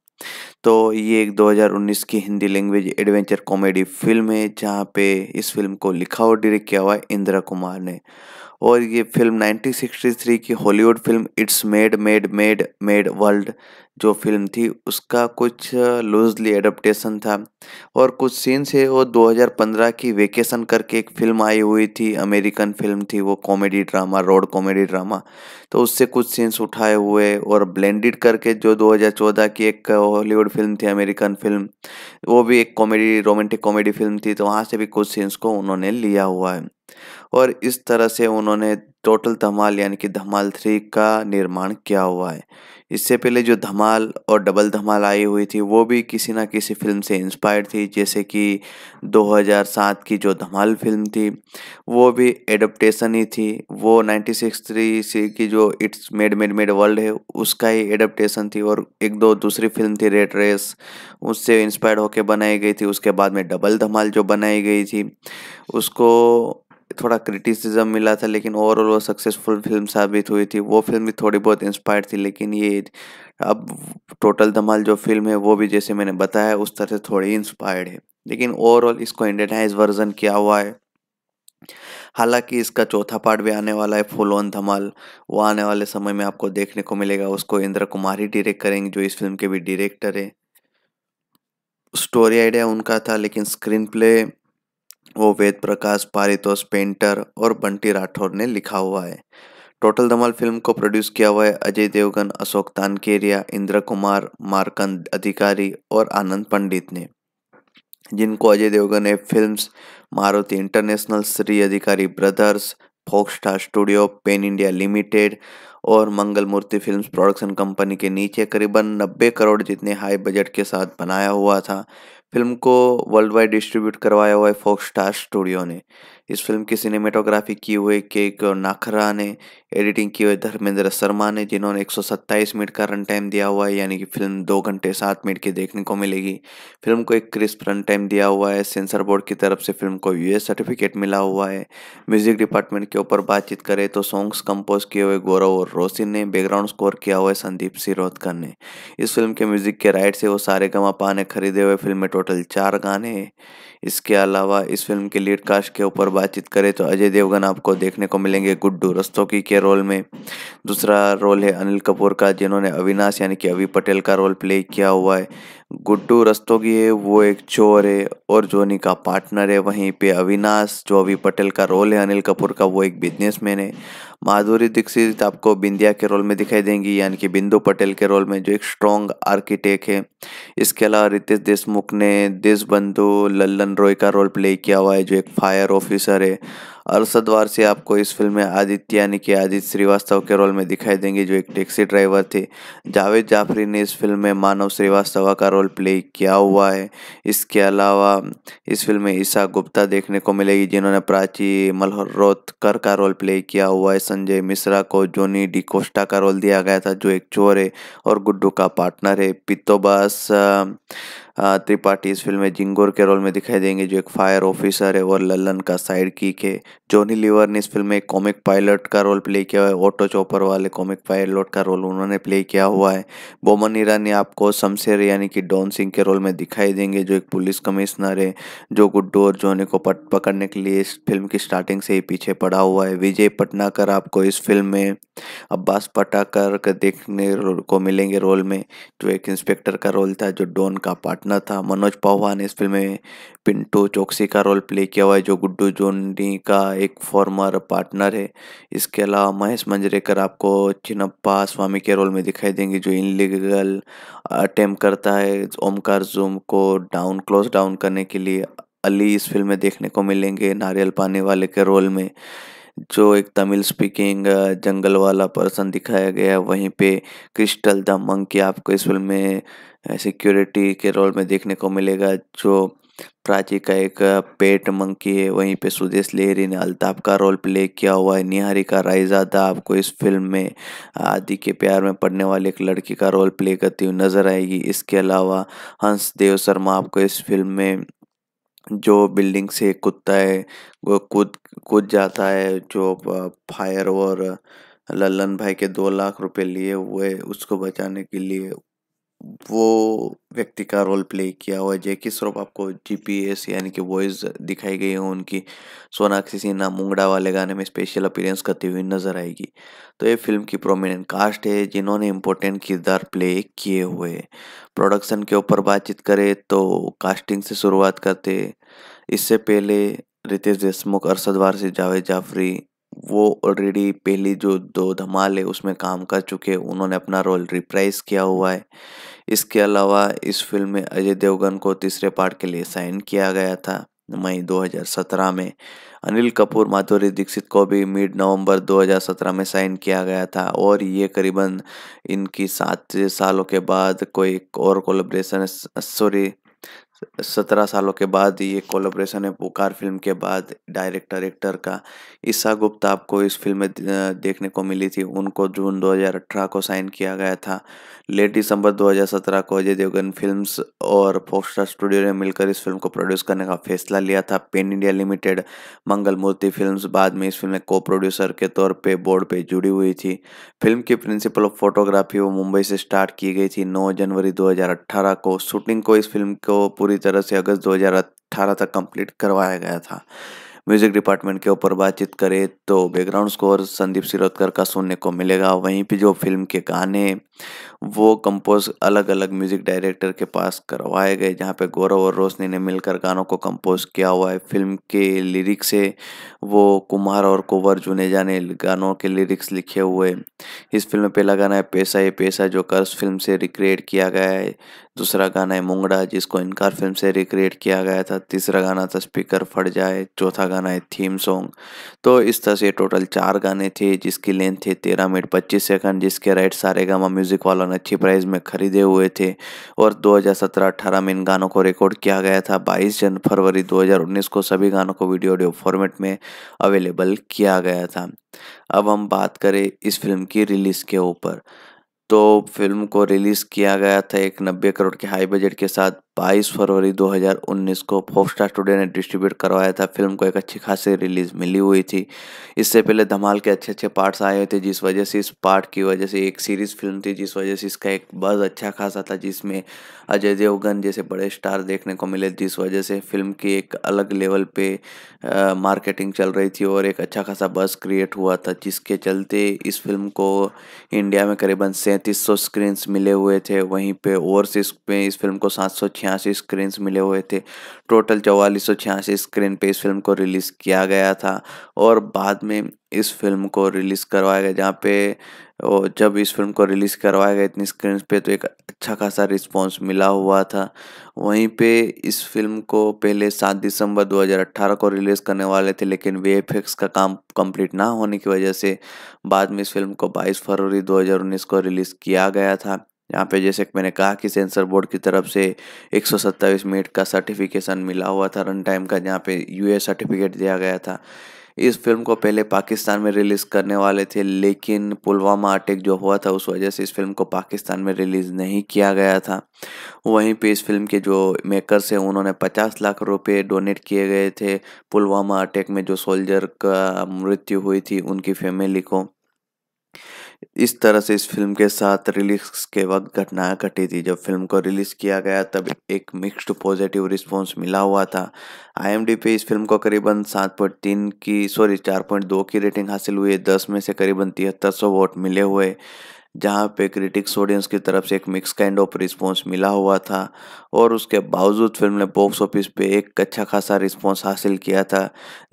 तो ये एक 2019 की Hindi language adventure comedy film है, जहाँ पे इस फिल्म को लिखा और डायरेक्ट किया हुआ है इंद्रा कुमार ने। और ये फिल्म 1963 की Hollywood film it's made made made made world जो फिल्म थी उसका कुछ लूजली एडप्टेशन था, और कुछ सीन्स है वो 2015 की वेकेशन करके एक फिल्म आई हुई थी, अमेरिकन फिल्म थी वो, comedy drama, road comedy drama, तो उससे कुछ सीन्स उठाए हुए और ब्लेंडेड करके जो 2014 की एक हॉलीवुड फिल्म थी अमेरिकन फिल्म, वो भी एक कॉमेडी रोमांटिक कॉमेडी फिल्म थी, तो वहाँ से भी कुछ सीन्स को उन्होंने लिया हुआ है। और इस तरह से उन्होंने टोटल धमाल यानी कि धमाल 3 का निर्माण किया हुआ है। इससे पहले जो धमाल और डबल धमाल आई हुई थी वो भी किसी ना किसी फिल्म से इंस्पायर्ड थी, जैसे कि 2007 की जो धमाल फिल्म थी वो भी एडप्टेशन ही थी, वो 1963 की जो it's made made made world है उसका ही एडप्टेशन थी। और एक दो दूसरी फिल्म थी रेड रेस, उससे इंस्पायर्ड होकर बनाई गई थी। उसके बाद में डबल धमाल जो बनाई गई थी उसको थोड़ा क्रिटिसिज्म मिला था, लेकिन ओवरऑल वो सक्सेसफुल फिल्म साबित हुई थी। वो फिल्म भी थोड़ी बहुत इंस्पायर्ड थी, लेकिन ये अब टोटल धमाल जो फिल्म है वो भी जैसे मैंने बताया उस तरह से थोड़ी इंस्पायर्ड है, लेकिन ओवरऑल इसको इंडियनाइज वर्जन किया हुआ है। हालांकि इसका चौथा पार्ट भी आने वाला है फुल ऑन धमाल, वो आने वाले समय में आपको देखने को मिलेगा। उसको इंद्रा कुमार ही डायरेक्ट करेंगे, जो इस फिल्म के भी डायरेक्टर है। स्टोरी आइडिया उनका था, लेकिन स्क्रीन प्ले वो वेद प्रकाश, पारितोष पेंटर और बंटी राठौर ने लिखा हुआ है। टोटल धमाल फिल्म को प्रोड्यूस किया हुआ है अजय देवगन, अशोक तानकेरिया, इंद्रा कुमार, मार्कंड अधिकारी और आनंद पंडित ने, जिनको अजय देवगन ने films Maruti international, Shri Adhikari brothers, Fox Star studio, Pen India limited और Mangal Murti films production company के नीचे करीबन 90 करोड़ जितने हाई बजट के साथ बनाया हुआ था। फिल्म को वर्ल्ड वाइड डिस्ट्रीब्यूट करवाया हुआ है फॉक्स स्टार स्टूडियो ने। इस फिल्म की सिनेमेटोग्राफी की हुए के.के. नाखरा ने, एडिटिंग की हुए धर्मेंद्र शर्मा ने, जिन्होंने 127 मिनट का रन टाइम दिया हुआ है, यानी कि फिल्म 2 घंटे 7 मिनट की देखने को मिलेगी। फिल्म को एक क्रिस्प रन टाइम दिया हुआ है। सेंसर बोर्ड की तरफ से फिल्म को यूएस सर्टिफिकेट मिला हुआ है। म्यूजिक डिपार्टमेंट के ऊपर बातचीत करें तो सॉन्ग्स कंपोज किए हुए गौरव और रोशिन ने, बैकग्राउंड स्कोर किया हुआ है संदीप शिरोडकर ने। इस फिल्म के म्यूजिक के राइट से वो सारेगामापा ने खरीदे हुए। फिल्म में टोटल 4 गाने हैं। इसके अलावा इस फिल्म के लीड कास्ट के ऊपर बातचीत करें तो अजय देवगन आपको देखने को मिलेंगे गुड्डू रस्तोगी के रोल में। दूसरा रोल है अनिल कपूर का, जिन्होंने अविनाश यानी कि अवि पटेल का रोल प्ले किया हुआ है। गुड्डू रस्तोगी है वो एक चोर है और जॉनी का पार्टनर है। वहीं पे अविनाश जो अवि पटेल का रोल है अनिल कपूर का, वो एक बिजनेसमैन है। माधुरी दीक्षित आपको बिंदिया के रोल में दिखाई देंगी, यानी कि बिंदु पटेल के रोल में, जो एक स्ट्रॉन्ग आर्किटेक्ट है। इसके अलावा रितेश देशमुख ने देशबंधु लल्लन रॉय का रोल प्ले किया हुआ है, जो एक फायर ऑफिसर है। अरशद वारसी आपको इस फिल्म में आदित्य यानी कि आदित्य श्रीवास्तव के रोल में दिखाई देंगे, जो एक टैक्सी ड्राइवर थे। जावेद जाफरी ने इस फिल्म में मानव श्रीवास्तव का रोल प्ले किया हुआ है। इसके अलावा इस फिल्म में ईशा गुप्ता देखने को मिलेगी, जिन्होंने प्राची मल्होत्रा का रोल प्ले किया हुआ है। संजय मिश्रा को जॉनी डिकोस्टा का रोल दिया गया था, जो एक चोर है और गुड्डू का पार्टनर है। पितोबास त्रिपाठी इस फिल्म में जिंगोर के रोल में दिखाई देंगे, जो एक फायर ऑफिसर है और लल्लन का साइड किक है। जॉनी लीवर ने इस फिल्म में कॉमिक पायलट का रोल प्ले किया है, ऑटो चॉपर वाले कॉमिक पायलट का रोल उन्होंने प्ले किया हुआ है। बोमन ईरानी आपको शमशेर यानी कि डॉन सिंह के रोल में दिखाई देंगे, जो एक पुलिस कमिश्नर है, जो गुड्डू और जॉनी को पकड़ने के लिए इस फिल्म की स्टार्टिंग से ही पीछे पड़ा हुआ है। विजय पटनाकर आपको इस फिल्म में अब्बास पटाकर देखने को मिलेंगे रोल में, जो एक इंस्पेक्टर का रोल था, जो डॉन का पार्टनर था। मनोज पाहवा ने इस फिल्म में पिंटू चौकसी का रोल प्ले किया हुआ है, जो गुड्डू जोनी का एक फॉर्मर पार्टनर है। इसके अलावा महेश मंजरेकर आपको चिनप्पा स्वामी के रोल में दिखाई देंगे, जो इनलीगल अटेम्प्ट करता है ओमकार जूम को डाउन क्लोज डाउन करने के लिए। अली इस फिल्म में देखने को मिलेंगे नारियल पानी वाले के रोल में, जो एक तमिल स्पीकिंग जंगल वाला पर्सन दिखाया गया है। वहीं पे क्रिस्टल द मंकी आपको इस फिल्म में सिक्योरिटी के रोल में देखने को मिलेगा, जो प्राची का एक पेट मंकी है। वहीं पे सुदेश लहरी ने अल्ताफ का रोल प्ले किया हुआ है। निहारिका रायजादा आपको इस फिल्म में आदि के प्यार में पड़ने वाली एक लड़की का रोल प्ले करती हुई नजर आएगी। इसके अलावा हंस देव शर्मा आपको इस फिल्म में, जो बिल्डिंग से कुत्ता है वो कूद जाता है, जो फायर और लल्लन भाई के 2 लाख रुपए लिए हुए उसको बचाने के लिए, वो व्यक्ति का रोल प्ले किया हुआ है। जैकी श्रॉफ आपको जीपीएस यानी कि वॉइस दिखाई गई है उनकी। सोनाक्षी सिन्हा मुंगड़ा वाले गाने में स्पेशल अपीयरेंस करती हुई नजर आएगी। तो ये फिल्म की प्रोमिनेंट कास्ट है जिन्होंने इम्पोर्टेंट किरदार प्ले किए हुए। प्रोडक्शन के ऊपर बातचीत करें तो कास्टिंग से शुरुआत करते। इससे पहले रितेश देशमुख, अरशद वारसी, जावेद जाफरी वो ऑलरेडी पहली जो दो धमाल है उसमें काम कर चुके, उन्होंने अपना रोल रिप्राइज किया हुआ है। इसके अलावा इस फिल्म में अजय देवगन को तीसरे पार्ट के लिए साइन किया गया था मई 2017 में। अनिल कपूर, माधुरी दीक्षित को भी मिड नवंबर 2017 में साइन किया गया था और ये करीबन इनकी 7 सालों के बाद कोई एक और कोलैबोरेशन, 17 सालों के बाद ये कोलैबोरेशन है पुकार फिल्म के बाद डायरेक्टर एक्टर का। ईशा गुप्ता आपको इस फिल्म में देखने को मिली थी, उनको जून 2018 को साइन किया गया था। लेट दिसंबर 2017 को अजय देवगन फिल्म्स और फॉक्सस्टार स्टूडियो ने मिलकर इस फिल्म को प्रोड्यूस करने का फैसला लिया था। Pen India limited, Mangal Murti films बाद में इस फिल्म में को प्रोड्यूसर के तौर पर बोर्ड पर जुड़ी हुई थी। फिल्म की प्रिंसिपल ऑफ फोटोग्राफी वो मुंबई से स्टार्ट की गई थी 9 जनवरी 2018 को। शूटिंग को इस फिल्म को पूरी तरह से अगस्त 2018 तक कंप्लीट करवाया गया था। म्यूजिक डिपार्टमेंट के ऊपर बातचीत करें तो बैकग्राउंड स्कोर संदीप शिरोडकर का सुनने को मिलेगा। वहीं पे जो फिल्म के गाने वो कंपोज अलग अलग म्यूजिक डायरेक्टर के पास करवाए गए, जहां पे गौरव और रोशनी ने मिलकर गानों को कंपोज किया हुआ है। फिल्म के लिरिक्स है वो कुमार और कुंवर जुनेजा ने गानों के लिरिक्स लिखे हुए। इस फिल्म में पहला गाना है पैसा ये पैसा, जो कर्ज फिल्म से रिक्रिएट किया गया है। दूसरा गाना है मुंगड़ा, जिसको इनकार फिल्म से रिक्रिएट किया गया था। तीसरा गाना था स्पीकर फट जाए। चौथा गाना है थीम सॉन्ग। तो इस तरह से टोटल 4 गाने थे जिसकी लेंथ थी 13 मिनट 25 सेकंड, जिसके राइट सारेगामा म्यूजिक वालों ने अच्छी प्राइस में खरीदे हुए थे। और 2017-18 में इन गानों को रिकॉर्ड किया गया था। 22 फरवरी 2019 को सभी गानों को वीडियो ऑडियो फॉर्मेट में अवेलेबल किया गया था। अब हम बात करें इस फिल्म की रिलीज़ के ऊपर, तो फिल्म को रिलीज़ किया गया था एक 90 करोड़ के हाई बजट के साथ 22 फरवरी 2019 को। फॉक्सस्टार स्टूडियो ने डिस्ट्रीब्यूट करवाया था। फिल्म को एक अच्छी खासी रिलीज़ मिली हुई थी। इससे पहले धमाल के अच्छे अच्छे पार्ट्स आए हुए थे, जिस वजह से इस पार्ट की वजह से एक सीरीज़ फिल्म थी, जिस वजह से इसका एक बज़ अच्छा खासा था, जिसमें अजय देवगन जैसे बड़े स्टार देखने को मिले, जिस वजह से फिल्म की एक अलग लेवल पर मार्केटिंग चल रही थी और एक अच्छा खासा बज़ क्रिएट हुआ था, जिसके चलते इस फिल्म को इंडिया में करीबन 3700 स्क्रीन्स मिले हुए थे। वहीं पे ओवरसीज में इस फिल्म को 786 स्क्रीन्स मिले हुए थे। टोटल 4486 स्क्रीन पे इस फिल्म को रिलीज़ किया गया था। और बाद में इस फिल्म को रिलीज़ करवाया गया, जहाँ पे और जब इस फिल्म को रिलीज़ करवाया गया इतनी स्क्रीन पे तो एक अच्छा खासा रिस्पांस मिला हुआ था। वहीं पे इस फिल्म को पहले 7 दिसंबर 2018 को रिलीज़ करने वाले थे, लेकिन वीएफएक्स का काम कंप्लीट ना होने की वजह से बाद में इस फिल्म को 22 फरवरी 2019 को रिलीज़ किया गया था। यहाँ पे जैसे कि मैंने कहा कि सेंसर बोर्ड की तरफ से 127 मिनट का सर्टिफिकेशन मिला हुआ था रन टाइम का, जहाँ पे यूए सर्टिफिकेट दिया गया था। इस फिल्म को पहले पाकिस्तान में रिलीज़ करने वाले थे, लेकिन पुलवामा अटैक जो हुआ था उस वजह से इस फिल्म को पाकिस्तान में रिलीज़ नहीं किया गया था। वहीं पे इस फिल्म के जो मेकर्स हैं उन्होंने 50 लाख रुपए डोनेट किए गए थे पुलवामा अटैक में जो सोल्जर का मृत्यु हुई थी उनकी फैमिली को। इस तरह से इस फिल्म के साथ रिलीज के वक्त घटनाएं घटी थी। जब फिल्म को रिलीज़ किया गया तब एक मिक्स्ड पॉजिटिव रिस्पांस मिला हुआ था। IMDb पे इस फिल्म को करीबन 4.2 की रेटिंग हासिल हुई है। 10 में से करीबन 7300 वोट मिले हुए, जहाँ पे क्रिटिक्स ऑडियंस की तरफ से एक मिक्स काइंड ऑफ रिस्पांस मिला हुआ था। और उसके बावजूद फिल्म ने बॉक्स ऑफिस पे एक अच्छा खासा रिस्पांस हासिल किया था,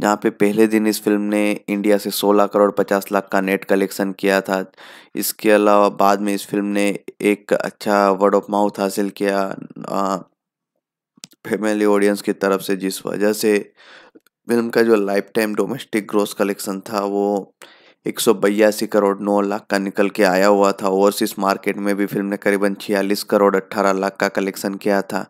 जहाँ पे पहले दिन इस फिल्म ने इंडिया से 16 करोड़ 50 लाख का नेट कलेक्शन किया था। इसके अलावा बाद में इस फिल्म ने एक अच्छा वर्ड ऑफ माउथ हासिल किया फैमिली ऑडियंस की तरफ से, जिस वजह से फिल्म का जो life time domestic gross collection था वो 182 करोड़ 9 लाख का निकल के आया हुआ था। ओवरसीज मार्केट में भी फिल्म ने करीबन 46 करोड़ 18 लाख का कलेक्शन किया था।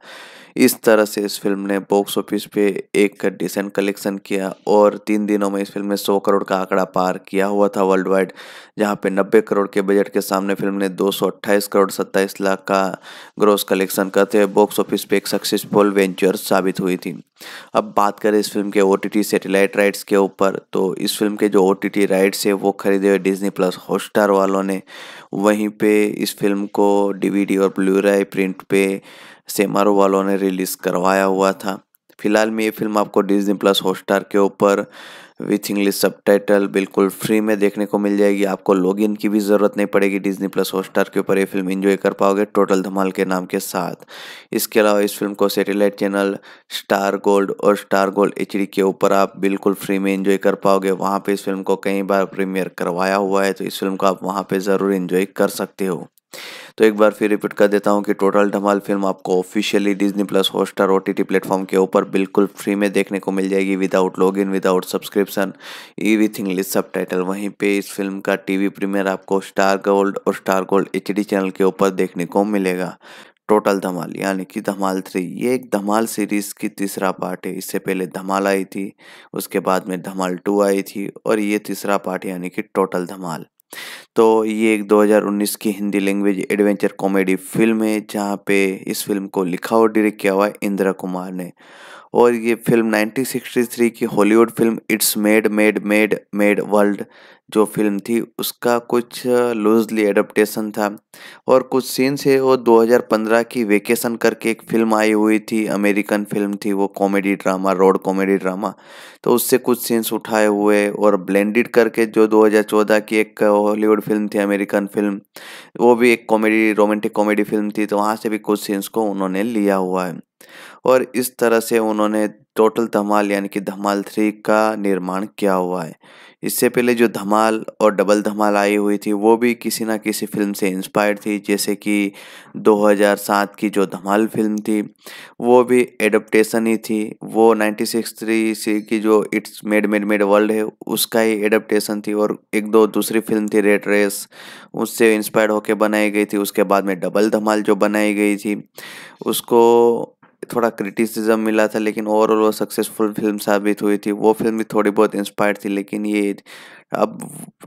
इस तरह से इस फिल्म ने बॉक्स ऑफिस पे एक डिसेंट कलेक्शन किया और 3 दिनों में इस फिल्म ने 100 करोड़ का आंकड़ा पार किया हुआ था वर्ल्ड वाइड, जहाँ पे 90 करोड़ के बजट के सामने फिल्म ने 228 करोड़ 27 लाख का ग्रॉस कलेक्शन करते हुए बॉक्स ऑफिस पे एक सक्सेसफुल वेंचर साबित हुई थी। अब बात करें इस फिल्म के OTT सेटेलाइट राइट्स के ऊपर, तो इस फिल्म के जो OTT राइट्स है वो खरीदे हुए Disney+ हॉटस्टार वालों ने। वहीं पे इस फिल्म को DVD और Blu-ray प्रिंट पे सेमारो वालों ने रिलीज़ करवाया हुआ था। फिलहाल में ये फिल्म आपको Disney+ हॉटस्टार के ऊपर विथ इंग्लिश सबटाइटल बिल्कुल फ्री में देखने को मिल जाएगी। आपको लॉगिन की भी ज़रूरत नहीं पड़ेगी। Disney+ हॉटस्टार के ऊपर ये फिल्म एंजॉय कर पाओगे टोटल धमाल के नाम के साथ। इसके अलावा इस फिल्म को सैटेलाइट चैनल स्टार गोल्ड और स्टार गोल्ड HD के ऊपर आप बिल्कुल फ्री में एंजॉय कर पाओगे। वहाँ पर इस फिल्म को कई बार प्रीमियर करवाया हुआ है, तो इस फिल्म को आप वहाँ पर ज़रूर एंजॉय कर सकते हो। तो एक बार फिर रिपीट कर देता हूँ कि टोटल धमाल फिल्म आपको officially Disney+ Hotstar OTT platform के ऊपर बिल्कुल फ्री में देखने को मिल जाएगी, without login, without subscription, with English subtitle. वहीं पे इस फिल्म का TV प्रीमियर आपको स्टार गोल्ड और स्टार गोल्ड HD चैनल के ऊपर देखने को मिलेगा। टोटल धमाल यानी कि धमाल 3, ये एक धमाल सीरीज़ की तीसरा पार्ट है। इससे पहले धमाल आई थी, उसके बाद में धमाल 2 आई थी, और ये तीसरा पार्ट यानी कि टोटल धमाल। तो ये एक 2019 की Hindi language adventure comedy film है, जहाँ पे इस फिल्म को लिखा और डायरेक्ट किया हुआ है इंद्रा कुमार ने। और ये फिल्म 1963 की Hollywood film it's mad mad mad mad world जो फिल्म थी उसका कुछ लूजली एडप्टेशन था। और कुछ सीन्स है वो 2015 की वेकेशन करके एक फिल्म आई हुई थी, अमेरिकन फिल्म थी वो, comedy drama, road comedy drama, तो उससे कुछ सीन्स उठाए हुए और ब्लेंडेड करके जो 2014 की एक हॉलीवुड फिल्म थी अमेरिकन फिल्म, वो भी एक कॉमेडी रोमांटिक कॉमेडी फिल्म थी, तो वहाँ से भी कुछ सीन्स को उन्होंने लिया हुआ है। और इस तरह से उन्होंने टोटल धमाल यानी कि धमाल 3 का निर्माण किया हुआ है। इससे पहले जो धमाल और डबल धमाल आई हुई थी वो भी किसी ना किसी फिल्म से इंस्पायर्ड थी, जैसे कि 2007 की जो धमाल फिल्म थी वो भी एडप्टेशन ही थी, वो 1963 की जो it's made made made world है उसका ही एडप्टेशन थी। और एक दो दूसरी फिल्म थी रेड रेस, उससे इंस्पायर्ड होकर बनाई गई थी। उसके बाद में डबल धमाल जो बनाई गई थी उसको थोड़ा क्रिटिसिज्म मिला था, लेकिन ओवरऑल वो सक्सेसफुल फिल्म साबित हुई थी। वो फिल्म भी थोड़ी बहुत इंस्पायर्ड थी, लेकिन ये अब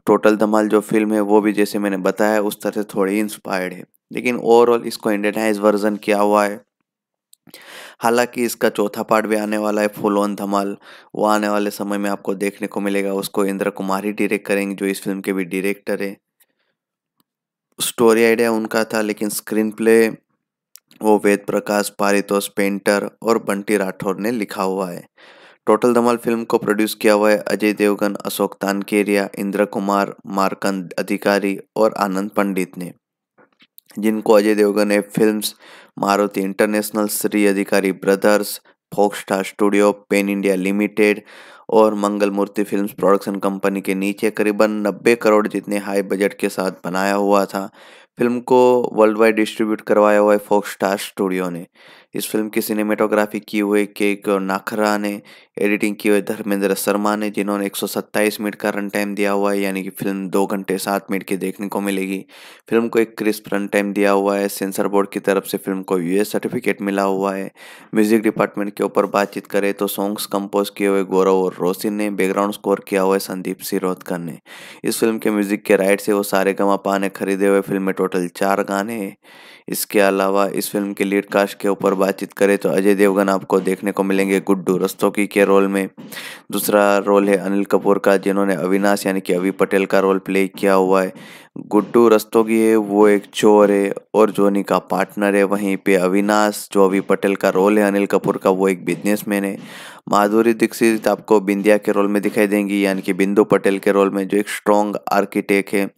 टोटल धमाल जो फिल्म है वो भी जैसे मैंने बताया उस तरह से थोड़ी इंस्पायर्ड है, लेकिन ओवरऑल इसको इंडियनाइज वर्जन किया हुआ है। हालांकि इसका चौथा पार्ट भी आने वाला है, फुल ऑन धमाल, वो आने वाले समय में आपको देखने को मिलेगा। उसको इंद्रा कुमार ही डायरेक्ट करेंगे, जो इस फिल्म के भी डायरेक्टर है। स्टोरी आइडिया उनका था, लेकिन स्क्रीन प्ले वो वेद प्रकाश, पारितोष पेंटर और बंटी राठौर ने लिखा हुआ है। टोटल धमाल फिल्म को प्रोड्यूस किया हुआ है अजय देवगन, अशोक तानकेरिया, इंद्रा कुमार, मार्कंड अधिकारी और आनंद पंडित ने, जिनको अजय देवगन ने films Maruti international, Shri Adhikari brothers, Fox Star studio, Pen India limited और Mangal Murti films production company के नीचे करीबन 90 करोड़ जितने हाई बजट के साथ बनाया हुआ था। फिल्म को वर्ल्ड वाइड डिस्ट्रीब्यूट करवाया हुआ है फॉक्सस्टार स्टूडियो ने। इस फिल्म की सिनेमेटोग्राफी की हुई के.के. नाखरा ने, एडिटिंग की हुई धर्मेंद्र शर्मा ने, जिन्होंने 127 मिनट का रन टाइम दिया हुआ है, यानी कि फिल्म 2 घंटे 7 मिनट की देखने को मिलेगी। फिल्म को एक क्रिस्प रन टाइम दिया हुआ है। सेंसर बोर्ड की तरफ से फिल्म को यूएस सर्टिफिकेट मिला हुआ है। म्यूजिक डिपार्टमेंट के ऊपर बातचीत करें तो सॉन्ग्स कंपोज किए हुए गौरव और रोशनी ने, बैकग्राउंड स्कोर किया हुआ है संदीप शिरोडकर ने। इस फिल्म के म्यूजिक के राइट से वो सारेगामा ने खरीदे हुए। फिल्म में टोटल 4 गाने हैं। इसके अलावा इस फिल्म के लीड कास्ट के ऊपर बातचीत करें तो अजय देवगन आपको देखने को मिलेंगे गुड्डू रस्तोगी के रोल में। दूसरा रोल है अनिल कपूर का, जिन्होंने अविनाश यानी कि अवि पटेल का रोल प्ले किया हुआ है। गुड्डू रस्तोगी है वो एक चोर है और जोनी का पार्टनर है। वहीं पे अविनाश, जो अवि पटेल का रोल है अनिल कपूर का, वो एक बिजनेसमैन है। माधुरी दीक्षित आपको बिंदिया के रोल में दिखाई देंगी, यानी कि बिंदु पटेल के रोल में, जो एक स्ट्रॉन्ग आर्किटेक्ट है।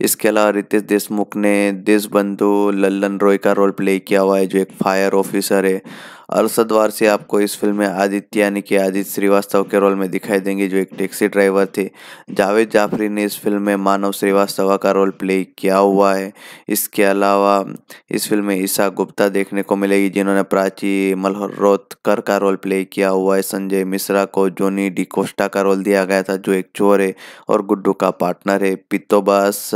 इसके अलावा रितेश देशमुख ने देशबंधु लल्लन रॉय का रोल प्ले किया हुआ है, जो एक फायर ऑफिसर है। अरशद वारसी आपको इस फिल्म में आदित्य यानी कि आदित्य श्रीवास्तव के रोल में दिखाई देंगे, जो एक टैक्सी ड्राइवर थे। जावेद जाफरी ने इस फिल्म में मानव श्रीवास्तव का रोल प्ले किया हुआ है। इसके अलावा इस फिल्म में ईशा गुप्ता देखने को मिलेगी, जिन्होंने प्राची मल्होत्रोकर का रोल प्ले किया हुआ है। संजय मिश्रा को जॉनी डिकोस्टा का रोल दिया गया था, जो एक चोर है और गुड्डू का पार्टनर है। पितोबास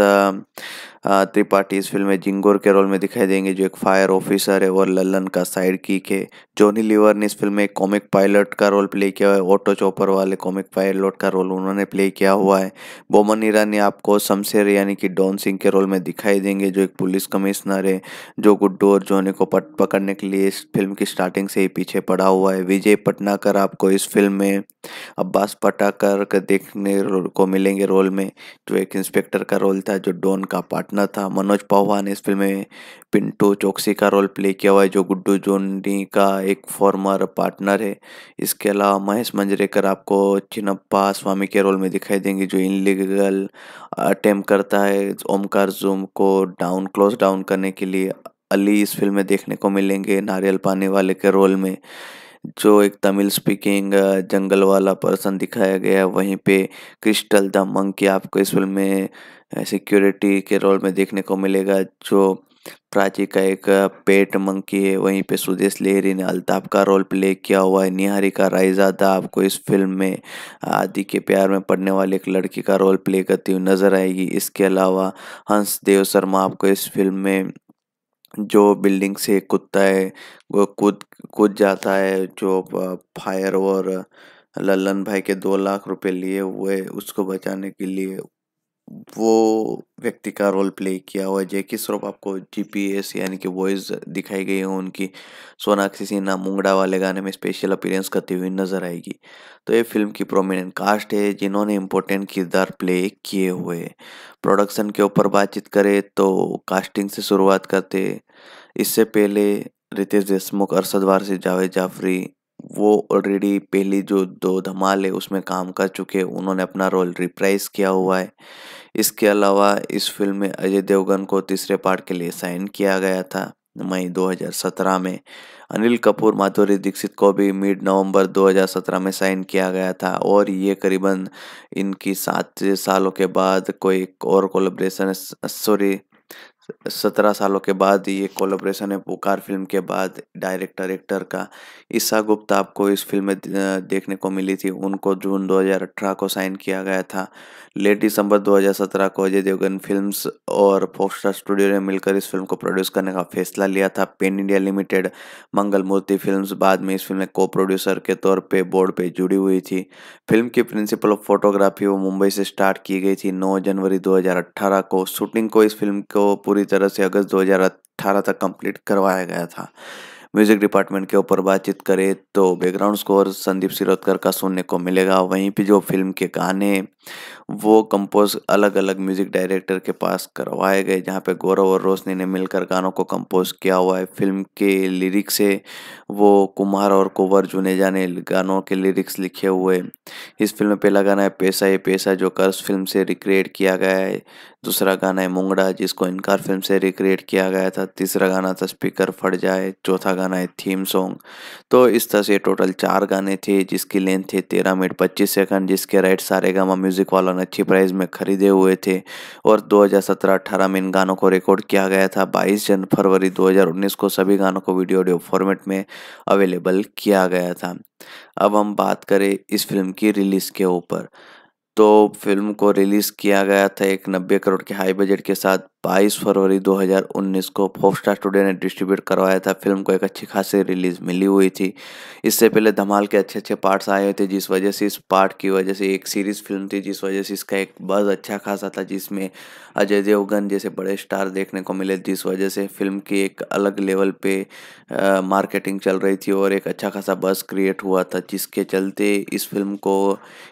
त्रिपाठी इस फिल्म में जिंगोर के रोल में दिखाई देंगे, जो एक फायर ऑफिसर है और लल्लन का साइड किक है। जॉनी लीवर ने इस फिल्म में कॉमिक पायलट का रोल प्ले किया हुआ है, ऑटो चॉपर वाले कॉमिक पायलट का रोल उन्होंने प्ले किया हुआ है। बोमन ईरानी आपको शमशेर यानी कि डॉन सिंह के रोल में दिखाई देंगे, जो एक पुलिस कमिश्नर है, जो गुड्डू और जॉनी को पकड़ने के लिए इस फिल्म की स्टार्टिंग से ही पीछे पड़ा हुआ है। विजय पटनाकर आपको इस फिल्म में अब्बास पटाकर देखने को मिलेंगे रोल में, जो एक इंस्पेक्टर का रोल था, जो डॉन का पार्टनर था। मनोज पाहवा ने इस फिल्म में पिंटू चौकसी का रोल प्ले किया हुआ है, जो गुड्डू जोनी का एक फॉर्मर पार्टनर है। इसके अलावा महेश मंजरेकर आपको चिनप्पा स्वामी के रोल में दिखाई देंगे, जो इनलीगल अटेम्प्ट करता है ओमकार जूम को डाउन क्लोज डाउन करने के लिए। अली इस फिल्म में देखने को मिलेंगे नारियल पानी वाले के रोल में, जो एक तमिल स्पीकिंग जंगल वाला पर्सन दिखाया गया। वहीं पे क्रिस्टल द मंकी आपको इस फिल्म में सिक्योरिटी के रोल में देखने को मिलेगा, जो प्राची का एक पेट मंकी है। वहीं पे सुदेश लहरी ने अल्ताफ का रोल प्ले किया हुआ है। निहारिका रायजादा आपको इस फिल्म में आदि के प्यार में पड़ने वाली एक लड़की का रोल प्ले करती हुई नजर आएगी। इसके अलावा हंस देव शर्मा आपको इस फिल्म में, जो बिल्डिंग से कुत्ता है वो कूद जाता है, जो फायर और लल्लन भाई के 2 लाख रुपए लिए हुए उसको बचाने के लिए, वो व्यक्ति का रोल प्ले किया हुआ है। जैकी श्रॉफ आपको जीपीएस यानी कि वॉइस दिखाई गई है उनकी। सोनाक्षी सिन्हा मुंगड़ा वाले गाने में स्पेशल अपीयरेंस करती हुई नजर आएगी। तो ये फिल्म की प्रोमिनेंट कास्ट है जिन्होंने इम्पोर्टेंट किरदार प्ले किए हुए। प्रोडक्शन के ऊपर बातचीत करें तो कास्टिंग से शुरुआत करते। इससे पहले रितेश देशमुख, अरशद वारसी, जावेद जाफरी वो ऑलरेडी पहली जो 2 धमाल है उसमें काम कर चुके हैं, उन्होंने अपना रोल रिप्राइज किया हुआ है। इसके अलावा इस फिल्म में अजय देवगन को तीसरे पार्ट के लिए साइन किया गया था। मई 2017 में। अनिल कपूर माधुरी दीक्षित को भी मिड नवंबर 2017 में साइन किया गया था और ये करीबन इनकी 7 सालों के बाद कोई और कोलैबोरेशन 17 सालों के बाद ये कोलैबोरेशन है पुकार फिल्म के बाद डायरेक्टर एक्टर का। ईशा गुप्ता आपको इस फिल्म में देखने को मिली थी, उनको जून 2018 को साइन किया गया था। लेट दिसंबर 2017 को अजय देवगन फिल्म्स और फॉक्सस्टार स्टूडियो ने मिलकर इस फिल्म को प्रोड्यूस करने का फैसला लिया था। Pen India limited Mangal Murti films बाद में इस फिल्म में को प्रोड्यूसर के तौर पर बोर्ड पर जुड़ी हुई थी। फिल्म की प्रिंसिपल ऑफ फोटोग्राफी वो मुंबई से स्टार्ट की गई थी 9 जनवरी 2018 को। शूटिंग को इस फिल्म को पूरी तरह से अगस्त 2018 तक कंप्लीट करवाया गया था। म्यूजिक डिपार्टमेंट के ऊपर बातचीत करें तो बैकग्राउंड स्कोर संदीप शिरोडकर का सुनने को मिलेगा। वहीं पे जो फिल्म के गाने वो कंपोज अलग अलग म्यूजिक डायरेक्टर के पास करवाए गए, जहां पे गौरव और रोशनी ने मिलकर गानों को कंपोज किया हुआ है। फिल्म के लिरिक्स है वो कुमार और कुंवर जुनेजा ने गानों के लिरिक्स लिखे हुए। इस फिल्म में पहला गाना है पैसा ये पैसा जो कर्ज फिल्म से रिक्रिएट किया गया है। दूसरा गाना है मुंगड़ा जिसको इनकार फिल्म से रिक्रिएट किया गया था। तीसरा गाना था स्पीकर फट जाए। चौथा गाना है थीम सॉन्ग। तो इस तरह से टोटल 4 गाने थे जिसकी लेंथ थी 13 मिनट 25 सेकंड, जिसके राइट सारेगामा म्यूजिक वालों ने अच्छी प्राइस में खरीदे हुए थे और 2017-18 में इन गानों को रिकॉर्ड किया गया था। 22 फरवरी 2019 को सभी गानों को वीडियो ऑडियो फॉर्मेट में अवेलेबल किया गया था। अब हम बात करें इस फिल्म की रिलीज के ऊपर, तो फिल्म को रिलीज़ किया गया था एक 90 करोड़ के हाई बजट के साथ 22 फरवरी 2019 को। फॉक्सस्टार स्टूडियो ने डिस्ट्रीब्यूट करवाया था। फिल्म को एक अच्छी खासी रिलीज़ मिली हुई थी। इससे पहले धमाल के अच्छे अच्छे पार्ट्स आए हुए थे, जिस वजह से इस पार्ट की वजह से एक सीरीज़ फिल्म थी, जिस वजह से इसका एक बज़ अच्छा खासा था, जिसमें अजय देवगन जैसे बड़े स्टार देखने को मिले, जिस वजह से फिल्म की एक अलग लेवल पर मार्केटिंग चल रही थी और एक अच्छा खासा बज़ क्रिएट हुआ था, जिसके चलते इस फिल्म को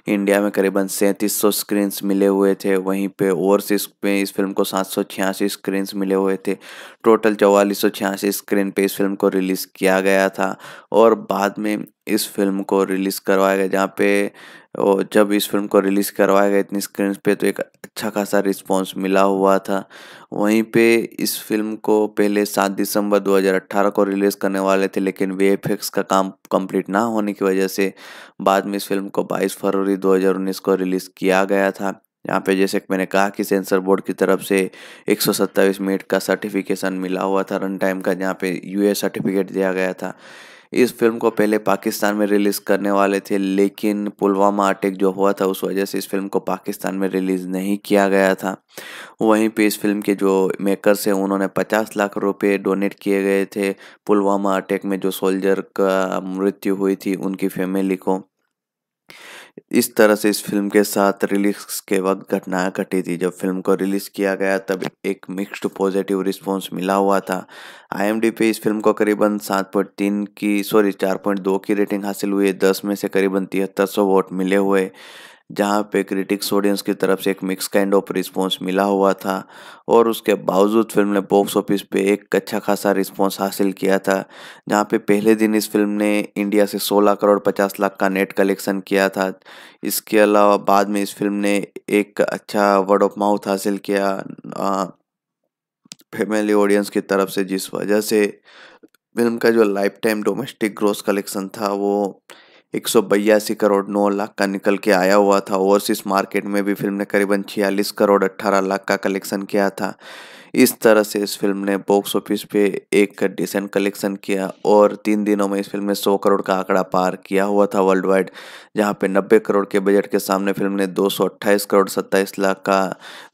इंडिया में करीबन 3700 स्क्रीन्स मिले हुए थे। वहीं पे ओवरसीज में इस फिल्म को 786 स्क्रीन्स मिले हुए थे। टोटल 4486 स्क्रीन पे इस फिल्म को रिलीज़ किया गया था और बाद में इस फिल्म को रिलीज़ करवाया गया, जहाँ पे जब इस फिल्म को रिलीज़ करवाया गया इतनी स्क्रीन पे तो एक अच्छा खासा रिस्पांस मिला हुआ था। वहीं पे इस फिल्म को पहले 7 दिसंबर 2018 को रिलीज़ करने वाले थे, लेकिन वीएफएक्स का काम कंप्लीट ना होने की वजह से बाद में इस फिल्म को 22 फरवरी 2019 को रिलीज़ किया गया था। यहाँ पे जैसे कि मैंने कहा कि सेंसर बोर्ड की तरफ से 127 मिनट का सर्टिफिकेशन मिला हुआ था रन टाइम का, जहाँ पे यूए सर्टिफिकेट दिया गया था। इस फिल्म को पहले पाकिस्तान में रिलीज़ करने वाले थे, लेकिन पुलवामा अटैक जो हुआ था उस वजह से इस फिल्म को पाकिस्तान में रिलीज़ नहीं किया गया था। वहीं पे इस फिल्म के जो मेकर्स हैं उन्होंने 50 लाख रुपए डोनेट किए गए थे पुलवामा अटैक में जो सोल्जर का मृत्यु हुई थी उनकी फैमिली को। इस तरह से इस फिल्म के साथ रिलीज के वक्त घटनाएं घटी थी। जब फिल्म को रिलीज़ किया गया तब एक मिक्स्ड पॉजिटिव रिस्पांस मिला हुआ था। आईएमडी पे इस फिल्म को करीबन 4.2 की रेटिंग हासिल हुई है। 10 में से करीबन 7300 वोट मिले हुए, जहाँ पे क्रिटिक्स ऑडियंस की तरफ से एक मिक्स काइंड ऑफ रिस्पांस मिला हुआ था और उसके बावजूद फिल्म ने बॉक्स ऑफिस पे एक अच्छा खासा रिस्पांस हासिल किया था, जहाँ पे पहले दिन इस फिल्म ने इंडिया से 16 करोड़ 50 लाख का नेट कलेक्शन किया था। इसके अलावा बाद में इस फिल्म ने एक अच्छा वर्ड ऑफ माउथ हासिल किया फैमिली ऑडियंस की तरफ से, जिस वजह से फिल्म का जो life time domestic gross collection था वो 182 करोड़ 9 लाख का निकल के आया हुआ था। ओवरसीज मार्केट में भी फिल्म ने करीबन 46 करोड़ 18 लाख का कलेक्शन किया था। इस तरह से इस फिल्म ने बॉक्स ऑफिस पे एक डिसेंट कलेक्शन किया और 3 दिनों में इस फिल्म ने 100 करोड़ का आंकड़ा पार किया हुआ था वर्ल्ड वाइड, जहाँ पे 90 करोड़ के बजट के सामने फिल्म ने 228 करोड़ 27 लाख का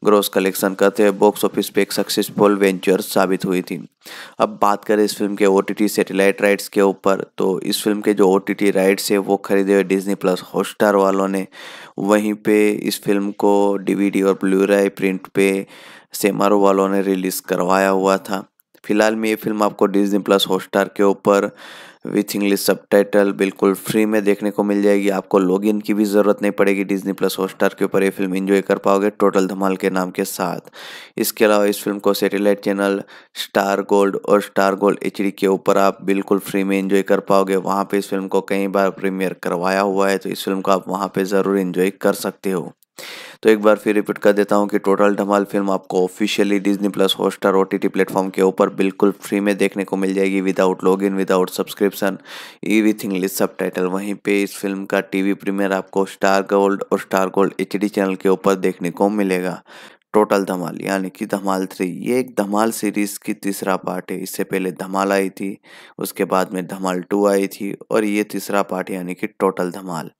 ग्रॉस कलेक्शन करते बॉक्स ऑफिस पे एक सक्सेसफुल वेंचर साबित हुई थी। अब बात करें इस फिल्म के OTT सैटेलाइट राइट्स के ऊपर, तो इस फिल्म के जो OTT राइट्स है वो खरीदे हुए डिज्नी प्लस हॉटस्टार वालों ने। वहीं पे इस फिल्म को DVD और ब्लूराय प्रिंट पे सेमारो वालों ने रिलीज़ करवाया हुआ था। फिलहाल में ये फिल्म आपको डिज्नी प्लस हॉटस्टार के ऊपर विथ इंग्लिश सबटाइटल बिल्कुल फ्री में देखने को मिल जाएगी। आपको लॉगिन की भी ज़रूरत नहीं पड़ेगी। डिज्नी प्लस हॉटस्टार के ऊपर ये फिल्म एंजॉय कर पाओगे टोटल धमाल के नाम के साथ। इसके अलावा इस फिल्म को सैटेलाइट चैनल स्टार गोल्ड और स्टार गोल्ड HD के ऊपर आप बिल्कुल फ्री में एंजॉय कर पाओगे। वहाँ पर इस फिल्म को कई बार प्रीमियर करवाया हुआ है, तो इस फिल्म को आप वहाँ पर ज़रूर एंजॉय कर सकते हो। तो एक बार फिर रिपीट कर देता हूँ कि टोटल धमाल फिल्म आपको officially Disney plus Hotstar OTT platform के ऊपर बिल्कुल फ्री में देखने को मिल जाएगी, without login, without subscription, with English subtitle. वहीं पे इस फिल्म का TV प्रीमियर आपको स्टार गोल्ड और स्टार गोल्ड HD चैनल के ऊपर देखने को मिलेगा। टोटल धमाल यानी कि धमाल 3, ये एक धमाल सीरीज़ की तीसरा पार्ट है। इससे पहले धमाल आई थी, उसके बाद में धमाल 2 आई थी, और ये तीसरा पार्ट यानी कि टोटल धमाल।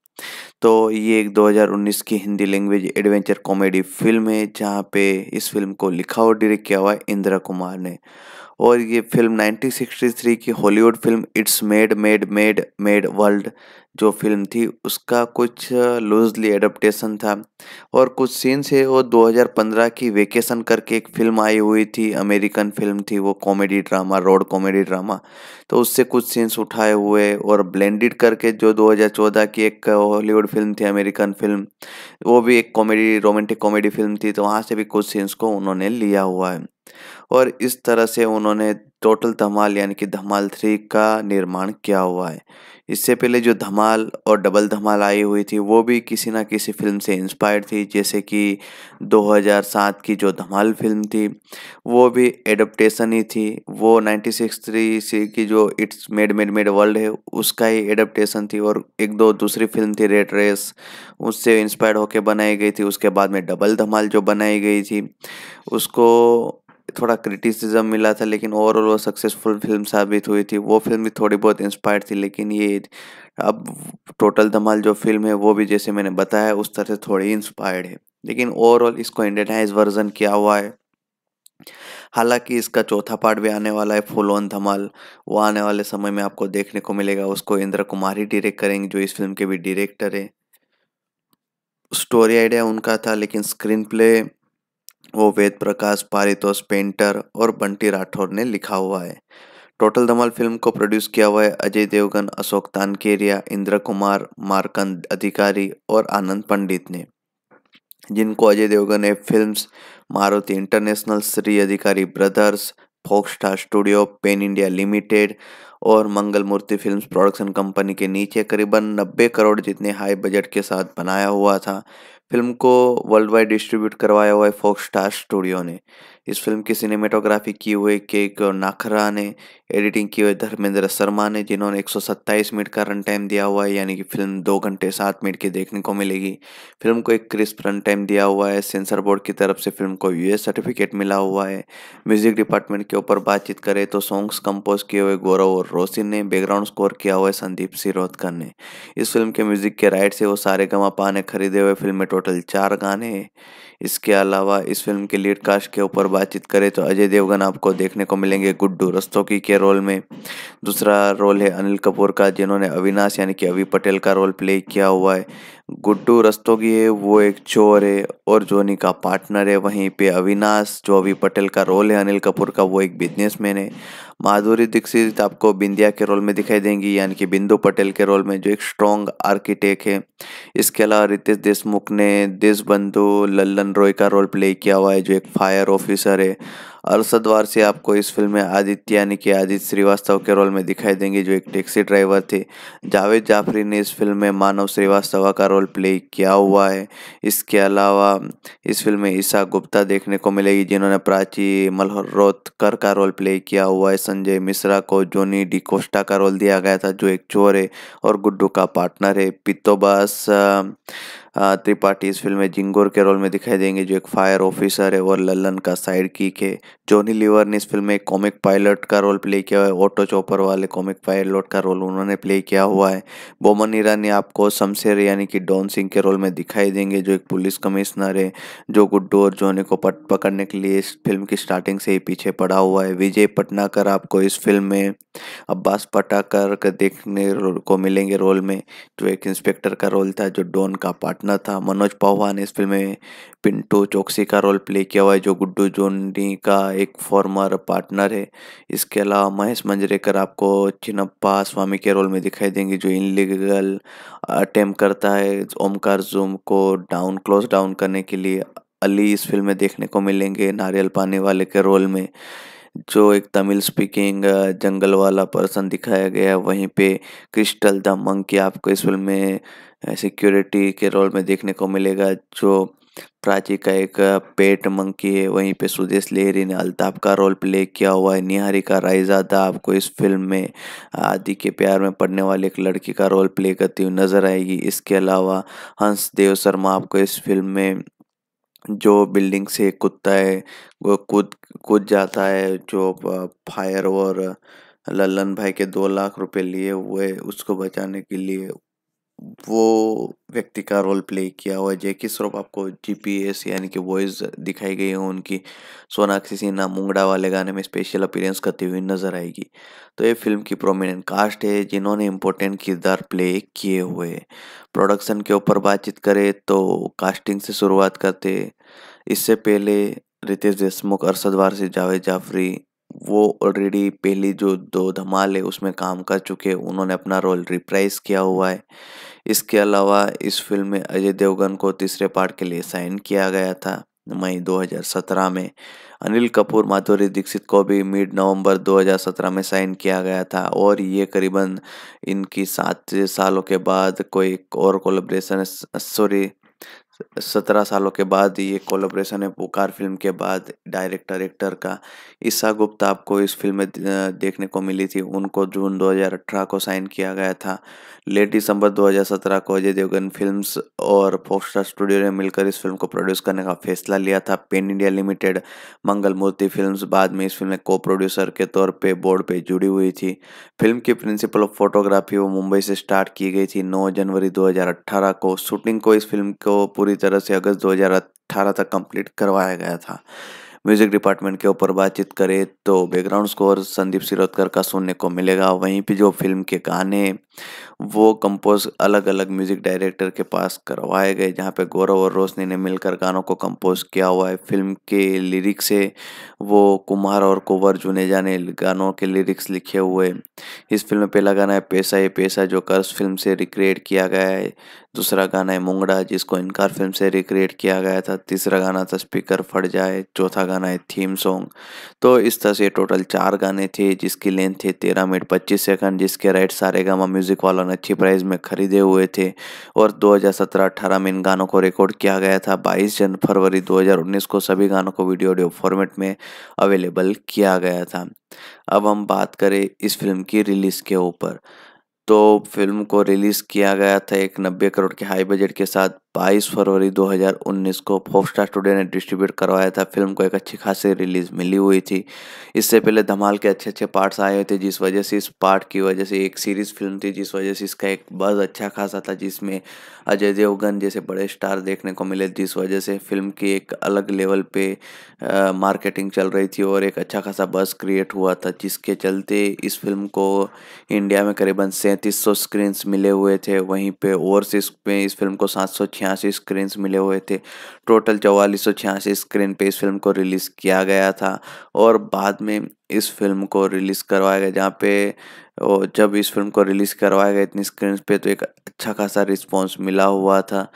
तो ये एक 2019 की Hindi language adventure comedy film है, जहाँ पे इस फिल्म को लिखा और डायरेक्ट किया हुआ है इंद्रा कुमार ने। और ये फिल्म 1963 की Hollywood film it's made made made made world जो फिल्म थी उसका कुछ लूजली एडप्टेशन था, और कुछ सीन्स है वो 2015 की वेकेशन करके एक फिल्म आई हुई थी, अमेरिकन फिल्म थी, वो comedy drama, road comedy drama, तो उससे कुछ सीन्स उठाए हुए और ब्लेंडेड करके जो 2014 की एक हॉलीवुड फिल्म थी, अमेरिकन फिल्म, वो भी एक कॉमेडी रोमांटिक कॉमेडी फिल्म थी, तो वहाँ से भी कुछ सीन्स को उन्होंने लिया हुआ है। और इस तरह से उन्होंने टोटल धमाल यानी कि धमाल 3 का निर्माण किया हुआ है। इससे पहले जो धमाल और डबल धमाल आई हुई थी वो भी किसी ना किसी फिल्म से इंस्पायर्ड थी, जैसे कि 2007 की जो धमाल फिल्म थी वो भी एडप्टेशन ही थी, वो 1963 की जो it's made made made world है उसका ही एडप्टेशन थी, और एक दो दूसरी फिल्म थी रेड रेस, उससे इंस्पायर्ड होकर बनाई गई थी। उसके बाद में डबल धमाल जो बनाई गई थी उसको थोड़ा क्रिटिसिज्म मिला था, लेकिन ओवरऑल वो सक्सेसफुल फिल्म साबित हुई थी, वो फिल्म भी थोड़ी बहुत इंस्पायर्ड थी। लेकिन ये अब टोटल धमाल जो फिल्म है वो भी जैसे मैंने बताया उस तरह से थोड़ी इंस्पायर्ड है, लेकिन ओवरऑल इसको इंडियनाइज वर्जन किया हुआ है। हालांकि इसका चौथा पार्ट भी आने वाला है, फुल ऑन धमाल, वो आने वाले समय में आपको देखने को मिलेगा। उसको इंद्रा कुमार ही डायरेक्ट करेंगे, जो इस फिल्म के भी डायरेक्टर है। स्टोरी आइडिया उनका था, लेकिन स्क्रीन प्ले वो वेद प्रकाश, पारितोष पेंटर और बंटी राठौर ने लिखा हुआ है। टोटल धमाल फिल्म को प्रोड्यूस किया हुआ है अजय देवगन, अशोक तानकेरिया, इंद्रा कुमार, मार्कंड अधिकारी और आनंद पंडित ने, जिनको Ajay Devgan F films, Maruti international, Shri Adhikari brothers, Fox Star studio, Pen India limited और Mangal Murti films production company के नीचे करीबन 90 करोड़ जितने हाई बजट के साथ बनाया हुआ था। फिल्म को वर्ल्ड वाइड डिस्ट्रीब्यूट करवाया हुआ है फॉक्स स्टार स्टूडियो ने। इस फिल्म की सिनेमेटोग्राफी की हुई के.के. नाखरा ने, एडिटिंग की हुई धर्मेंद्र शर्मा ने, जिन्होंने 127 मिनट का रन टाइम दिया हुआ है, यानी कि फिल्म 2 घंटे 7 मिनट की देखने को मिलेगी। फिल्म को एक क्रिस्प रन टाइम दिया हुआ है। सेंसर बोर्ड की तरफ से फिल्म को US सर्टिफिकेट मिला हुआ है। म्यूजिक डिपार्टमेंट के ऊपर बातचीत करें तो सॉन्ग्स कंपोज किए हुए गौरव और रोशनी ने, बैकग्राउंड स्कोर किया हुआ है संदीप शिरोडकर ने। इस फिल्म के म्यूजिक के राइट से वो सारेगामापा ने खरीदे हुए। फिल्म में टोटल 4 गाने। इसके अलावा इस फिल्म के लीड कास्ट के ऊपर बातचीत करें तो अजय देवगन आपको देखने को मिलेंगे गुड्डू रस्तोगी के रोल में। दूसरा रोल है अनिल कपूर का, जिन्होंने अविनाश यानी कि अवि पटेल का रोल प्ले किया हुआ है। गुड्डू रस्तोगी है वो एक चोर है और जॉनी का पार्टनर है। वहीं पे अविनाश, जो अवि पटेल का रोल है अनिल कपूर का, वो एक बिजनेसमैन है। माधुरी दीक्षित आपको बिंदिया के रोल में दिखाई देंगी, यानी कि बिंदु पटेल के रोल में, जो एक स्ट्रॉन्ग आर्किटेक्ट है। इसके अलावा रितेश देशमुख ने देशबंधु लल्लन रॉय का रोल प्ले किया हुआ है, जो एक फायर ऑफिसर है। अरशद वारसी आपको इस फिल्म में आदित्य यानी कि आदित्य श्रीवास्तव के रोल में दिखाई देंगे, जो एक टैक्सी ड्राइवर थे। जावेद जाफरी ने इस फिल्म में मानव श्रीवास्तव का रोल प्ले किया हुआ है। इसके अलावा इस फिल्म में ईशा गुप्ता देखने को मिलेगी, जिन्होंने प्राची मल्होत्रा का रोल प्ले किया हुआ है। संजय मिश्रा को जॉनी डिकोस्टा का रोल दिया गया था, जो एक चोर है और गुड्डू का पार्टनर है। पितोबास त्रिपाठी इस फिल्म में जिंगोर के रोल में दिखाई देंगे, जो एक फायर ऑफिसर है और लल्लन का साइड किक है। जॉनी लीवर ने इस फिल्म में कॉमिक पायलट का रोल प्ले किया है, ऑटो चॉपर वाले कॉमिक पायलट का रोल उन्होंने प्ले किया हुआ है। बोमन ईरानी आपको शमशेर यानी कि डॉन सिंह के रोल में दिखाई देंगे, जो एक पुलिस कमिश्नर है, जो गुड्डू और जॉनी को पकड़ने के लिए इस फिल्म की स्टार्टिंग से ही पीछे पड़ा हुआ है। विजय पटनाकर आपको इस फिल्म में अब्बास पटाकर देखने को मिलेंगे रोल में, जो एक इंस्पेक्टर का रोल था, जो डॉन का पार्टनर था। मनोज पाहवा ने इस फिल्म में पिंटू चौकसी का रोल प्ले किया हुआ है, जो गुड्डू जोनी का एक फॉर्मर पार्टनर है। इसके अलावा महेश मंजरेकर आपको चिनप्पा स्वामी के रोल में दिखाई देंगे, जो इनलीगल अटेम्प्ट करता है ओमकार जूम को डाउन क्लोज डाउन करने के लिए। अली इस फिल्म में देखने को मिलेंगे नारियल पानी वाले के रोल में, जो एक तमिल स्पीकिंग जंगल वाला पर्सन दिखाया गया। वहीं पे क्रिस्टल द मंकी आपको इस फिल्म में सिक्योरिटी के रोल में देखने को मिलेगा, जो प्राची का एक पेट मंकी है, वहीं पे सुदेश लहरी ने अल्ताफ का रोल प्ले किया हुआ है। निहारिका रायज़ादा आपको इस फिल्म में आदि के प्यार में पड़ने वाले एक लड़की का रोल प्ले करती हुई नज़र आएगी। इसके अलावा हंस देव शर्मा आपको इस फिल्म में जो बिल्डिंग से कूदता है वो कूद जाता है, जो फायर और लल्लन भाई के 2 लाख रुपए लिए हुए उसको बचाने के लिए वो व्यक्ति का रोल प्ले किया हुआ है। जैकी श्रॉफ आपको GPS यानी कि वॉइस दिखाई गई है उनकी। सोनाक्षी सिन्हा मुंगड़ा वाले गाने में स्पेशल अपीयरेंस करती हुई नजर आएगी। तो ये फिल्म की प्रोमिनेंट कास्ट है जिन्होंने इम्पोर्टेंट किरदार प्ले किए हुए। प्रोडक्शन के ऊपर बातचीत करें तो कास्टिंग से शुरुआत करते। इससे पहले रितेश देशमुख, अरशद वारसी, जावेद जाफरी वो ऑलरेडी पहली जो दो धमाल है उसमें काम कर चुके, उन्होंने अपना रोल रिप्राइज किया हुआ है। इसके अलावा इस फिल्म में अजय देवगन को तीसरे पार्ट के लिए साइन किया गया था मई 2017 में। अनिल कपूर, माधुरी दीक्षित को भी मिड नवंबर 2017 में साइन किया गया था और ये करीबन इनकी 7 सालों के बाद कोई और कोलैबोरेशन 17 सालों के बाद ये कोलैबोरेशन है पुकार फिल्म के बाद डायरेक्टर एक्टर का। ईशा गुप्ता आपको इस फिल्म में देखने को मिली थी, उनको जून 2018 को साइन किया गया था। लेट दिसंबर 2017 को अजय देवगन फिल्म्स और फोक्सस्टार स्टूडियो ने मिलकर इस फिल्म को प्रोड्यूस करने का फैसला लिया था। Pen India limited, Mangal Murti films बाद में इस फिल्म में को प्रोड्यूसर के तौर पर बोर्ड पर जुड़ी हुई थी। फिल्म की प्रिंसिपल ऑफ फोटोग्राफी वो मुंबई से स्टार्ट की गई थी 9 जनवरी 2018 को। शूटिंग को इस फिल्म को पूरी तरह से अगस्त 2018 तक कंप्लीट करवाया गया था। म्यूजिक डिपार्टमेंट के ऊपर बातचीत करें तो बैकग्राउंड स्कोर संदीप शिरोडकर का सुनने को मिलेगा। वहीं पे जो फिल्म के गाने वो कंपोज अलग अलग म्यूजिक डायरेक्टर के पास करवाए गए, जहां पे गौरव और रोशनी ने मिलकर गानों को कंपोज किया हुआ है। फिल्म के लिरिक्स है वो कुमार और कुंवर जुनेजा ने गानों के लिरिक्स लिखे हुए। इस फिल्म में पहला गाना है पैसा ये पैसा जो कर्ज फिल्म से रिक्रिएट किया गया है। दूसरा गाना है मुंगड़ा जिसको इनकार फिल्म से रिक्रिएट किया गया था। तीसरा गाना था स्पीकर फट जाए। चौथा गाना है थीम सॉन्ग। तो इस तरह से टोटल 4 गाने थे जिसकी लेंथ थे 13 मिनट 25 सेकंड, जिसके राइट सारेगामा म्यूजिक वालों ने अच्छी प्राइस में खरीदे हुए थे और 2017-18 में इन गानों को रिकॉर्ड किया गया था। 22 फरवरी 2019 को सभी गानों को वीडियो ऑडियो फॉर्मेट में अवेलेबल किया गया था। अब हम बात करें इस फिल्म की रिलीज के ऊपर तो फिल्म को रिलीज़ किया गया था एक 90 करोड़ के हाई बजट के साथ 22 फरवरी 2019 को। फोक्सस्टार स्टूडियो ने डिस्ट्रीब्यूट करवाया था। फिल्म को एक अच्छी खासी रिलीज़ मिली हुई थी। इससे पहले धमाल के अच्छे अच्छे पार्ट्स आए हुए थे जिस वजह से इस पार्ट की वजह से एक सीरीज़ फिल्म थी जिस वजह से इसका एक बज़ अच्छा खासा था, जिसमें अजय देवगन जैसे बड़े स्टार देखने को मिले, जिस वजह से फिल्म की एक अलग लेवल पर मार्केटिंग चल रही थी और एक अच्छा खासा बज़ क्रिएट हुआ था, जिसके चलते इस फिल्म को इंडिया में करीबन 3700 स्क्रीन्स मिले हुए थे। वहीं पे ओवरसीज में इस फिल्म को 786 स्क्रीन्स मिले हुए थे। टोटल 4486 स्क्रीन पे इस फिल्म को रिलीज़ किया गया था और बाद में इस फिल्म को रिलीज़ करवाया गया, जहाँ पे और जब इस फिल्म को रिलीज़ करवाया गया इतनी स्क्रीन पे तो एक अच्छा खासा रिस्पांस मिला हुआ था।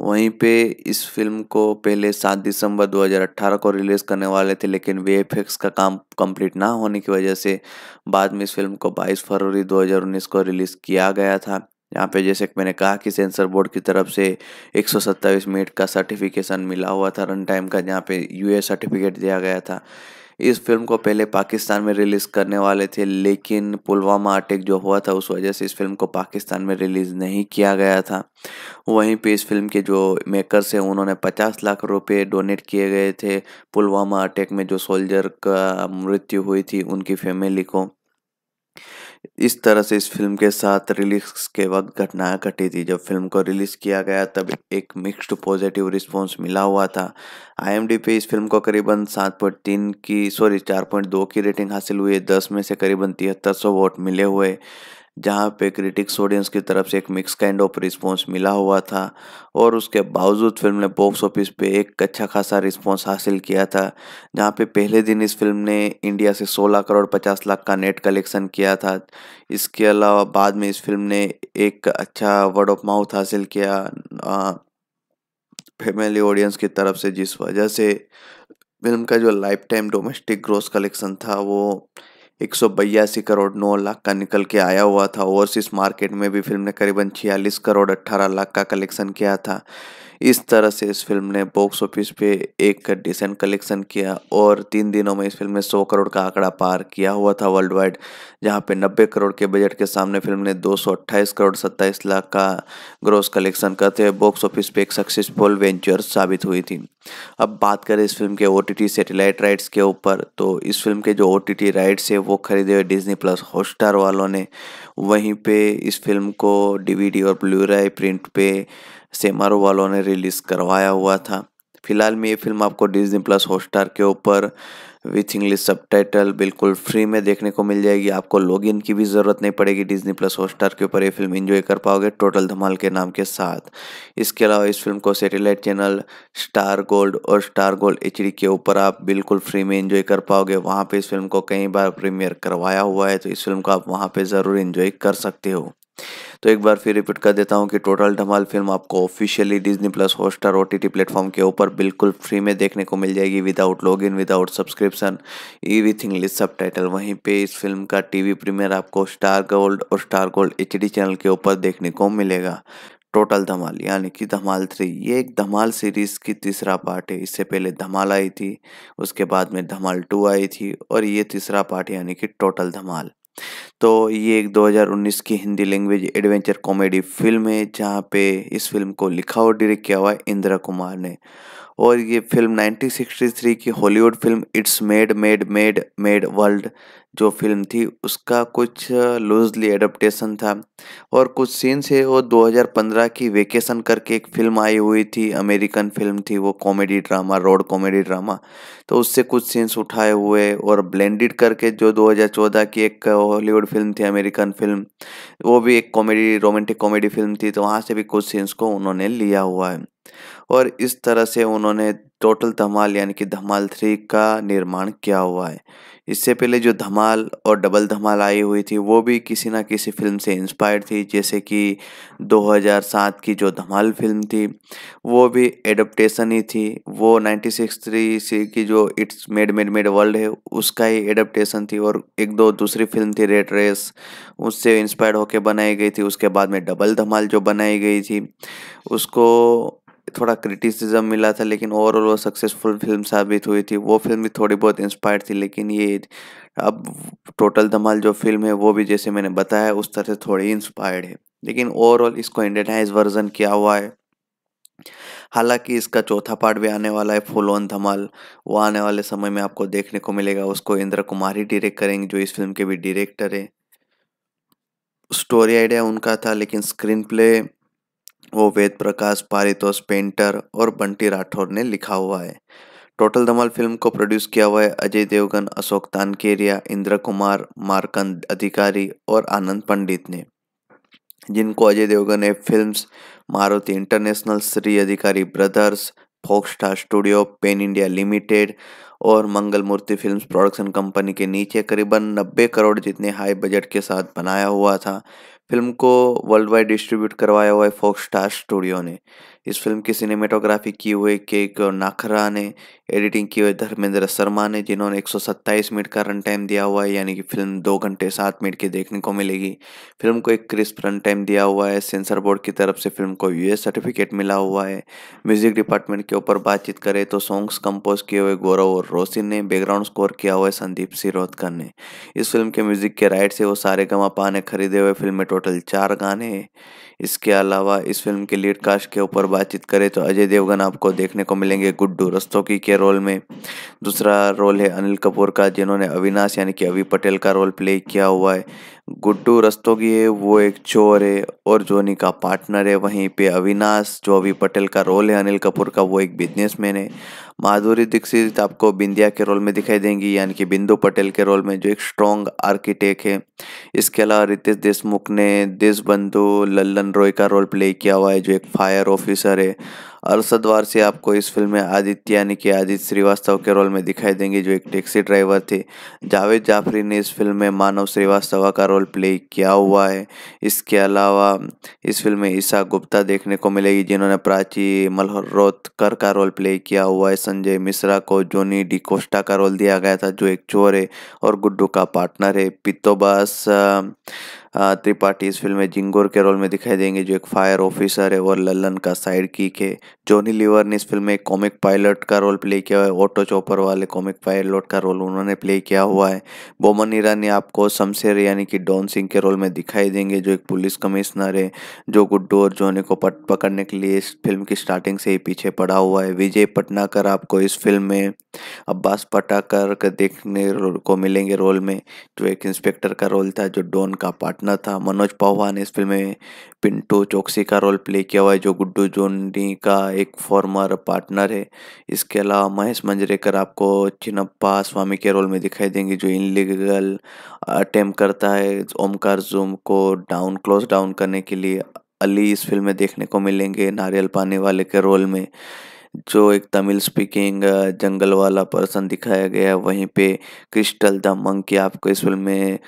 वहीं पे इस फिल्म को पहले 7 दिसंबर 2018 को रिलीज़ करने वाले थे, लेकिन वीएफएक्स का काम कंप्लीट ना होने की वजह से बाद में इस फिल्म को 22 फरवरी 2019 को रिलीज़ किया गया था। यहाँ पे जैसे कि मैंने कहा कि सेंसर बोर्ड की तरफ से 127 मिनट का सर्टिफिकेशन मिला हुआ था रन टाइम का, जहाँ पे यूए सर्टिफिकेट दिया गया था। इस फिल्म को पहले पाकिस्तान में रिलीज़ करने वाले थे, लेकिन पुलवामा अटैक जो हुआ था उस वजह से इस फिल्म को पाकिस्तान में रिलीज़ नहीं किया गया था। वहीं पे इस फिल्म के जो मेकर्स हैं उन्होंने 50 लाख रुपए डोनेट किए गए थे पुलवामा अटैक में जो सोल्जर का मृत्यु हुई थी उनकी फैमिली को। इस तरह से इस फिल्म के साथ रिलीज के वक्त घटनाएं घटी थी। जब फिल्म को रिलीज़ किया गया तब एक मिक्स्ड पॉजिटिव रिस्पांस मिला हुआ था। IMDb पे इस फिल्म को करीबन 4.2 की रेटिंग हासिल हुई है। 10 में से करीबन 7300 वोट मिले हुए, जहाँ पे क्रिटिक्स ऑडियंस की तरफ से एक मिक्स काइंड ऑफ रिस्पांस मिला हुआ था और उसके बावजूद फिल्म ने बॉक्स ऑफिस पे एक अच्छा खासा रिस्पांस हासिल किया था, जहाँ पे पहले दिन इस फिल्म ने इंडिया से 16 करोड़ 50 लाख का नेट कलेक्शन किया था। इसके अलावा बाद में इस फिल्म ने एक अच्छा वर्ड ऑफ माउथ हासिल किया फैमिली ऑडियंस की तरफ से, जिस वजह से फिल्म का जो life time domestic gross collection था वो 182 करोड़ 9 लाख का निकल के आया हुआ था। ओवरसीज मार्केट में भी फिल्म ने करीबन 46 करोड़ 18 लाख का कलेक्शन किया था। इस तरह से इस फिल्म ने बॉक्स ऑफिस पे एक डिसेंट कलेक्शन किया और 3 दिनों में इस फिल्म ने 100 करोड़ का आंकड़ा पार किया हुआ था वर्ल्ड वाइड, जहाँ पे 90 करोड़ के बजट के सामने फिल्म ने 228 करोड़ 27 लाख का ग्रॉस कलेक्शन करते हुए बॉक्स ऑफिस पे एक सक्सेसफुल वेंचर साबित हुई थी। अब बात करें इस फिल्म के OTT सैटेलाइट राइट्स के ऊपर, तो इस फिल्म के जो OTT राइट्स है वो खरीदे हुए डिज्नी प्लस हॉटस्टार वालों ने। वहीं पे इस फिल्म को DVD और ब्लूराय प्रिंट पे सेमारो वालों ने रिलीज़ करवाया हुआ था। फिलहाल में ये फिल्म आपको डिज्नी प्लस हॉटस्टार के ऊपर विथ इंग्लिश सबटाइटल बिल्कुल फ्री में देखने को मिल जाएगी। आपको लॉगिन की भी ज़रूरत नहीं पड़ेगी। डिज्नी प्लस हॉटस्टार के ऊपर ये फिल्म एंजॉय कर पाओगे टोटल धमाल के नाम के साथ। इसके अलावा इस फिल्म को सैटेलाइट चैनल स्टार गोल्ड और स्टार गोल्ड HD के ऊपर आप बिल्कुल फ्री में एंजॉय कर पाओगे। वहाँ पर इस फिल्म को कई बार प्रीमियर करवाया हुआ है, तो इस फिल्म को आप वहाँ पर ज़रूर एंजॉय कर सकते हो। तो एक बार फिर रिपीट कर देता हूँ कि टोटल धमाल फिल्म आपको officially Disney plus Hotstar OTT platform के ऊपर बिल्कुल फ्री में देखने को मिल जाएगी without login, without subscription, with English subtitle. वहीं पे इस फिल्म का TV प्रीमियर आपको स्टार गोल्ड और स्टार गोल्ड HD चैनल के ऊपर देखने को मिलेगा। टोटल धमाल यानी कि धमाल 3 ये एक धमाल सीरीज़ की तीसरा पार्ट है। इससे पहले धमाल आई थी, उसके बाद में धमाल 2 आई थी और ये तीसरा पार्ट यानी कि टोटल धमाल। तो ये एक 2019 की Hindi language adventure comedy film है, जहाँ पे इस फिल्म को लिखा और डायरेक्ट किया हुआ है इंद्रा कुमार ने। और ये फिल्म 1963 की Hollywood film it's made made made made world जो फिल्म थी उसका कुछ लूजली एडप्टेशन था और कुछ सीन्स है वो 2015 की वेकेशन करके एक फिल्म आई हुई थी, अमेरिकन फिल्म थी, वो comedy drama, road comedy drama, तो उससे कुछ सीन्स उठाए हुए और ब्लेंडेड करके जो 2014 की एक हॉलीवुड फिल्म थी, अमेरिकन फिल्म, वो भी एक कॉमेडी रोमांटिक कॉमेडी फिल्म थी, तो वहाँ से भी कुछ सीन्स को उन्होंने लिया हुआ है और इस तरह से उन्होंने टोटल धमाल यानी कि धमाल 3 का निर्माण किया हुआ है। इससे पहले जो धमाल और डबल धमाल आई हुई थी वो भी किसी ना किसी फिल्म से इंस्पायर्ड थी, जैसे कि 2007 की जो धमाल फिल्म थी वो भी एडप्टेशन ही थी, वो 1963 की जो it's made made made world है उसका ही एडप्टेशन थी और एक दो दूसरी फिल्म थी रेड रेस, उससे इंस्पायर्ड होकर बनाई गई थी। उसके बाद में डबल धमाल जो बनाई गई थी उसको थोड़ा क्रिटिसिज्म मिला था, लेकिन ओवरऑल वो सक्सेसफुल फिल्म साबित हुई थी। वो फिल्म भी थोड़ी बहुत इंस्पायर्ड थी, लेकिन ये अब टोटल धमाल जो फिल्म है वो भी जैसे मैंने बताया उस तरह से थोड़ी इंस्पायर्ड है, लेकिन ओवरऑल इसको इंडियनाइज वर्जन किया हुआ है। हालांकि इसका चौथा पार्ट भी आने वाला है, फुल ऑन धमाल, वो आने वाले समय में आपको देखने को मिलेगा। उसको इंद्रा कुमार ही डायरेक्ट करेंगे, जो इस फिल्म के भी डायरेक्टर है। स्टोरी आइडिया उनका था, लेकिन स्क्रीन प्ले वो वेद प्रकाश, पारितोष पेंटर और बंटी राठौर ने लिखा हुआ है। टोटल धमाल फिल्म को प्रोड्यूस किया हुआ है अजय देवगन, अशोक तानकेरिया, इंद्रा कुमार, मार्कंड अधिकारी और आनंद पंडित ने, जिनको Ajay Devgan F films, Maruti international, Shri Adhikari brothers, Fox Star studio, Pen India limited और Mangal Murti films production company के नीचे करीबन 90 करोड़ जितने हाई बजट के साथ बनाया हुआ था। फिल्म को वर्ल्ड वाइड डिस्ट्रीब्यूट करवाया हुआ है फॉक्सस्टार स्टूडियो ने। इस फिल्म की सिनेमेटोग्राफी की हुई के.के. नाखरा ने, एडिटिंग की हुई धर्मेंद्र शर्मा ने, जिन्होंने 127 मिनट का रन टाइम दिया हुआ है, यानी कि फिल्म 2 घंटे 7 मिनट की देखने को मिलेगी। फिल्म को एक क्रिस्प रन टाइम दिया हुआ है। सेंसर बोर्ड की तरफ से फिल्म को US सर्टिफिकेट मिला हुआ है। म्यूजिक डिपार्टमेंट के ऊपर बातचीत करें तो सॉन्ग्स कंपोज किए हुए गौरव और रोशनी ने, बैकग्राउंड स्कोर किया हुआ है संदीप शिरोडकर ने। इस फिल्म के म्यूजिक के राइट से वो सारेगामा ने खरीदे हुए। फिल्म में टोटल 4 गाने हैं। इसके अलावा इस फिल्म के लीड कास्ट के ऊपर बातचीत करें तो अजय देवगन आपको देखने को मिलेंगे गुड्डू रस्तोगी के रोल में। दूसरा रोल है अनिल कपूर का, जिन्होंने अविनाश यानी कि अवि पटेल का रोल प्ले किया हुआ है। गुड्डू रस्तोगी है वो एक चोर है और जोनी का पार्टनर है। वहीं पे अविनाश, जो अवि पटेल का रोल है अनिल कपूर का, वो एक बिजनेसमैन है। माधुरी दीक्षित आपको बिंदिया के रोल में दिखाई देंगी, यानी कि बिंदु पटेल के रोल में, जो एक स्ट्रॉन्ग आर्किटेक्ट है। इसके अलावा रितेश देशमुख ने देशबंधु लल्लन रॉय का रोल प्ले किया हुआ है, जो एक फायर ऑफिसर है। अरशद वारसी आपको इस फिल्म में आदित्य यानी कि आदित्य श्रीवास्तव के रोल में दिखाई देंगे, जो एक टैक्सी ड्राइवर थे। जावेद जाफरी ने इस फिल्म में मानव श्रीवास्तव का रोल प्ले किया हुआ है। इसके अलावा इस फिल्म में ईशा गुप्ता देखने को मिलेगी, जिन्होंने प्राची मल्होत्रोकर का रोल प्ले किया हुआ है। संजय मिश्रा को जॉनी डिकोस्टा का रोल दिया गया था, जो एक चोर है और गुड्डू का पार्टनर है। पितोबास त्रिपाठी इस फिल्म में जिंगोर के रोल में दिखाई देंगे जो एक फायर ऑफिसर है और ललन का साइड किक है। जॉनी लीवर ने इस फिल्म में कॉमिक पायलट का रोल प्ले किया है, ऑटो चॉपर वाले कॉमिक पायलट का रोल उन्होंने प्ले किया हुआ है। बोमन ईरानी आपको शमशेर यानी कि डॉन सिंह के रोल में दिखाई देंगे जो एक पुलिस कमिश्नर है जो गुड्डू और जोनी को पकड़ने के लिए इस फिल्म की स्टार्टिंग से ही पीछे पड़ा हुआ है। विजय पटनाकर आपको इस फिल्म में अब्बास पटाकर देखने को मिलेंगे रोल में, जो एक इंस्पेक्टर का रोल था जो डॉन का पार्टनर था। मनोज पाहवा ने इस फिल्म में पिंटू चौकसी का रोल प्ले किया हुआ है जो गुड्डू जोनी का एक फॉर्मर पार्टनर है। इसके अलावा महेश मंजरेकर आपको चिनप्पा स्वामी के रोल में दिखाई देंगे जो इनलीगल अटेम्प्ट करता है ओमकार जूम को डाउन क्लोज डाउन करने के लिए। अली इस फिल्म में देखने को मिलेंगे नारियल पानी वाले के रोल में, जो एक तमिल स्पीकिंग जंगल वाला पर्सन दिखाया गया है। वहीं पे क्रिस्टल द मंकी आपको इस फिल्म में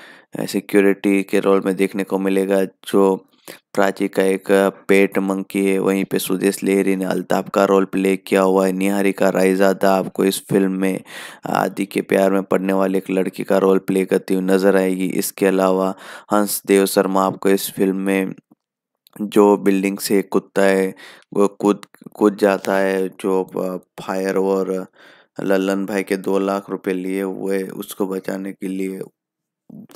सिक्योरिटी के रोल में देखने को मिलेगा जो प्राची का एक पेट मंकी है। वहीं पे सुदेश लहरी ने अल्ताफ का रोल प्ले किया हुआ है। निहारिका रायज़ादा आपको इस फिल्म में आदि के प्यार में पड़ने वाली एक लड़की का रोल प्ले करती हुई नजर आएगी। इसके अलावा हंस देव शर्मा आपको इस फिल्म में जो बिल्डिंग से कूदता है वो कूद जाता है, जो फायर और ललन भाई के 2 लाख रुपए लिए हुए उसको बचाने के लिए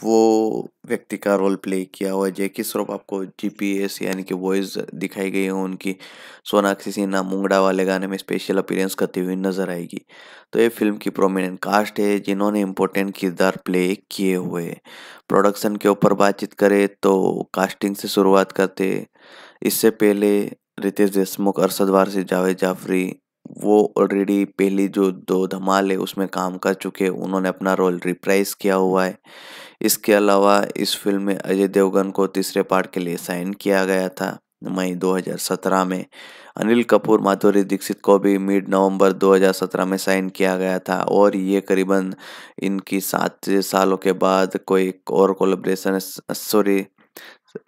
वो व्यक्ति का रोल प्ले किया हुआ है। जैकी श्रॉफ आपको जीपीएस यानी कि वॉइस दिखाई गई है उनकी। सोनाक्षी सिन्हा मुंगड़ा वाले गाने में स्पेशल अपीयरेंस करती हुई नजर आएगी। तो ये फिल्म की प्रोमिनेंट कास्ट है जिन्होंने इम्पोर्टेंट किरदार प्ले किए हुए। प्रोडक्शन के ऊपर बातचीत करें तो कास्टिंग से शुरुआत करते। इससे पहले रितेश देशमुख, अरशद वारसी, जावेद जाफरी वो ऑलरेडी पहली जो 2 धमाल है उसमें काम कर चुके हैं, उन्होंने अपना रोल रिप्राइज किया हुआ है। इसके अलावा इस फिल्म में अजय देवगन को तीसरे पार्ट के लिए साइन किया गया था मई 2017 में। अनिल कपूर, माधुरी दीक्षित को भी मिड नवंबर 2017 में साइन किया गया था और ये करीबन इनकी 7 सालों के बाद कोई और कोलैबोरेशन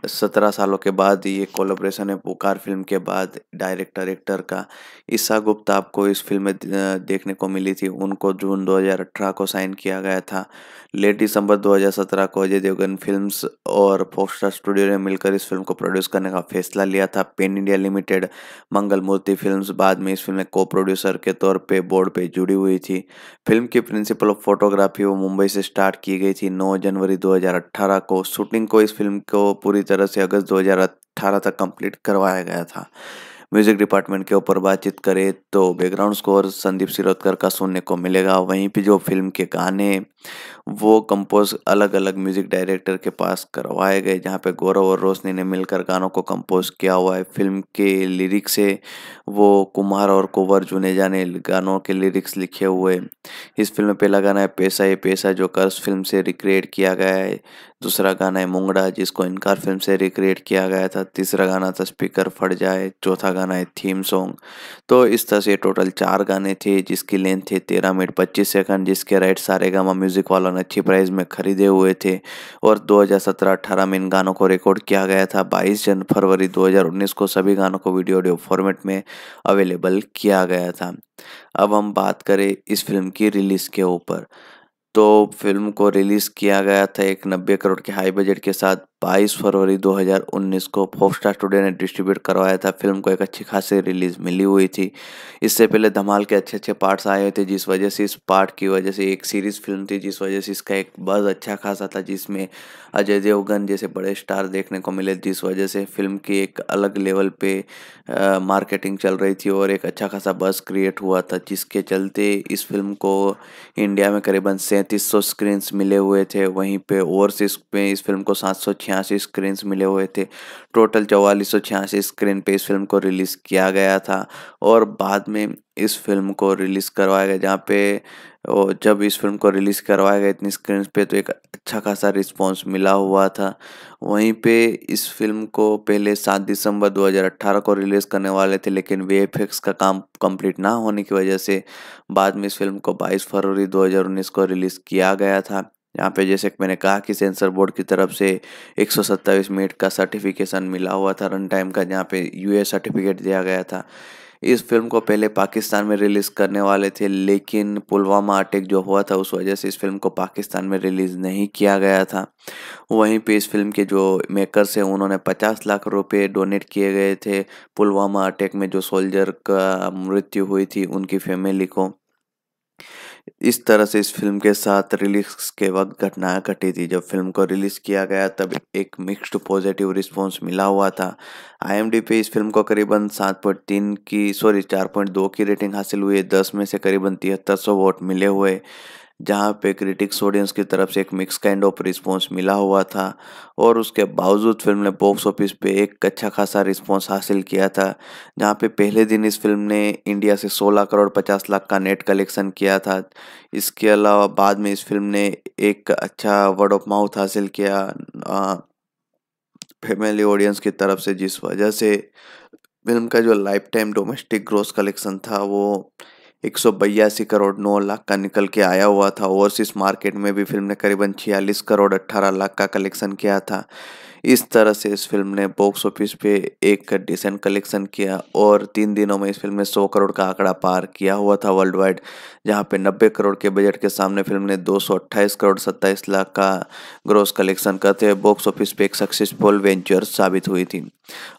17 सालों के बाद ये कोलैबोरेशन है पुकार फिल्म के बाद डायरेक्टर एक्टर का। ईशा गुप्ता आपको इस फिल्म में देखने को मिली थी, उनको जून 2018 को साइन किया गया था। लेट दिसंबर 2017 को अजय देवगन फिल्म्स और फॉक्सस्टार स्टूडियो ने मिलकर इस फिल्म को प्रोड्यूस करने का फैसला लिया था। Pen India limited, Mangal Murti films बाद में इस फिल्म में को प्रोड्यूसर के तौर पर बोर्ड पर जुड़ी हुई थी। फिल्म की प्रिंसिपल ऑफ फोटोग्राफी वो मुंबई से स्टार्ट की गई थी 9 जनवरी 2018 को। शूटिंग को इस फिल्म को पूरी तरह से अगस्त 2018 तक कंप्लीट करवाया गया था। म्यूजिक डिपार्टमेंट के ऊपर बातचीत करें तो बैकग्राउंड स्कोर संदीप शिरोडकर का सुनने को मिलेगा। वहीं पे जो फिल्म के गाने वो कंपोज अलग अलग म्यूजिक डायरेक्टर के पास करवाए गए, जहां पे गौरव और रोशनी ने मिलकर गानों को कंपोज किया हुआ है। फिल्म के लिरिक्स है वो कुमार और कुंवर जुनेजा ने गानों के लिरिक्स लिखे हुए। इस फिल्म में पहला गाना है पैसा ये पैसा जो कर्ज फिल्म से रिक्रिएट किया गया है। दूसरा गाना है मुंगड़ा जिसको इनकार फिल्म से रिक्रिएट किया गया था। तीसरा गाना था स्पीकर फट जाए। चौथा गाना है थीम सॉन्ग। तो इस तरह से टोटल 4 गाने थे जिसकी लेंथ थे 13 मिनट 25 सेकंड, जिसके राइट सारेगामा म्यूजिक वालों ने अच्छी प्राइस में खरीदे हुए थे और 2017-18 में इन गानों को रिकॉर्ड किया गया था। 22 फरवरी 2019 को सभी गानों को वीडियो ऑडियो फॉर्मेट में अवेलेबल किया गया था। अब हम बात करें इस फिल्म की रिलीज के ऊपर तो फिल्म को रिलीज़ किया गया था एक 90 करोड़ के हाई बजट के साथ 22 फरवरी 2019 को। फॉक्सस्टार स्टूडियो ने डिस्ट्रीब्यूट करवाया था। फिल्म को एक अच्छी खासी रिलीज़ मिली हुई थी। इससे पहले धमाल के अच्छे अच्छे पार्ट्स आए हुए थे जिस वजह से इस पार्ट की वजह से एक सीरीज़ फिल्म थी जिस वजह से इसका एक बज़ अच्छा खासा था, जिसमें अजय देवगन जैसे बड़े स्टार देखने को मिले, जिस वजह से फिल्म की एक अलग लेवल पे मार्केटिंग चल रही थी और एक अच्छा खासा बज़ क्रिएट हुआ था, जिसके चलते इस फिल्म को इंडिया में करीबन 3700 स्क्रीन्स मिले हुए थे। वहीं पे ओवरसीज में इस फिल्म को 786 स्क्रीन्स मिले हुए थे। टोटल 4486 स्क्रीन पे इस फिल्म को रिलीज़ किया गया था और बाद में इस फिल्म को रिलीज़ करवाया गया, जहाँ पे जब इस फिल्म को रिलीज़ करवाया गया इतनी स्क्रीन पे तो एक अच्छा खासा रिस्पांस मिला हुआ था। वहीं पे इस फिल्म को पहले 7 दिसंबर 2018 को रिलीज़ करने वाले थे, लेकिन वीएफएक्स का काम कंप्लीट ना होने की वजह से बाद में इस फिल्म को 22 फरवरी 2019 को रिलीज़ किया गया था। यहाँ पे जैसे कि मैंने कहा कि सेंसर बोर्ड की तरफ से 127 मिनट का सर्टिफिकेशन मिला हुआ था रन टाइम का, जहाँ पे यूए सर्टिफिकेट दिया गया था। इस फिल्म को पहले पाकिस्तान में रिलीज करने वाले थे, लेकिन पुलवामा अटैक जो हुआ था उस वजह से इस फिल्म को पाकिस्तान में रिलीज नहीं किया गया था। वहीं पे इस फिल्म के जो मेकर्स हैं उन्होंने 50 लाख रुपए डोनेट किए गए थे पुलवामा अटैक में जो सोल्जर का मृत्यु हुई थी उनकी फैमिली को। इस तरह से इस फिल्म के साथ रिलीज के वक्त घटना घटी थी। जब फिल्म को रिलीज किया गया तब एक मिक्स्ड पॉजिटिव रिस्पांस मिला हुआ था। IMDb पे इस फिल्म को करीबन 4.2 की रेटिंग हासिल हुई, 10 में से करीबन 7300 वोट मिले हुए, जहाँ पे क्रिटिक्स ऑडियंस की तरफ से एक मिक्स काइंड ऑफ रिस्पांस मिला हुआ था। और उसके बावजूद फिल्म ने बॉक्स ऑफिस पे एक अच्छा खासा रिस्पांस हासिल किया था, जहाँ पे पहले दिन इस फिल्म ने इंडिया से 16 करोड़ 50 लाख का नेट कलेक्शन किया था। इसके अलावा बाद में इस फिल्म ने एक अच्छा वर्ड ऑफ माउथ हासिल किया फैमिली ऑडियंस की तरफ से, जिस वजह से फिल्म का जो life time domestic gross collection था वो 182 करोड़ 9 लाख का निकल के आया हुआ था। ओवरसीज मार्केट में भी फिल्म ने करीबन 46 करोड़ 18 लाख का कलेक्शन किया था। इस तरह से इस फिल्म ने बॉक्स ऑफिस पे एक डिसेंट कलेक्शन किया और 3 दिनों में इस फिल्म ने 100 करोड़ का आंकड़ा पार किया हुआ था वर्ल्ड वाइड, जहाँ पे 90 करोड़ के बजट के सामने फिल्म ने 228 करोड़ 27 लाख का ग्रॉस कलेक्शन करते हुए बॉक्स ऑफिस पे एक सक्सेसफुल वेंचर साबित हुई थी।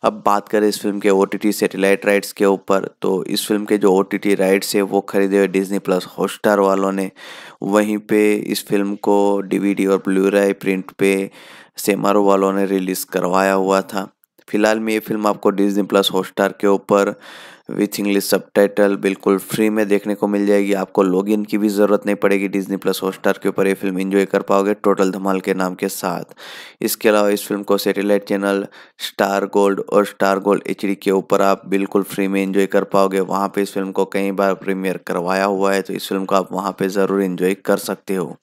अब बात करें इस फिल्म के OTT सैटेलाइट राइट्स के ऊपर, तो इस फिल्म के जो OTT राइट्स है वो खरीदे हुए Disney+ Hotstar वालों ने। वहीं पे इस फिल्म को DVD और Blu-ray प्रिंट पे सेमारो वालों ने रिलीज़ करवाया हुआ था। फिलहाल में ये फिल्म आपको Disney+ Hotstar के ऊपर विथ इंग्लिश सबटाइटल बिल्कुल फ्री में देखने को मिल जाएगी। आपको लॉगिन की भी ज़रूरत नहीं पड़ेगी। Disney+ Hotstar के ऊपर ये फिल्म एंजॉय कर पाओगे टोटल धमाल के नाम के साथ। इसके अलावा इस फिल्म को सैटेलाइट चैनल स्टार गोल्ड और स्टार गोल्ड HD के ऊपर आप बिल्कुल फ्री में एंजॉय कर पाओगे। वहाँ पर इस फिल्म को कई बार प्रीमियर करवाया हुआ है, तो इस फिल्म को आप वहाँ पर ज़रूर एंजॉय कर सकते हो।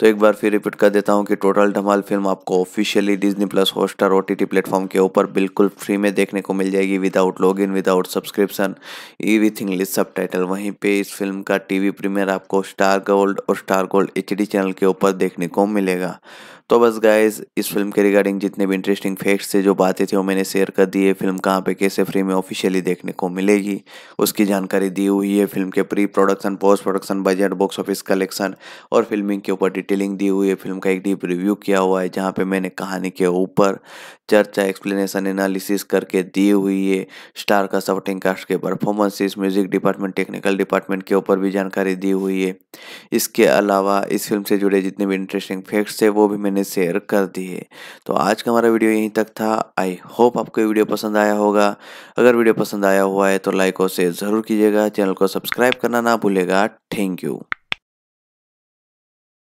तो एक बार फिर रिपीट कर देता हूँ कि टोटल धमाल फिल्म आपको officially Disney+ Hotstar OTT platform के ऊपर बिल्कुल फ्री में देखने को मिल जाएगी, without login, without subscription, with English subtitle. वहीं पे इस फिल्म का TV प्रीमियर आपको स्टार गोल्ड और स्टार गोल्ड HD चैनल के ऊपर देखने को मिलेगा। तो बस गाइज, इस फिल्म के रिगार्डिंग जितने भी इंटरेस्टिंग फैक्ट्स थे, जो बातें थी, वो मैंने शेयर कर दी है। फिल्म कहाँ पे कैसे फ्री में ऑफिशियली देखने को मिलेगी उसकी जानकारी दी हुई है। फिल्म के pre production, post production, budget, box office collection और फिल्मिंग के ऊपर डिटेलिंग दी हुई है। फिल्म का एक डीप रिव्यू किया हुआ है, जहाँ पे मैंने कहानी के ऊपर चर्चा, एक्सप्लेनेशन, एनालिसिस करके दी हुई है। स्टार का सपोर्टिंग कास्ट के performances, music department, technical department के ऊपर भी जानकारी दी हुई है। इसके अलावा इस फिल्म से जुड़े जितने भी इंटरेस्टिंग फैक्ट्स थे वो भी मैंने शेयर कर दिए। तो आज का हमारा वीडियो यहीं तक था। आई होप आपको ये वीडियो पसंद आया होगा। अगर वीडियो पसंद आया हुआ है तो लाइक और शेयर ज़रूर कीजिएगा। चैनल को सब्सक्राइब करना ना भूलेगा। Thank you.